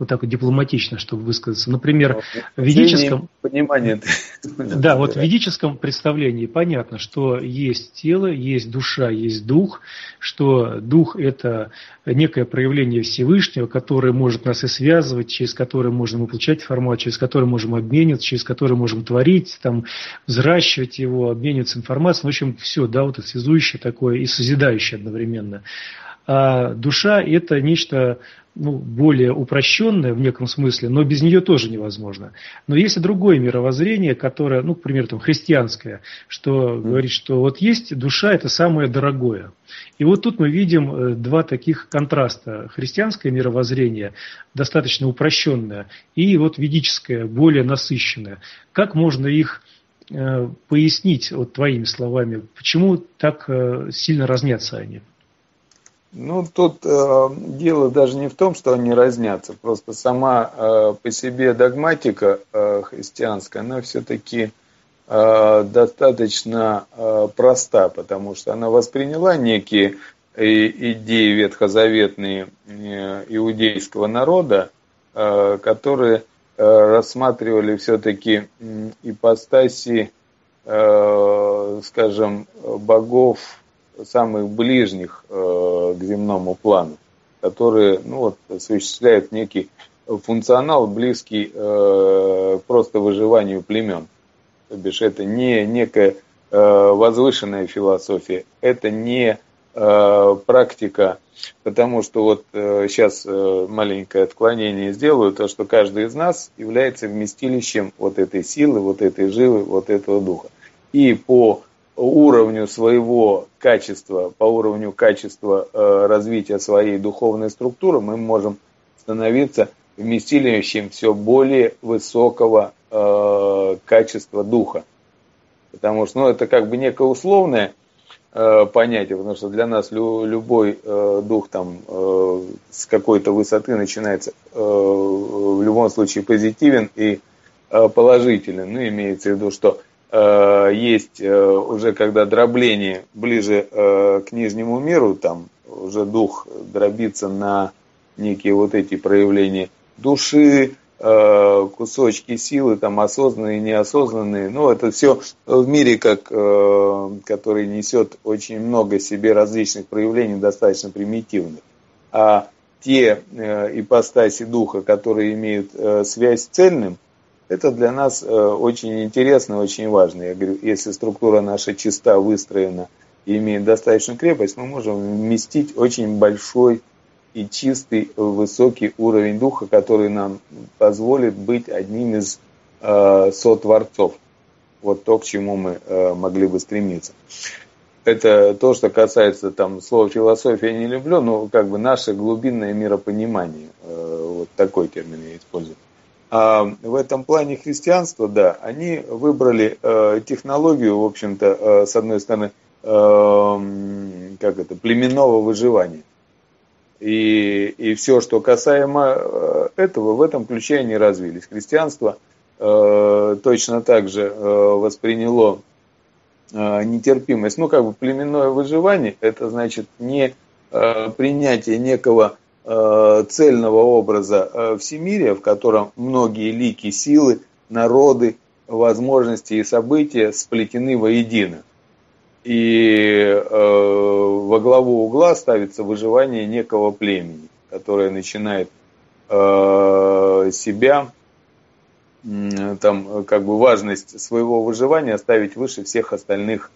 Вот так вот дипломатично, чтобы высказаться. Например, в ведическом... Понимание. Да, вот в ведическом представлении понятно, что есть тело, есть душа, есть дух, что дух – это некое проявление Всевышнего, которое может нас и связывать, через которое можем получать формат, через которое можем обмениваться, через которое можем творить, там, взращивать его, обмениваться информацией. В общем, все, да, вот это связующее такое и созидающее одновременно. А душа – это нечто... ну, более упрощенная в неком смысле, но без нее тоже невозможно. Но есть и другое мировоззрение, которое, ну, к примеру, там, христианское, что говорит, что вот есть душа, это самое дорогое. И вот тут мы видим два таких контраста. Христианское мировоззрение, достаточно упрощенное, и вот ведическое, более насыщенное. Как можно их э, пояснить, вот твоими словами, почему так э, сильно разнятся они? Ну, тут э, дело даже не в том, что они разнятся. Просто сама э, по себе догматика э, христианская, она все-таки э, достаточно э, проста, потому что она восприняла некие идеи ветхозаветные э, иудейского народа, э, которые э, рассматривали все-таки э, ипостаси, э, скажем, богов, самых ближних э, к земному плану, которые, ну, вот, осуществляют некий функционал, близкий э, просто выживанию племен. То бишь это не некая э, возвышенная философия, это не э, практика, потому что вот э, сейчас э, маленькое отклонение сделаю, то, что каждый из нас является вместилищем вот этой силы, вот этой живы, вот этого духа. И по уровню своего качества, по уровню качества э, развития своей духовной структуры мы можем становиться вместилищем все более высокого э, качества духа. Потому что, ну, это как бы некое условное э, понятие, потому что для нас лю- любой э, дух там, э, с какой-то высоты начинается э, в любом случае позитивен и положителен. Ну, имеется в виду, что э, есть э, уже когда дробление ближе э, к нижнему миру, там уже дух дробится на некие вот эти проявления души, э, кусочки силы, там осознанные, неосознанные. Ну, это все в мире, как, э, который несет очень много себе различных проявлений, достаточно примитивных. А те э, ипостаси духа, которые имеют э, связь с цельным, это для нас э, очень интересно, очень важно. Я говорю, если структура наша чиста, выстроена и имеет достаточную крепость, мы можем вместить очень большой и чистый, высокий уровень духа, который нам позволит быть одним из э, сотворцов. Вот то, к чему мы э, могли бы стремиться. Это то, что касается, там, слова философия я не люблю, но как бы наше глубинное миропонимание. Э, вот такой термин я использую. А в этом плане христианство, да, они выбрали э, технологию, в общем-то, э, с одной стороны, э, как это, племенного выживания. И, и все, что касаемо этого, в этом ключе они развились. Христианство э, точно так же э, восприняло э, нетерпимость. Ну, как бы племенное выживание, это значит не э, принятие некого э, цельного образа э, всемирия, в котором многие лики, силы, народы, возможности и события сплетены воедино. И э, во главу угла ставится выживание некого племени, которое начинает э, себя, э, там, как бы важность своего выживания ставить выше всех остальных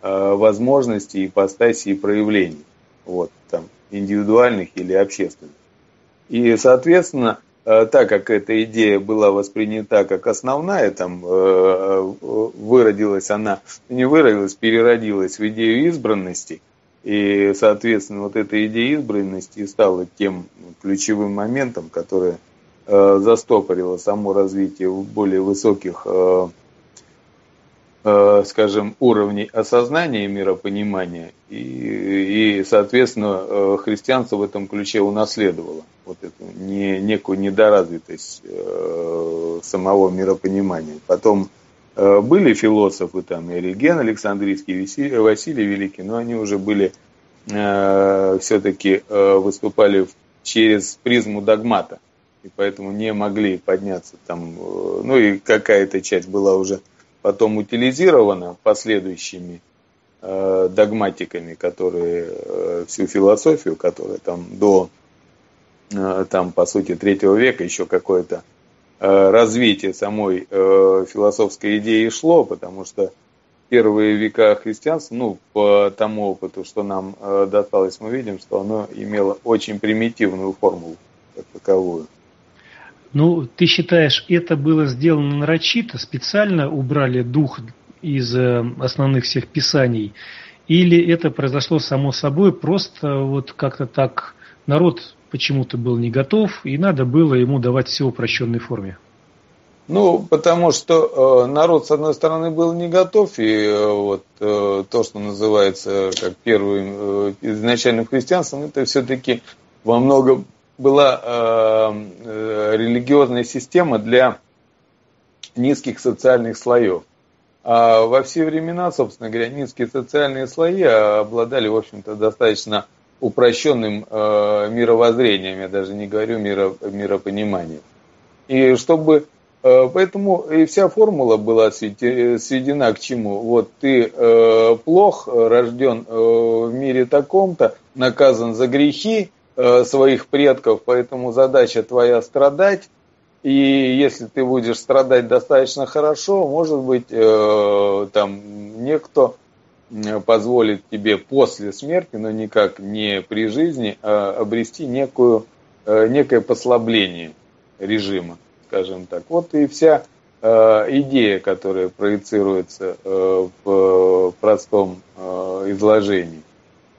э, возможностей, ипостасей и проявлений, вот, там, индивидуальных или общественных. И, соответственно, э, так как эта идея была воспринята как основная, там, э, выродилась она, не выродилась, переродилась в идею избранности, и, соответственно, вот эта идея избранности и стала тем ключевым моментом, которое э, застопорило само развитие более высоких, э, э, скажем, уровней осознания и миропонимания, и, и соответственно, э, христианство в этом ключе унаследовало вот эту не, некую недоразвитость э, самого миропонимания. Потом были философы, там, и Ориген Александрийский, и Василий Великий, но они уже были, э, все-таки э, выступали через призму догмата, и поэтому не могли подняться там, э, ну и какая-то часть была уже потом утилизирована последующими э, догматиками, которые э, всю философию, которая там до, э, там, по сути, третьего века еще какое-то развитие самой э, философской идеи шло, потому что первые века христианства, ну, по тому опыту, что нам э, досталось, мы видим, что оно имело очень примитивную формулу, как таковую. Ну, ты считаешь, это было сделано нарочито, специально убрали дух из э, основных всех писаний, или это произошло само собой, просто вот как-то так народ почему-то был не готов, и надо было ему давать все в упрощенной форме? Ну, потому что э, народ, с одной стороны, был не готов, и э, вот э, то, что называется как первым э, изначальным христианством, это все-таки во многом была э, э, религиозная система для низких социальных слоев. А во все времена, собственно говоря, низкие социальные слои обладали, в общем-то, достаточно упрощенным э, мировоззрением, я даже не говорю миро, миропониманием. И чтобы, э, поэтому и вся формула была сведена к чему? Вот ты э, плох, рожден э, в мире таком-то, наказан за грехи э, своих предков, поэтому задача твоя страдать, и если ты будешь страдать достаточно хорошо, может быть, э, там некто позволит тебе после смерти, но никак не при жизни, а обрести некую, некое послабление режима, скажем так. Вот и вся идея, которая проецируется в простом изложении.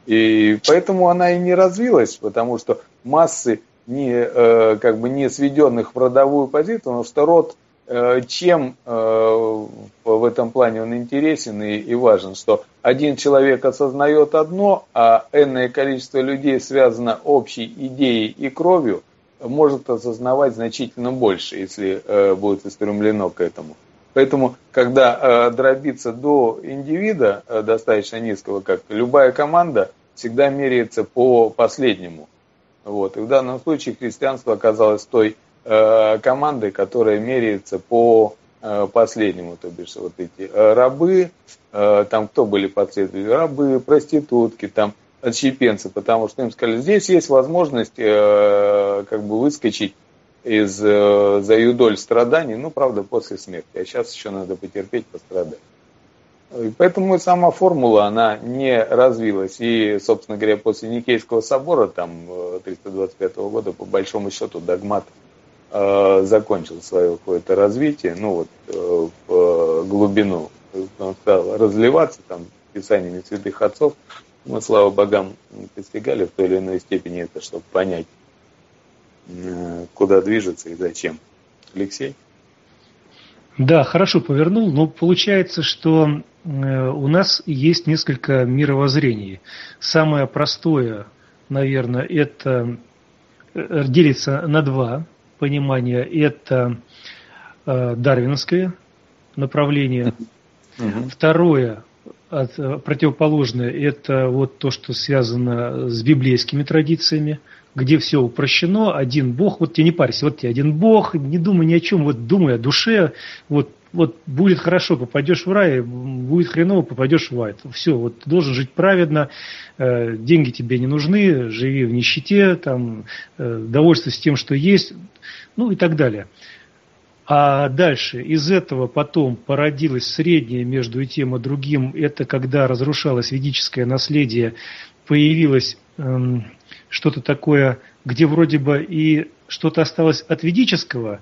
И поэтому она и не развилась, потому что массы не, как бы не сведенных в родовую позицию, потому что род, чем в этом плане он интересен и важен, что один человек осознает одно, а энное количество людей связано общей идеей и кровью, может осознавать значительно больше, если э, будет устремлено к этому. Поэтому, когда э, дробится до индивида, э, достаточно низкого, как любая команда, всегда меряется по последнему. Вот. И в данном случае христианство оказалось той э, командой, которая меряется по э, последнему. То бишь, вот эти э, рабы, э, там кто были последователи? Рабы, проститутки, там отщепенцы, потому что им сказали, здесь есть возможность э, как бы выскочить из э, за юдоль страданий, ну, правда, после смерти, а сейчас еще надо потерпеть, пострадать. И поэтому сама формула, она не развилась, и, собственно говоря, после Никейского собора, там, триста двадцать пятого года, по большому счету, догмат э, закончил свое какое-то развитие, ну, вот, э, в глубину, он стал разливаться, там, писаниями святых отцов. Мы, слава богам, достигали в той или иной степени это, чтобы понять, куда движется и зачем. Алексей? Да, хорошо повернул, но получается, что у нас есть несколько мировоззрений. Самое простое, наверное, это делится на два понимания. Это дарвинское направление. Угу. Второе, противоположное, это вот то, что связано с библейскими традициями, где все упрощено, один Бог, вот тебе не парься, вот тебе один Бог, не думай ни о чем, вот думай о душе, вот, вот будет хорошо, попадешь в рай, будет хреново, попадешь в ад. Все, вот ты должен жить праведно, э, деньги тебе не нужны, живи в нищете, там, э, довольствуйся тем, что есть, ну и так далее. А дальше из этого потом породилось среднее между и тем и другим, это когда разрушалось ведическое наследие, появилось эм, что-то такое, где вроде бы и что-то осталось от ведического,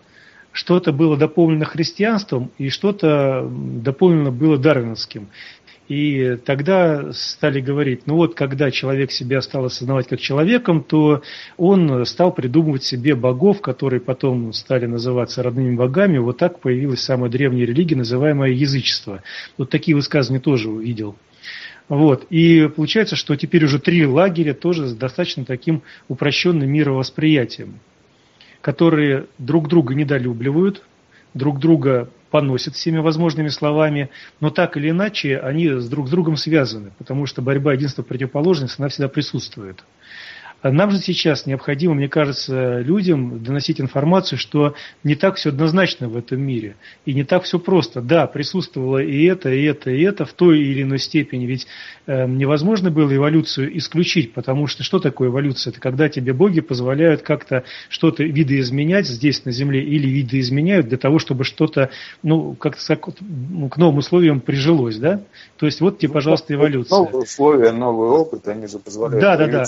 что-то было дополнено христианством и что-то дополнено было дарвиновским. И тогда стали говорить, ну вот, когда человек себя стал осознавать как человеком, то он стал придумывать себе богов, которые потом стали называться родными богами. Вот так появилась самая древняя религия, называемая язычество. Вот такие высказывания тоже увидел. Вот. И получается, что теперь уже три лагеря тоже с достаточно таким упрощенным мировосприятием, которые друг друга недолюбливают, друг друга поносят всеми возможными словами, но так или иначе они с друг с другом связаны, потому что борьба единства противоположности, она всегда присутствует. Нам же сейчас необходимо, мне кажется, людям доносить информацию, что не так все однозначно в этом мире, и не так все просто. Да, присутствовало и это, и это, и это в той или иной степени, ведь э, невозможно было эволюцию исключить, потому что что такое эволюция? Это когда тебе боги позволяют как-то что-то видоизменять здесь на Земле или видоизменяют для того, чтобы что-то, ну, как-то к новым условиям прижилось, да? То есть вот тебе, пожалуйста, эволюция. Новые условия, новый опыт, они же позволяют. Да, да, да.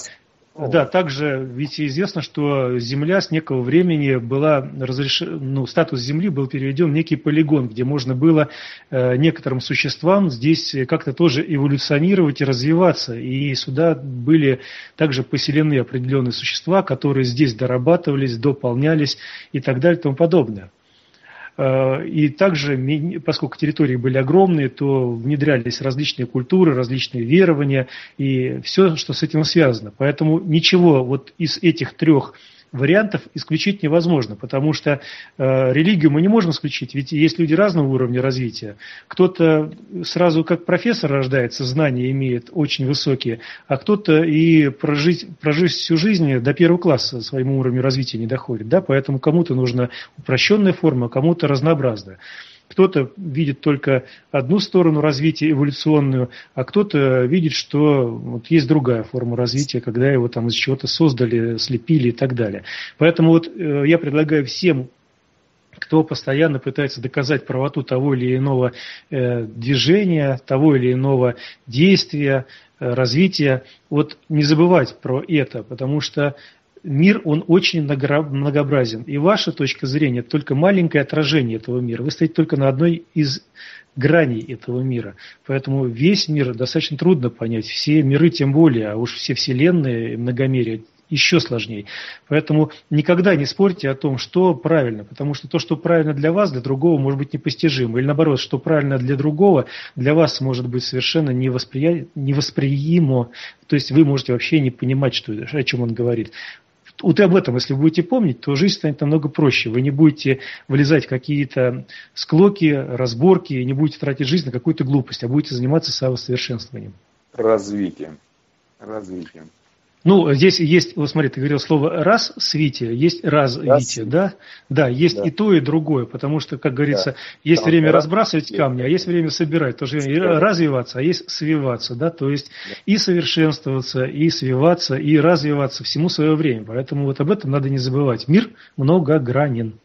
Да, также ведь известно, что Земля с некого времени была разрешена, ну, статус Земли был переведен в некий полигон, где можно было э, некоторым существам здесь как-то тоже эволюционировать и развиваться. И сюда были также поселены определенные существа, которые здесь дорабатывались, дополнялись и так далее и тому подобное. И также, поскольку территории были огромные, то внедрялись различные культуры, различные верования и все, что с этим связано. Поэтому ничего вот из этих трех вариантов исключить невозможно, потому что э, религию мы не можем исключить, ведь есть люди разного уровня развития. Кто-то сразу как профессор рождается, знания имеет очень высокие, а кто-то и прожить, прожить всю жизнь до первого класса своему уровню развития не доходит. Да? Поэтому кому-то нужна упрощенная форма, кому-то разнообразная. Кто-то видит только одну сторону развития эволюционную, а кто-то видит, что вот есть другая форма развития, когда его там из чего-то создали, слепили и так далее. Поэтому вот э, я предлагаю всем, кто постоянно пытается доказать правоту того или иного э, движения, того или иного действия, э, развития, вот не забывать про это, потому что мир, он очень многообразен. И ваша точка зрения – это только маленькое отражение этого мира. Вы стоите только на одной из граней этого мира. Поэтому весь мир достаточно трудно понять. Все миры тем более, а уж все вселенные, многомерие еще сложнее. Поэтому никогда не спорьте о том, что правильно. Потому что то, что правильно для вас, для другого может быть непостижимо. Или наоборот, что правильно для другого, для вас может быть совершенно невоспри... невосприимо. То есть вы можете вообще не понимать, что... о чем он говорит. Вот об этом, если будете помнить, то жизнь станет намного проще. Вы не будете влезать в какие-то склоки, разборки, не будете тратить жизнь на какую-то глупость, а будете заниматься самосовершенствованием. Развитием. Развитием. Ну, здесь есть, вот смотри, ты говорил слово «развитие», есть «развитие», да? Да, есть да. и то, и другое, потому что, как говорится, да. есть Там время раз... разбрасывать камни, а есть время собирать, тоже время развиваться, а есть свиваться, да? То есть да. и совершенствоваться, и свиваться, и развиваться, всему свое время. Поэтому вот об этом надо не забывать. Мир многогранен.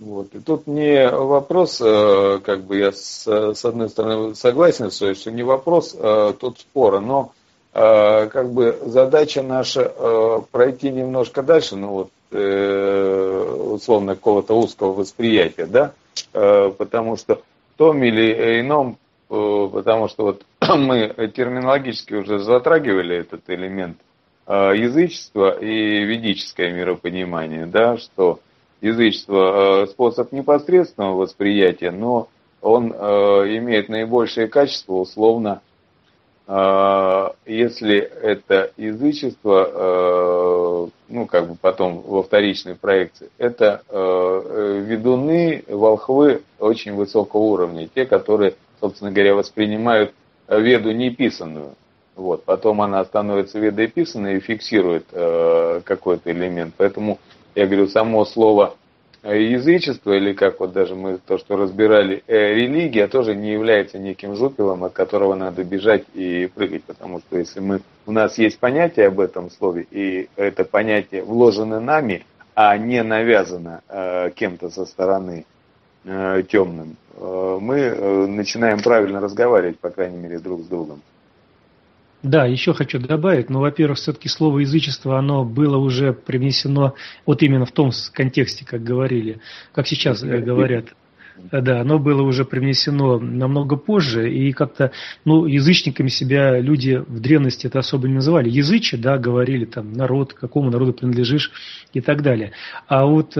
Вот. И тут не вопрос, как бы я с, с одной стороны согласен с вами, что не вопрос, а тут спора, но... как бы задача наша э, пройти немножко дальше, ну вот э, условно какого-то узкого восприятия, да, э, потому что в том или ином, э, потому что вот мы терминологически уже затрагивали этот элемент э, язычества и ведическое миропонимание, да, что язычество э, способ непосредственного восприятия, но он э, имеет наибольшее качество условно. Если это язычество, ну как бы потом во вторичной проекции, это ведуны, волхвы очень высокого уровня, те, которые, собственно говоря, воспринимают веду неписанную. Вот. Потом она становится ведой писанной и фиксирует какой-то элемент. Поэтому я говорю, само слово язычество, или как вот даже мы то, что разбирали, э, религия тоже не является неким жупелом, от которого надо бежать и прыгать, потому что если мы, у нас есть понятие об этом слове, и это понятие вложено нами, а не навязано э, кем-то со стороны э, темным, э, мы э, начинаем правильно разговаривать, по крайней мере, друг с другом. Да, еще хочу добавить, но, ну, во-первых, все-таки слово язычество, оно было уже привнесено вот именно в том контексте, как говорили, как сейчас говорят. Да, оно было уже привнесено намного позже, и как-то, ну, язычниками себя люди в древности это особо не называли. Язычи, да, говорили там, народ, к какому народу принадлежишь и так далее. А вот...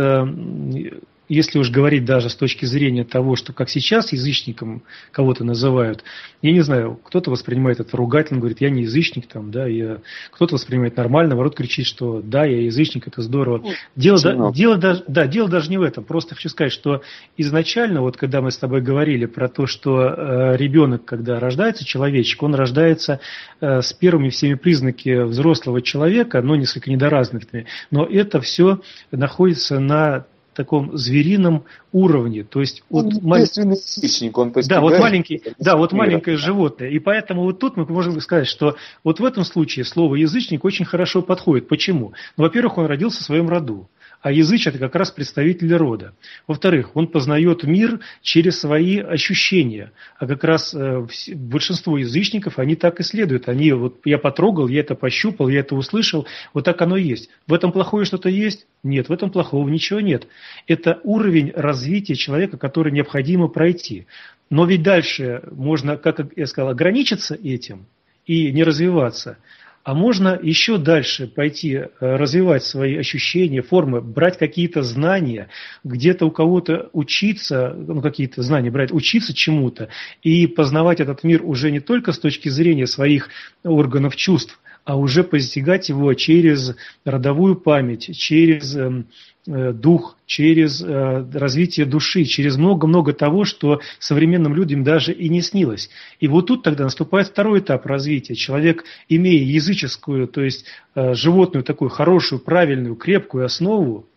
если уж говорить даже с точки зрения того, что как сейчас язычником кого-то называют, я не знаю, кто-то воспринимает это ругательно, говорит, я не язычник, там, да, я... кто-то воспринимает нормально, ворот кричит, что да, я язычник, это здорово. Дело, да, дело, даже, да, дело даже не в этом, просто хочу сказать, что изначально, вот когда мы с тобой говорили про то, что э, ребенок, когда рождается, человечек, он рождается э, с первыми всеми признаками взрослого человека, но несколько недоразвитыми, но это все находится на... таком зверином уровне, то есть вот, маль... хищник, он да, вот маленький, да, вот маленькое животное, и поэтому вот тут мы можем сказать, что вот в этом случае слово язычник очень хорошо подходит. Почему? Ну, во-первых, он родился в своем роду, а языч — это как раз представитель рода. Во-вторых, он познает мир через свои ощущения, а как раз э, большинство язычников они так и следуют, они вот я потрогал, я это пощупал, я это услышал, вот так оно есть. В этом плохое что-то есть? Нет, в этом плохого ничего нет. Это уровень развития человека, который необходимо пройти. Но ведь дальше можно, как я сказал, ограничиться этим и не развиваться. А можно еще дальше пойти развивать свои ощущения, формы, брать какие-то знания, где-то у кого-то учиться, ну какие-то знания брать, учиться чему-то и познавать этот мир уже не только с точки зрения своих органов чувств, а уже постигать его через родовую память, через э, дух, через э, развитие души, через много-много того, что современным людям даже и не снилось. И вот тут тогда наступает второй этап развития. Человек, имея языческую, то есть э, животную такую хорошую, правильную, крепкую основу,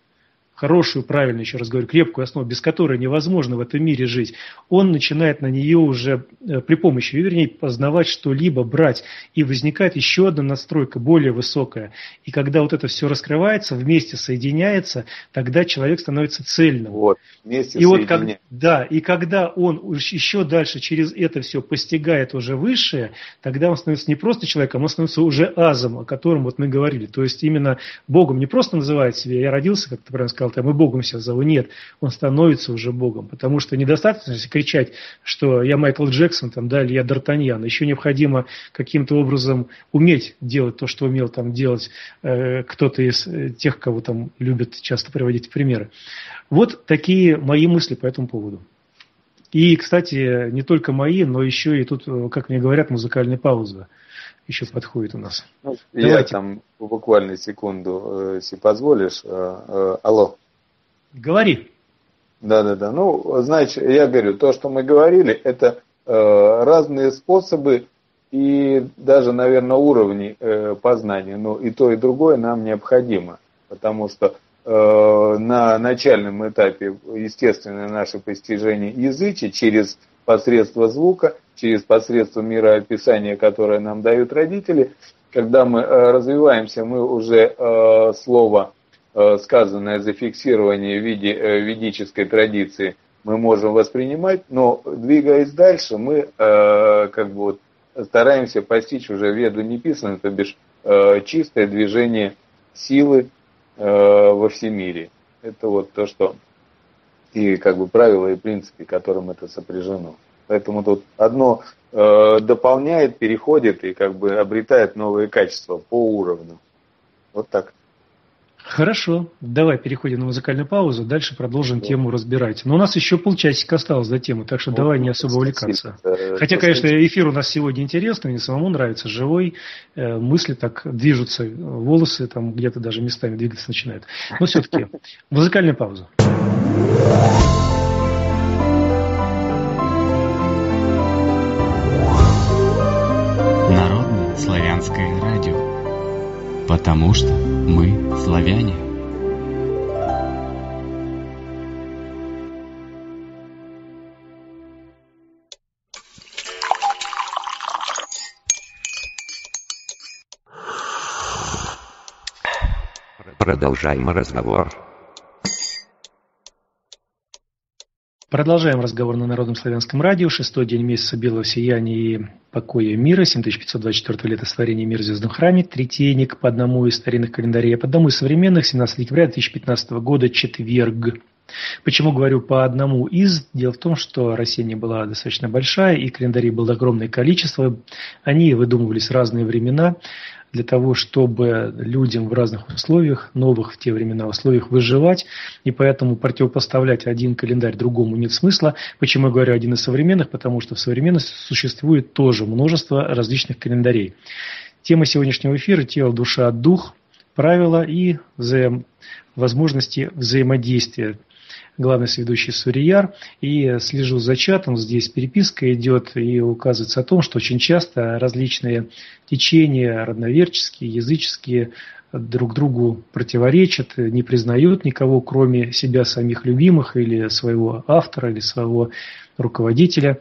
хорошую, правильную, еще раз говорю, крепкую основу, без которой невозможно в этом мире жить, он начинает на нее уже при помощи, вернее, познавать что-либо, брать, и возникает еще одна настройка, более высокая. И когда вот это все раскрывается, вместе соединяется, тогда человек становится цельным. Вот, вместе и вот как, да, и когда он еще дальше через это все постигает уже высшее, тогда он становится не просто человеком, он становится уже азом, о котором вот мы говорили. То есть именно Богом не просто называет себя, я родился, как ты правильно сказал, там и Богом себя зову. Нет, он становится уже Богом, потому что недостаточно если кричать, что я Майкл Джексон, там, да, или я Д'Артаньян. Еще необходимо каким-то образом уметь делать то, что умел там делать э, кто-то из э, тех, кого там любят часто приводить в примеры. Вот такие мои мысли по этому поводу. И, кстати, не только мои, но еще и тут, как мне говорят, музыкальная пауза. еще подходит у нас. Ну, я там буквально секунду, если позволишь. Алло. Говори. Да-да-да. Ну, значит, я говорю, то, что мы говорили, это разные способы и даже, наверное, уровни познания. Но и то, и другое нам необходимо. Потому что на начальном этапе, естественно, наше постижение язычи через посредство звука, через посредство мироописания, которое нам дают родители. Когда мы развиваемся, мы уже слово, сказанное зафиксирование в виде ведической традиции, мы можем воспринимать, но, двигаясь дальше, мы как бы вот стараемся постичь уже веду неписанную, то бишь чистое движение силы во всемире. Это вот то, что и как бы правила и принципы, которым это сопряжено. Поэтому тут одно э, дополняет, переходит и как бы обретает новые качества по уровню. Вот так. Хорошо. Давай переходим на музыкальную паузу. Дальше продолжим да. тему разбирать. Но у нас еще полчасика осталось до темы, так что вот, давай не особо увлекаться. Э, Хотя, конечно, эфир у нас сегодня интересный, мне самому нравится, живой. Э, мысли так движутся, волосы там где-то даже местами двигаться начинают. Но все-таки музыкальная пауза. Народное славянское радио, потому что мы славяне. Продолжаем разговор. Продолжаем разговор на Народном славянском радио. Шестой день месяца белого сияния и покоя мира. семь тысяч пятьсот двадцать четвёртого лета сотворения мира в звездном храме. Третейник по одному из старинных календарей, а по одному из современных. семнадцатого декабря две тысячи пятнадцатого года, четверг. Почему говорю по одному из? Дело в том, что Россия была достаточно большая, и календарей было огромное количество. Они выдумывались в разные времена для того, чтобы людям в разных условиях, новых в те времена условиях, выживать. И поэтому противопоставлять один календарь другому нет смысла. Почему я говорю один из современных? Потому что в современности существует тоже множество различных календарей. Тема сегодняшнего эфира – тело, душа, дух, правила и вза... возможности взаимодействия. Главный соведущий Сурияр, и слежу за чатом, здесь переписка идет и указывается о том, что очень часто различные течения, родноверческие, языческие, друг другу противоречат, не признают никого, кроме себя самих любимых или своего автора, или своего руководителя.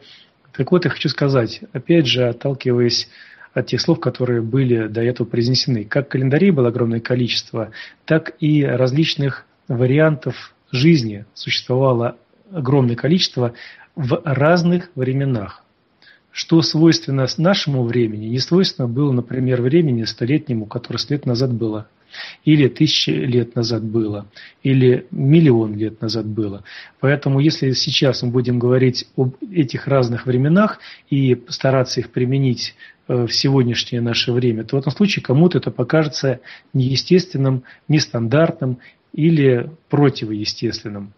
Так вот, я хочу сказать, опять же, отталкиваясь от тех слов, которые были до этого произнесены, как календарей было огромное количество, так и различных вариантов жизни существовало огромное количество в разных временах. Что свойственно нашему времени, не свойственно было, например, времени столетнему, которое сто лет назад было, или тысячи лет назад было, или миллион лет назад было. Поэтому, если сейчас мы будем говорить об этих разных временах и постараться их применить в сегодняшнее наше время, то в этом случае кому-то это покажется неестественным, нестандартным или противоестественным.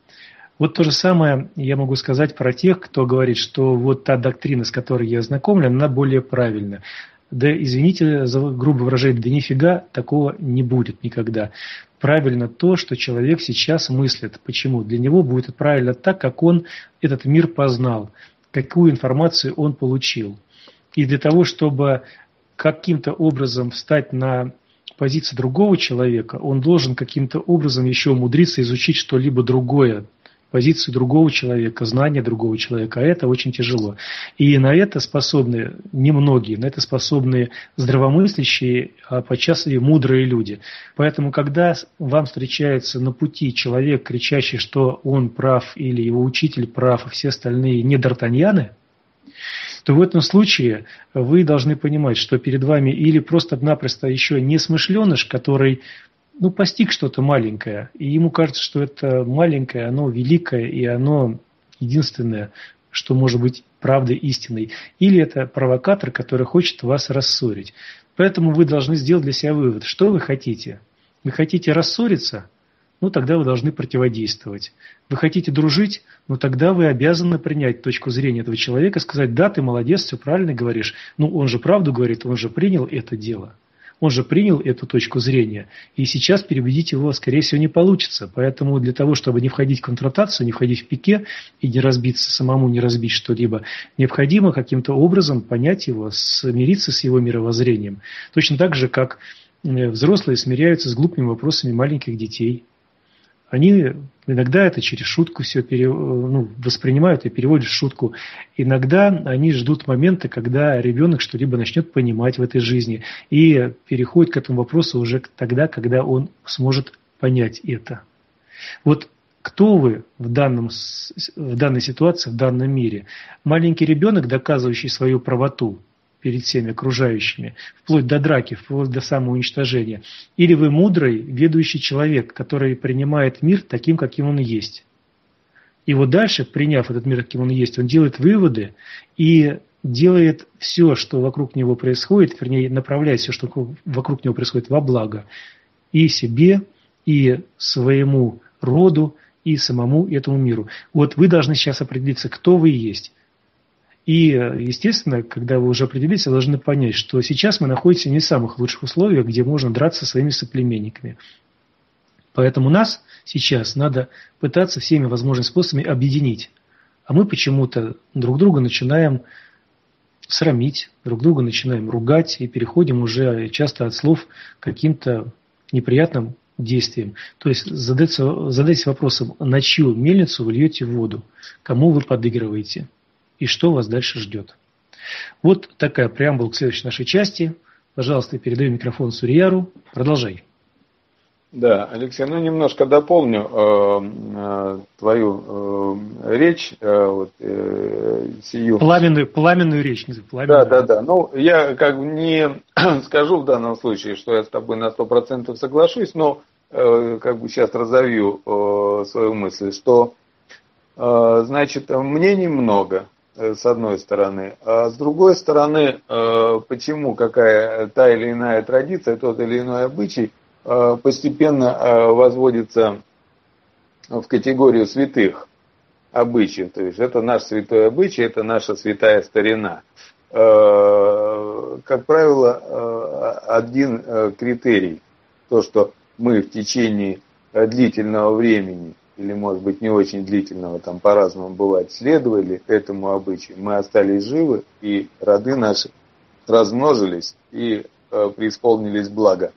Вот то же самое я могу сказать про тех, кто говорит, что вот та доктрина, с которой я ознакомлен, она более правильна. Да извините за грубое выражение, да нифига такого не будет никогда. Правильно то, что человек сейчас мыслит. Почему? Для него будет правильно так, как он этот мир познал, какую информацию он получил. И для того, чтобы каким-то образом встать на позиции другого человека, он должен каким-то образом еще умудриться изучить что-либо другое, позицию другого человека, знания другого человека, а это очень тяжело. И на это способны немногие, на это способны здравомыслящие, а подчас и мудрые люди. Поэтому, когда вам встречается на пути человек, кричащий, что он прав, или его учитель прав, а все остальные не д'Артаньяны, то в этом случае вы должны понимать, что перед вами или просто-напросто еще не смышленыш, который ну, постиг что-то маленькое, и ему кажется, что это маленькое, оно великое, и оно единственное, что может быть правдой истиной. Или это провокатор, который хочет вас рассорить. Поэтому вы должны сделать для себя вывод, что вы хотите. Вы хотите рассориться? ну тогда вы должны противодействовать. Вы хотите дружить, но тогда вы обязаны принять точку зрения этого человека, сказать: да, ты молодец, все правильно говоришь, ну он же правду говорит, он же принял это дело, он же принял эту точку зрения, и сейчас переубедить его, скорее всего, не получится. Поэтому для того, чтобы не входить в конфронтацию, не входить в пике и не разбиться самому, не разбить что-либо, необходимо каким-то образом понять его, смириться с его мировоззрением. Точно так же, как взрослые смиряются с глупыми вопросами маленьких детей. Они иногда это через шутку все пере... ну, воспринимают и переводят в шутку. Иногда они ждут момента, когда ребенок что-либо начнет понимать в этой жизни, и переходит к этому вопросу уже тогда, когда он сможет понять это. Вот кто вы в, данном, в данной ситуации, в данном мире? Маленький ребенок, доказывающий свою правоту перед всеми окружающими, вплоть до драки, вплоть до самоуничтожения? Или вы мудрый, ведущий человек, который принимает мир таким, каким он есть? И вот дальше, приняв этот мир, каким он есть, он делает выводы и делает все, что вокруг него происходит, вернее, направляет все, что вокруг него происходит, во благо и себе, и своему роду, и самому этому миру. Вот вы должны сейчас определиться, кто вы есть. И, естественно, когда вы уже определились, вы должны понять, что сейчас мы находимся не в самых лучших условиях, где можно драться со своими соплеменниками. Поэтому нас сейчас надо пытаться всеми возможными способами объединить. А мы почему-то друг друга начинаем срамить, друг друга начинаем ругать и переходим уже часто от слов к каким-то неприятным действиям. То есть задайтесь вопросом, на чью мельницу вы льете воду, кому вы подыгрываете и что вас дальше ждет. Вот такая преамбула к следующей нашей части. Пожалуйста, передаю микрофон Сурияру. Продолжай. Да, Алексей, ну немножко дополню э, э, твою э, речь. Э, вот, э, сию. Пламенную, пламенную речь. Пламенную. Да, да, да. Ну, я как бы не скажу в данном случае, что я с тобой на сто процентов соглашусь, но э, как бы сейчас разовью э, свою мысль, что э, значит, мнений много, с одной стороны. А с другой стороны, почему какая та или иная традиция, тот или иной обычай постепенно возводится в категорию святых обычаев. То есть это наш святой обычай, это наша святая старина. Как правило, один критерий, то, что мы в течение длительного времени или, может быть, не очень длительного, там по-разному бывает, следовали этому обычаю, мы остались живы, и роды наши размножились и э, преисполнились блага.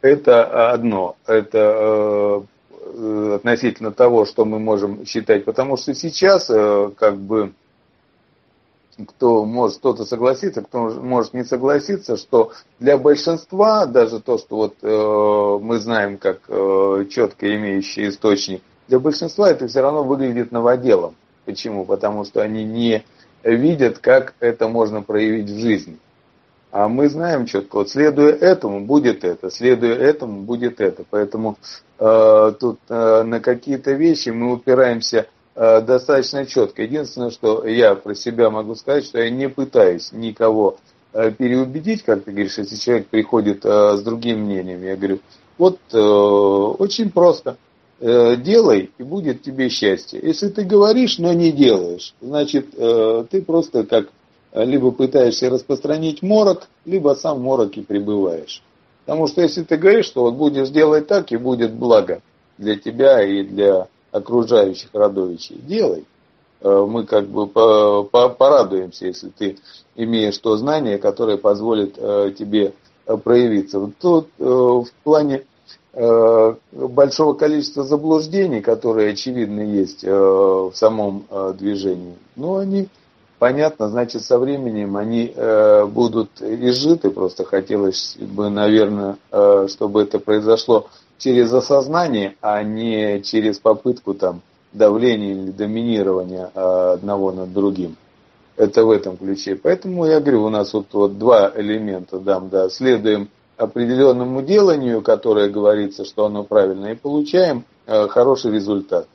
Это одно, это э, относительно того, что мы можем считать, потому что сейчас, э, как бы, кто может кто-то согласиться, кто может не согласиться, что для большинства, даже то, что вот, э, мы знаем как э, четко имеющий источник, для большинства это все равно выглядит новоделом. Почему? Потому что они не видят, как это можно проявить в жизни. А мы знаем четко, вот следуя этому будет это, следуя этому будет это. Поэтому э, тут э, на какие-то вещи мы упираемся достаточно четко. Единственное, что я про себя могу сказать, что я не пытаюсь никого переубедить, как ты говоришь, если человек приходит с другим мнением. Я говорю, вот очень просто. Делай, и будет тебе счастье. Если ты говоришь, но не делаешь, значит, ты просто как либо пытаешься распространить морок, либо сам в мороке пребываешь. Потому что если ты говоришь, что вот будешь делать так, и будет благо для тебя и для окружающих родовичей, делай. Мы как бы порадуемся, если ты имеешь то знание, которое позволит тебе проявиться. Тут в плане большого количества заблуждений, которые очевидно есть в самом движении, но они, понятно, значит, со временем они будут изжиты. Просто хотелось бы, наверное, чтобы это произошло через осознание, а не через попытку там давления или доминирования одного над другим. Это в этом ключе. Поэтому я говорю, у нас вот, вот два элемента. Да, да, следуем определенному деланию, которое говорится, что оно правильно, и получаем э, хороший результат.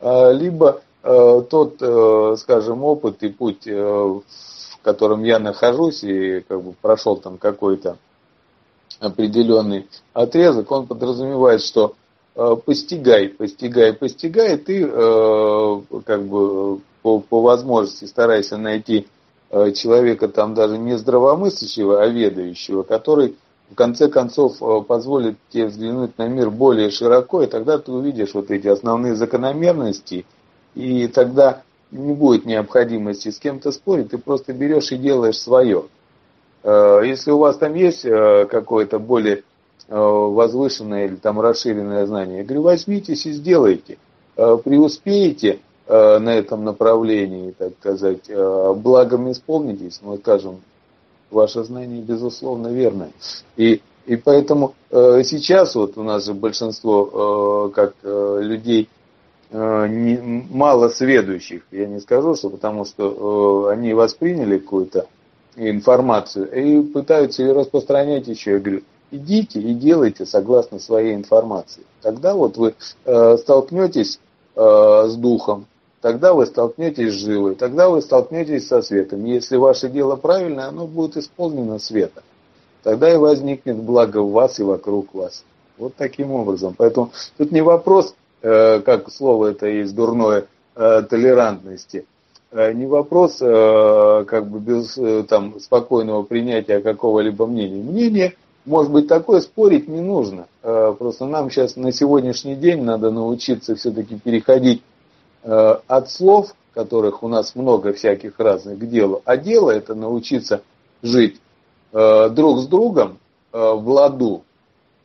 А, либо э, тот, э, скажем, опыт и путь, э, в котором я нахожусь, и как бы прошел там какой-то определенный отрезок, он подразумевает, что постигай, постигай, постигай, ты э, как бы по, по возможности старайся найти э, человека там даже не здравомыслящего, а ведающего, который в конце концов э, позволит тебе взглянуть на мир более широко, и тогда ты увидишь вот эти основные закономерности, и тогда не будет необходимости с кем-то спорить, ты просто берешь и делаешь свое. Э, если у вас там есть э, какое-то более возвышенное или там расширенное знание. Я говорю, возьмитесь и сделайте. Преуспеете на этом направлении, так сказать, благом исполнитесь, мы скажем, ваше знание безусловно верное. И, и поэтому сейчас вот у нас же большинство как людей мало сведущих, я не скажу, что потому что они восприняли какую-то информацию и пытаются ее распространять еще. Я говорю, идите и делайте согласно своей информации. Тогда вот вы э, столкнетесь э, с духом, тогда вы столкнетесь с живой, тогда вы столкнетесь со светом. Если ваше дело правильное, оно будет исполнено светом. Тогда и возникнет благо в вас и вокруг вас. Вот таким образом. Поэтому тут не вопрос, э, как слово это есть дурное, э, толерантности. Не вопрос э, как бы без э, там, спокойного принятия какого-либо мнения. Мнение может быть, такое спорить не нужно. Просто нам сейчас на сегодняшний день надо научиться все-таки переходить от слов, которых у нас много всяких разных, к делу. А дело это научиться жить друг с другом в ладу,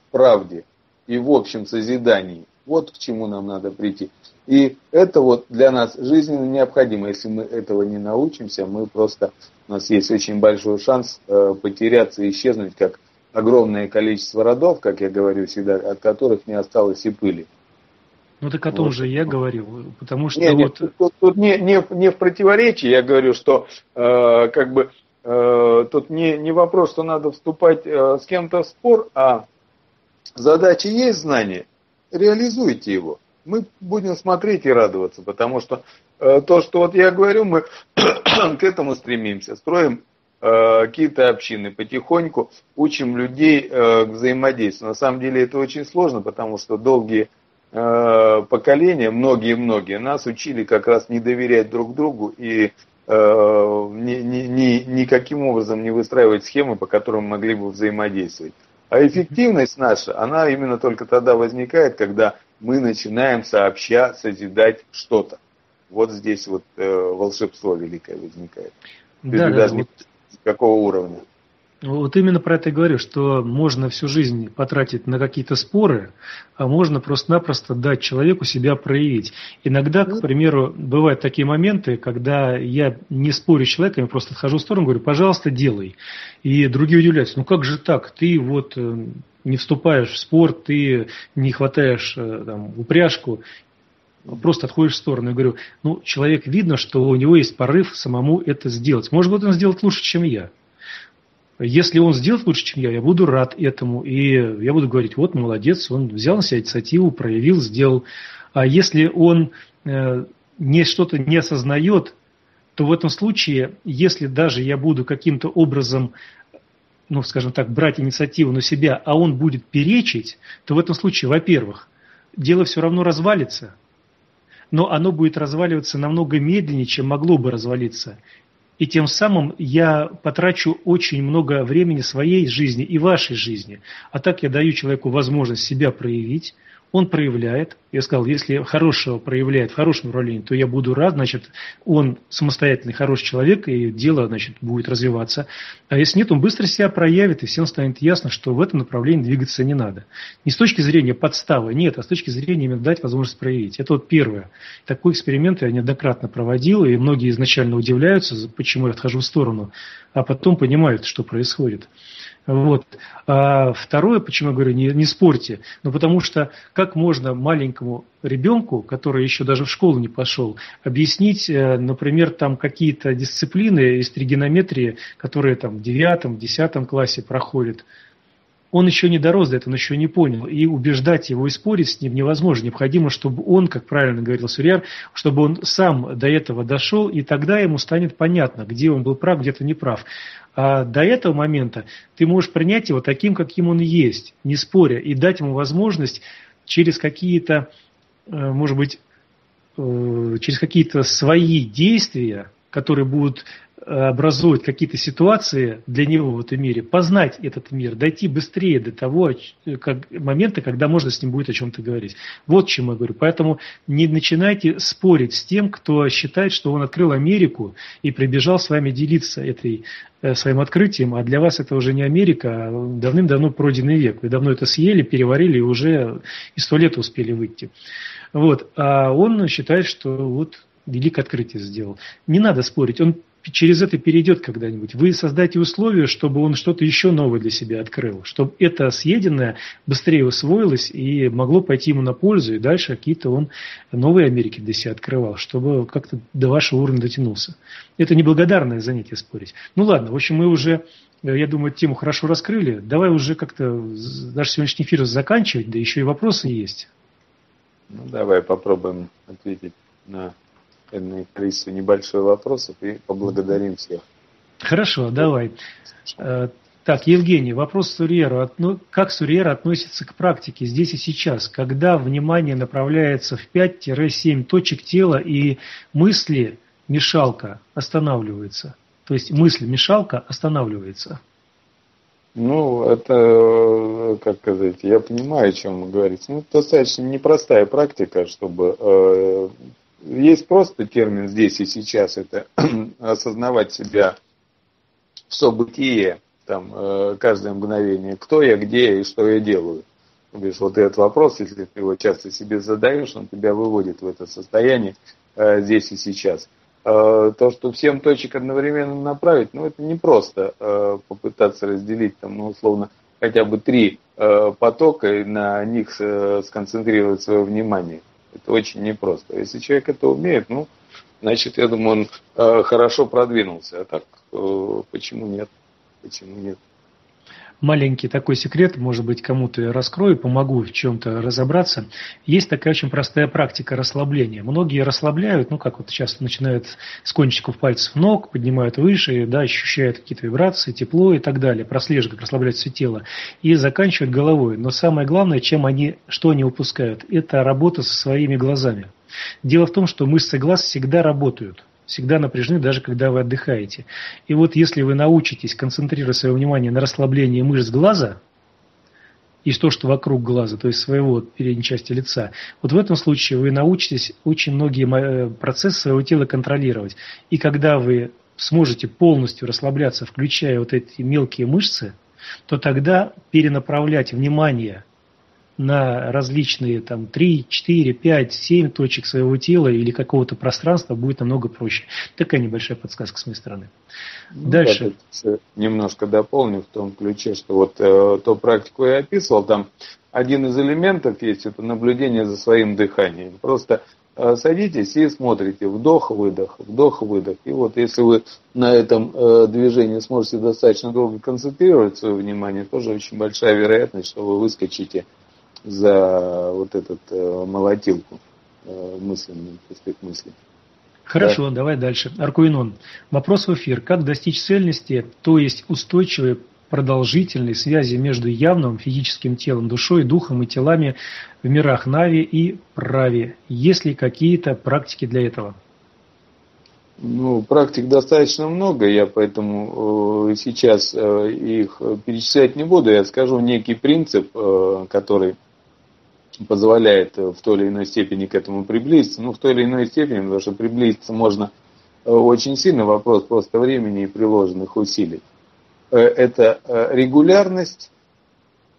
в правде и в общем созидании. Вот к чему нам надо прийти. И это вот для нас жизненно необходимо. Если мы этого не научимся, мы просто... У нас есть очень большой шанс потеряться и исчезнуть, как огромное количество родов, как я говорю всегда, от которых не осталось и пыли. Ну так о том вот же я говорил, потому что... Не, вот... нет, тут, тут не, не, не в противоречии, я говорю, что э, как бы э, тут не, не вопрос, что надо вступать э, с кем-то в спор, а задача есть знание, реализуйте его. Мы будем смотреть и радоваться, потому что э, то, что вот я говорю, мы к этому стремимся, строим какие-то общины, потихоньку учим людей к взаимодействию. На самом деле это очень сложно, потому что долгие поколения, многие-многие, нас учили как раз не доверять друг другу и ни, ни, ни, никаким образом не выстраивать схемы, по которым могли бы взаимодействовать. А эффективность наша, она именно только тогда возникает, когда мы начинаем сообща созидать что-то. Вот здесь вот волшебство великое возникает. Да, да, вот... какого уровня. Вот именно про это и говорю, что можно всю жизнь потратить на какие-то споры, а можно просто-напросто дать человеку себя проявить. Иногда, к примеру, бывают такие моменты, когда я не спорю с человеком, я просто отхожу в сторону, говорю, пожалуйста, делай. И другие удивляются, ну как же так, ты вот не вступаешь в спор, ты не хватаешь там, упряжку, просто отходишь в сторону. Я говорю, ну, человек видно, что у него есть порыв самому это сделать. Может быть, он сделает лучше, чем я. Если он сделает лучше, чем я, я буду рад этому. И я буду говорить, вот, молодец, он взял на себя инициативу, проявил, сделал. А если он э, не, что-то не осознает, то в этом случае, если даже я буду каким-то образом... ну, скажем так, брать инициативу на себя, а он будет перечить, то в этом случае, во-первых, дело все равно развалится, но оно будет разваливаться намного медленнее, чем могло бы развалиться. И тем самым я потрачу очень много времени своей жизни и вашей жизни. А так я даю человеку возможность себя проявить. Он проявляет. Я сказал, если хорошего проявляет в хорошем направлении, то я буду рад. Значит, он самостоятельный, хороший человек, и дело, значит, будет развиваться. А если нет, он быстро себя проявит, и всем станет ясно, что в этом направлении двигаться не надо. Не с точки зрения подставы, нет, а с точки зрения именно дать возможность проявить. Это вот первое. Такой эксперимент я неоднократно проводил, и многие изначально удивляются, почему я отхожу в сторону, а потом понимают, что происходит. Вот. А второе, почему я говорю, не, не спорьте, ну потому что как можно маленькому ребенку, который еще даже в школу не пошел, объяснить, например, там какие-то дисциплины из тригонометрии, которые там в девятом, десятом классе проходят. Он еще не дорос до этого, он еще не понял. И убеждать его и спорить с ним невозможно. Необходимо, чтобы он, как правильно говорил Сурияр, чтобы он сам до этого дошел, и тогда ему станет понятно, где он был прав, где-то не прав. А до этого момента ты можешь принять его таким, каким он есть, не споря, и дать ему возможность через какие-то, может быть, через какие-то свои действия, которые будут образовывать какие-то ситуации для него в этом мире, познать этот мир, дойти быстрее до того как, момента, когда можно с ним будет о чем-то говорить. Вот чем я говорю. Поэтому не начинайте спорить с тем, кто считает, что он открыл Америку и прибежал с вами делиться этой, своим открытием, а для вас это уже не Америка, а давным-давно пройденный век. Вы давно это съели, переварили и уже из туалета успели выйти. Вот. А он считает, что вот великое открытие сделал. Не надо спорить. Он через это перейдет когда-нибудь. Вы создайте условия, чтобы он что-то еще новое для себя открыл, чтобы это съеденное быстрее усвоилось и могло пойти ему на пользу, и дальше какие-то он новые Америки для себя открывал, чтобы как-то до вашего уровня дотянулся. Это неблагодарное занятие спорить. Ну ладно, в общем, мы уже, я думаю, тему хорошо раскрыли. Давай уже как-то наш сегодняшний эфир заканчивать, да еще и вопросы есть. Ну давай попробуем ответить на количество небольших вопросов и поблагодарим всех. Хорошо, давай. Так, Евгений, вопрос Сурьеру. Как Сурьер относится к практике здесь и сейчас, когда внимание направляется в пять-семь точек тела и мысли мешалка останавливается? То есть мысль мешалка останавливается. Ну, это, как сказать, я понимаю, о чем вы говорите. Ну, достаточно непростая практика, чтобы... Э, есть просто термин «здесь и сейчас», это осознавать себя в событии, там, э, каждое мгновение, кто я, где я и что я делаю. То бишь, вот этот вопрос, если ты его часто себе задаешь, он тебя выводит в это состояние э, «здесь и сейчас». То, что всем точек одновременно направить, ну, это не просто э, попытаться разделить, там, ну, условно, хотя бы три э, потока и на них э, сконцентрировать свое внимание. Это очень непросто. Если человек это умеет, ну, значит, я думаю, он э, хорошо продвинулся. А так, э, почему нет? Почему нет? Маленький такой секрет, может быть, кому-то я раскрою, помогу в чем-то разобраться. Есть такая очень простая практика расслабления. Многие расслабляют, ну, как вот сейчас начинают с кончиков пальцев ног, поднимают выше, да, ощущают какие-то вибрации, тепло и так далее, прослеживают, как расслабляют все тело, и заканчивают головой. Но самое главное, чем они, что они упускают, это работа со своими глазами. Дело в том, что мышцы глаз всегда работают. Всегда напряжены, даже когда вы отдыхаете. И вот если вы научитесь концентрировать свое внимание на расслаблении мышц глаза и то, что вокруг глаза, то есть своего передней части лица, вот в этом случае вы научитесь очень многие процессы своего тела контролировать. И когда вы сможете полностью расслабляться, включая вот эти мелкие мышцы, то тогда перенаправлять внимание на различные там, три, четыре, пять, семь точек своего тела или какого-то пространства будет намного проще. Такая небольшая подсказка с моей стороны. Ну, дальше. Я немножко дополню в том ключе, что вот э, ту практику я описывал, там один из элементов есть, это наблюдение за своим дыханием. Просто э, садитесь и смотрите, вдох-выдох, вдох-выдох. И вот если вы на этом э, движении сможете достаточно долго концентрировать свое внимание, тоже очень большая вероятность, что вы выскочите за вот этот э, молотилку э, мысленный, аспект мысли. Хорошо, да. Давай дальше. Аркуинон. Вопрос в эфир. Как достичь цельности, то есть устойчивой продолжительной связи между явным физическим телом, душой, духом и телами в мирах Нави и Прави? Есть ли какие-то практики для этого? Ну, практик достаточно много, я поэтому э, сейчас э, их перечислять не буду. Я скажу некий принцип, э, который позволяет в той или иной степени к этому приблизиться. Ну, в той или иной степени, потому что приблизиться можно очень сильно, вопрос просто времени и приложенных усилий. Это регулярность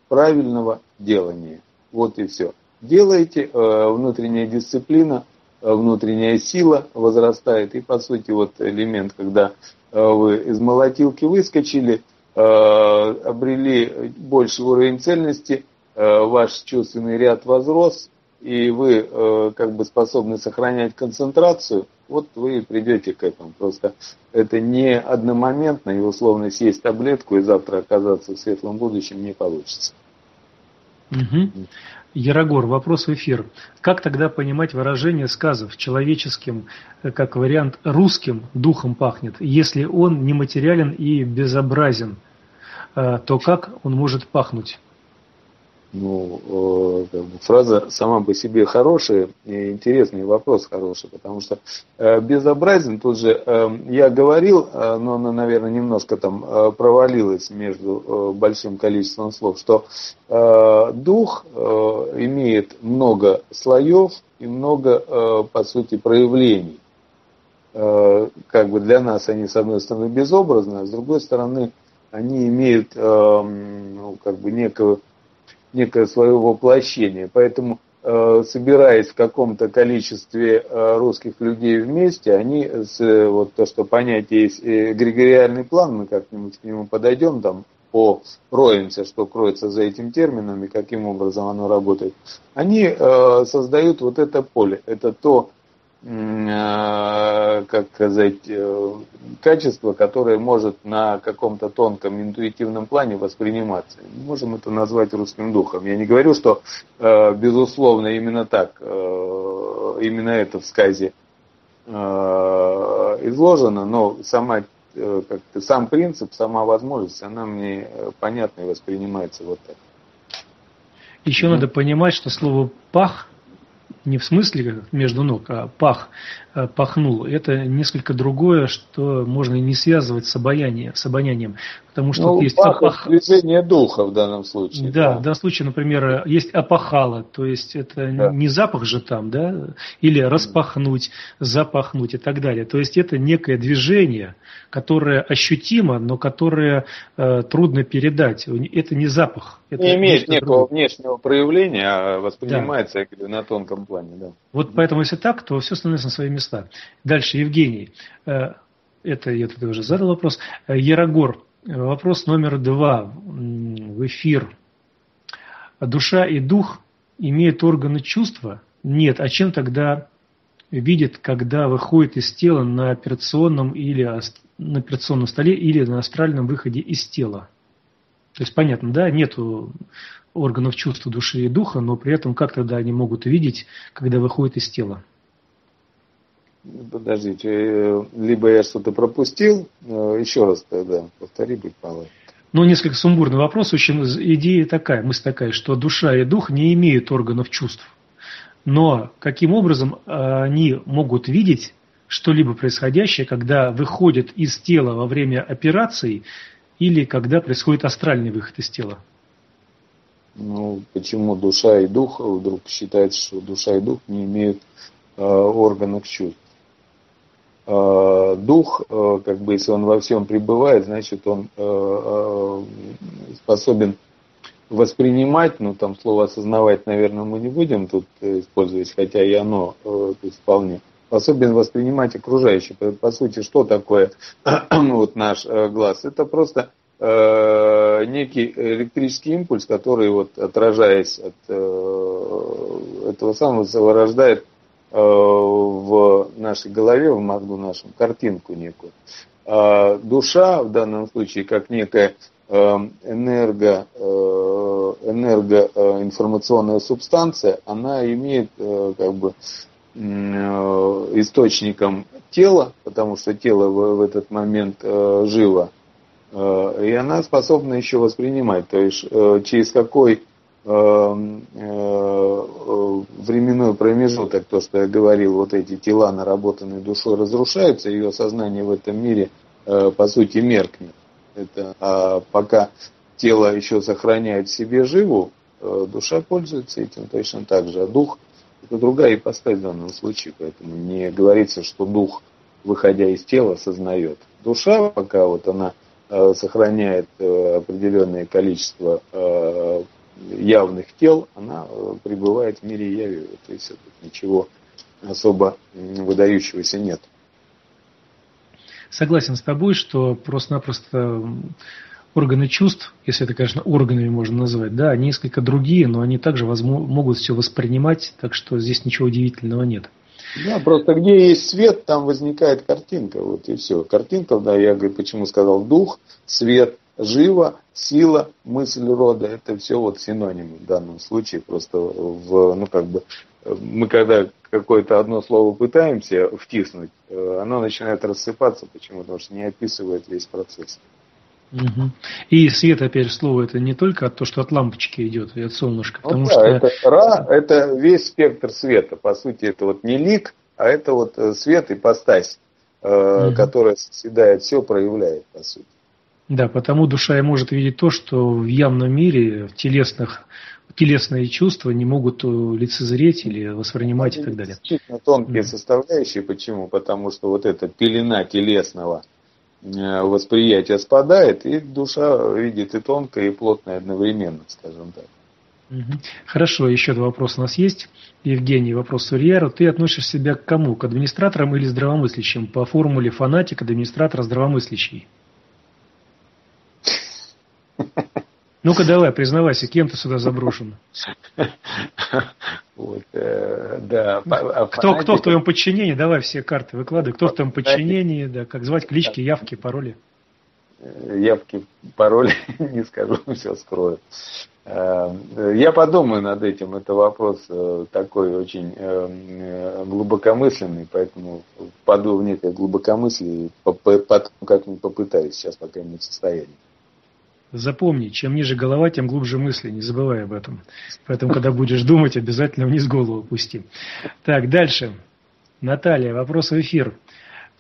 правильного делания. Вот и все. Делайте, внутренняя дисциплина, внутренняя сила возрастает. И, по сути, вот элемент, когда вы из молотилки выскочили, обрели больший уровень цельности, ваш чувственный ряд возрос, и вы э, как бы способны сохранять концентрацию, вот вы и придете к этому. Просто это не одномоментно, и условно съесть таблетку и завтра оказаться в светлом будущем не получится. Угу. Ярогор, вопрос в эфир. Как тогда понимать выражение сказов человеческим, как вариант русским, духом пахнет, если он нематериален и безобразен, то как он может пахнуть? Ну, э, фраза сама по себе хорошая, и интересный вопрос хороший, потому что э, безобразен, тут же э, я говорил, э, но, наверное, немножко там э, провалилось между э, большим количеством слов, что э, дух э, имеет много слоев и много, э, по сути, проявлений. Э, как бы для нас они, с одной стороны, безобразны, а с другой стороны, они имеют, э, ну, как бы, некую... некое свое воплощение. Поэтому, э, собираясь в каком-то количестве э, русских людей вместе, они, с, э, вот то, что понятие есть, э, эгрегориальный план, мы как-нибудь к нему подойдем, там, пороемся, что кроется за этим термином и каким образом оно работает, они э, создают вот это поле. Это то, э, как сказать, э, качество, которое может на каком-то тонком интуитивном плане восприниматься. Можем это назвать русским духом. Я не говорю, что, э, безусловно, именно так, э, именно это в сказе э, изложено, но сама, э, как-то, сам принцип, сама возможность, она мне понятна и воспринимается вот так. Еще надо понимать, что слово «пах» не в смысле как между ног, а пах, пахнул. Это несколько другое, что можно не связывать с обаянием, с обонянием. Потому что, ну, есть пах, опах... движение духа в данном случае. Да, да, в данном случае, например, есть опахало, то есть это да. не запах же там, да, или распахнуть, запахнуть и так далее. То есть это некое движение, которое ощутимо, но которое э, трудно передать. Это не запах. Это не имеет некого другое. Внешнего проявления, а воспринимается, да. я говорю, на тонком плане. Да. Вот поэтому, если так, то все становится на свои места. Дальше, Евгений. Э, это я тут уже задал вопрос. Ярогор. Вопрос номер два в эфир. Душа и дух имеют органы чувства? Нет. А чем тогда видит, когда выходит из тела на операционном или на операционном столе или на астральном выходе из тела? То есть понятно, да, нету органов чувства души и духа, но при этом как тогда они могут видеть, когда выходят из тела? Подождите, либо я что-то пропустил, еще раз тогда повтори, будь пожалуйста. Ну, несколько сумбурный вопрос, в общем, идея такая, мысль такая, что душа и дух не имеют органов чувств, но каким образом они могут видеть что-либо происходящее, когда выходят из тела во время операции или когда происходит астральный выход из тела? Ну, почему душа и дух, вдруг считается, что душа и дух не имеют органов чувств? Дух, как бы, если он во всем пребывает, значит, он способен воспринимать, ну, там слово «осознавать», наверное, мы не будем тут использовать, хотя и оно вполне, способен воспринимать окружающее. По сути, что такое вот наш глаз? Это просто некий электрический импульс, который, вот, отражаясь от этого самого, вырождает в нашей голове, в мозгу нашем, картинку некую. А душа в данном случае как некая энерго, энергоинформационная субстанция, она имеет, как бы, источником тела, потому что тело в этот момент живо, и она способна еще воспринимать, то есть через какой временной промежуток, то, что я говорил, вот эти тела, наработанные душой, разрушаются, ее сознание в этом мире, по сути, меркнет. Это, а пока тело еще сохраняет в себе живу, душа пользуется этим точно так же. А дух – это другая ипостась в данном случае, поэтому не говорится, что дух, выходя из тела, осознает. Душа, пока вот она сохраняет определенное количество явных тел, она пребывает в мире яви, то есть ничего особо выдающегося нет. Согласен с тобой, что просто-напросто органы чувств, если это, конечно, органами можно назвать, да, они несколько другие, но они также возможно, могут все воспринимать, так что здесь ничего удивительного нет. Да, просто где есть свет, там возникает картинка, вот и все. Картинка, да, я говорю, почему сказал дух, свет, живо, сила, мысль рода, это все вот синонимы в данном случае. Просто в, ну, как бы, мы когда какое-то одно слово пытаемся втиснуть, оно начинает рассыпаться. Почему? Потому что не описывает весь процесс. Угу. И свет, опять же, слово, это не только от того, что от лампочки идет и от солнышка. Ну, потому да, что... это, ра, это весь спектр света. По сути, это вот не лик, а это вот свет ипостась, э, угу. которая соседает, все проявляет, по сути. Да, потому душа и может видеть то, что в явном мире, в телесных, телесные чувства не могут лицезреть или воспринимать, ну, и так далее. Действительно тонкие угу. составляющие. Почему? Потому что вот эта пелена телесного восприятие спадает, и душа видит и тонкое, и плотное одновременно, скажем так. Хорошо, еще два вопроса у нас есть. Евгений, вопрос Сурьяру. Ты относишь себя к кому? К администраторам или здравомыслящим? По формуле фанатик, администратор, здравомыслящий. Ну-ка давай, признавайся, кем ты сюда заброшен? Вот, э, да. Кто, фанатик... кто в твоем подчинении? Давай все карты выкладывай. Кто фанатик. В твоем подчинении? Да, как звать, клички, явки, пароли? Явки, пароли не скажу, все скрою. Я подумаю над этим. Это вопрос такой очень глубокомысленный, поэтому впаду в некое глубокомыслие, как-нибудь попытаюсь сейчас, пока не в состоянии. Запомни, чем ниже голова, тем глубже мысли, не забывай об этом. Поэтому, когда будешь думать, обязательно вниз голову опусти. Так, дальше. Наталья, вопрос в эфир.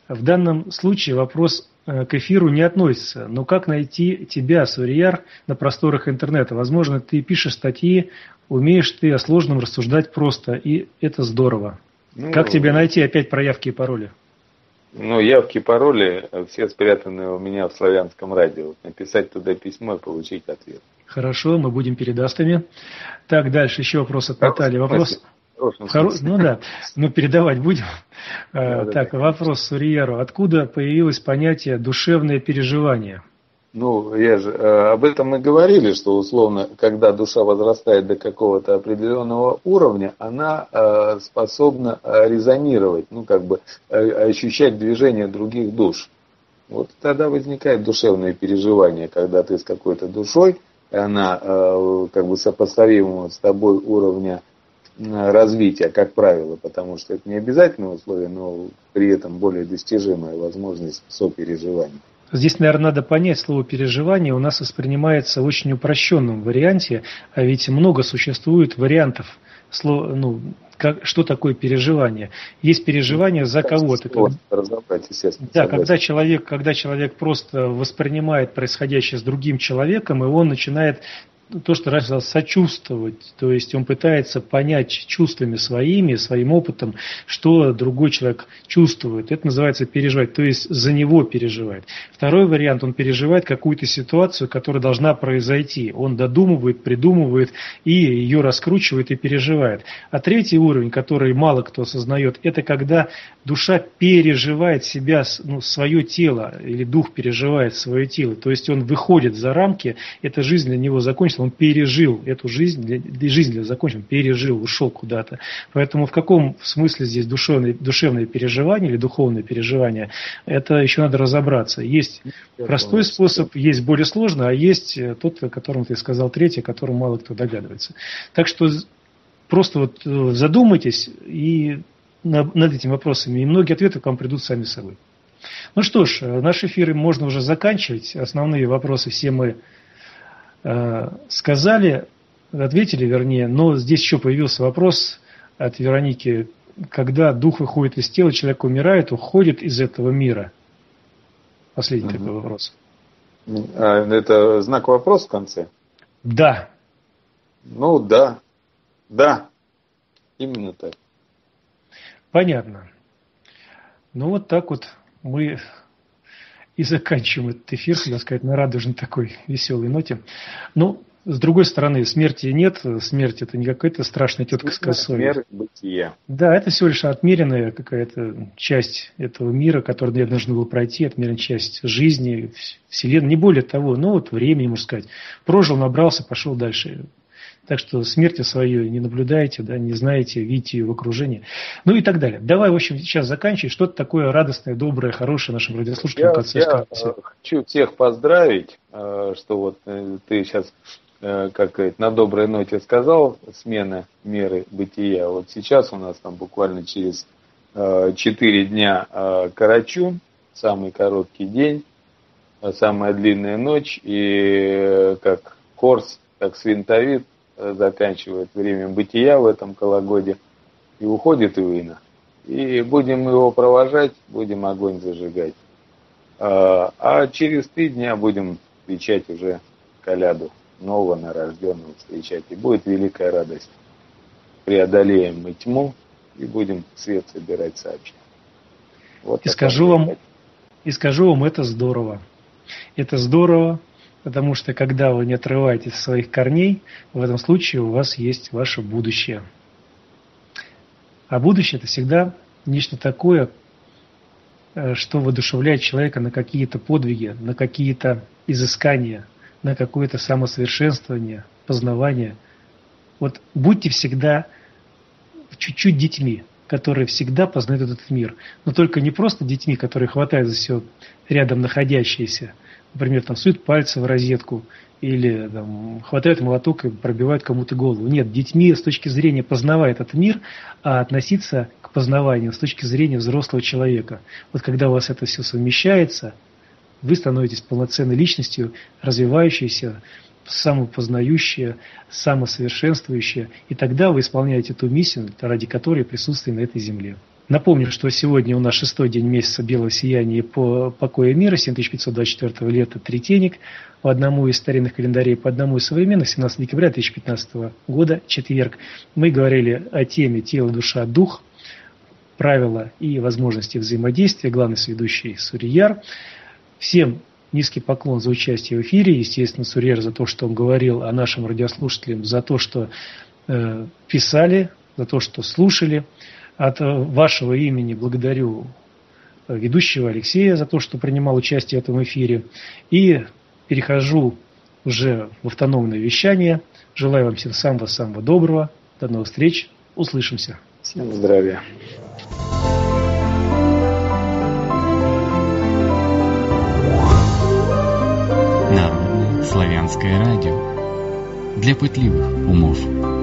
В данном случае вопрос к эфиру не относится. Но как найти тебя, Сурияр, на просторах интернета? Возможно, ты пишешь статьи, умеешь ты о сложном рассуждать просто, и это здорово. Ну, как тебя найти? Опять про явки и пароли. Ну, явки, пароли, все спрятаны у меня в славянском радио. Написать туда письмо и получить ответ. Хорошо, мы будем передастыми. Так, дальше еще вопрос от Натальи. Вопрос. Хоро... Ну да, ну передавать будем. Да, так, да. Вопрос Сурьяру. Откуда появилось понятие душевное переживание? Ну, я же об этом мы говорили, что условно, когда душа возрастает до какого-то определенного уровня, она э, способна резонировать, ну, как бы э, ощущать движение других душ. Вот тогда возникает душевное переживание, когда ты с какой-то душой, она э, как бы сопоставима с тобой уровня развития, как правило, потому что это не обязательное условие, но при этом более достижимая возможность сопереживания. Здесь, наверное, надо понять, слово «переживание» у нас воспринимается в очень упрощенном варианте, а ведь много существует вариантов, ну, как, что такое переживание. Есть переживание за кого-то. Да, когда человек, когда человек просто воспринимает происходящее с другим человеком, и он начинает то, что раньше сказал, сочувствовать, то есть он пытается понять чувствами своими, своим опытом, что другой человек чувствует. Это называется переживать, то есть за него переживает. Второй вариант, он переживает какую-то ситуацию, которая должна произойти. Он додумывает, придумывает и ее раскручивает и переживает. А третий уровень, который мало кто осознает, это когда душа переживает себя, ну, свое тело, или дух переживает свое тело, то есть он выходит за рамки, эта жизнь для него закончится. Он пережил эту жизнь, для, жизнь для закончил, пережил, ушел куда-то. Поэтому в каком смысле здесь душевное, душевное переживание или духовное переживание, это еще надо разобраться. Есть Я простой думаю, способ, что... есть более сложный, а есть тот, о котором ты сказал, третий, о котором мало кто догадывается. Так что просто вот задумайтесь и над этими вопросами, и многие ответы к вам придут сами собой. Ну что ж, наши эфиры можно уже заканчивать. Основные вопросы все мы сказали, ответили, вернее, но здесь еще появился вопрос от Вероники, когда дух выходит из тела, человек умирает, уходит из этого мира. Последний угу. такой вопрос. Это знак вопроса в конце? Да. Ну да, да, именно так. Понятно. Ну вот так вот мы... И заканчиваем этот эфир, надо сказать, на радужной такой веселой ноте. Но, с другой стороны, смерти нет. Смерть – это не какая-то страшная тетка с косой. Смерть – бытие. Да, это всего лишь отмеренная какая-то часть этого мира, которую я должен был пройти, отмеренная часть жизни, вселенной, не более того. Ну, вот времени, можно сказать. Прожил, набрался, пошел дальше. Так что смерти свою не наблюдаете, да, не знаете, видите ее в окружении. Ну и так далее. Давай, в общем, сейчас заканчивай. Что-то такое радостное, доброе, хорошее нашим радиослушателям. Я, конце, я конце. хочу всех поздравить, что вот ты сейчас, как говорит, на доброй ноте сказал, смена меры бытия. Вот сейчас у нас там буквально через четыре дня Карачун, самый короткий день. самая длинная ночь, и как Хорс, как Свинтовид заканчивает время бытия в этом кологоде, и уходит Ивина. И будем его провожать, будем огонь зажигать. А через три дня будем встречать уже Коляду, нового нарожденного встречать. И будет великая радость. Преодолеем мы тьму и будем свет собирать сообща. Вот и, скажу вам, и скажу вам, это здорово. Это здорово, потому что когда вы не отрываетесь от своих корней, в этом случае у вас есть ваше будущее. А будущее – это всегда нечто такое, что воодушевляет человека на какие-то подвиги, на какие-то изыскания, на какое-то самосовершенствование, познавание. Вот будьте всегда чуть-чуть детьми, которые всегда познают этот мир. Но только не просто детьми, которые хватают за все рядом находящиеся. Например, там суют пальцы в розетку или там, хватают молоток и пробивают кому-то голову. Нет, детьми с точки зрения познавая этот мир, а относиться к познаванию с точки зрения взрослого человека. Вот когда у вас это все совмещается, вы становитесь полноценной личностью, развивающейся, самопознающая, самосовершенствующая, и тогда вы исполняете ту миссию, ради которой присутствуете на этой земле. Напомню, что сегодня у нас шестой день месяца белого сияния по покоя мира, семь тысяч пятьсот двадцать четвёртого лета, третейник, по одному из старинных календарей, по одному из современных, семнадцатого декабря две тысячи пятнадцатого года, четверг. Мы говорили о теме «Тело, душа, дух», правила и возможности взаимодействия, главный ведущий Сурияр. Всем низкий поклон за участие в эфире, естественно, Сурьер за то, что он говорил, о нашим радиослушателям, за то, что э, писали, за то, что слушали. От вашего имени благодарю ведущего Алексея за то, что принимал участие в этом эфире. И перехожу уже в автономное вещание. Желаю вам всем самого-самого доброго. До новых встреч. Услышимся. Всем здравия. Славянское радио для пытливых умов.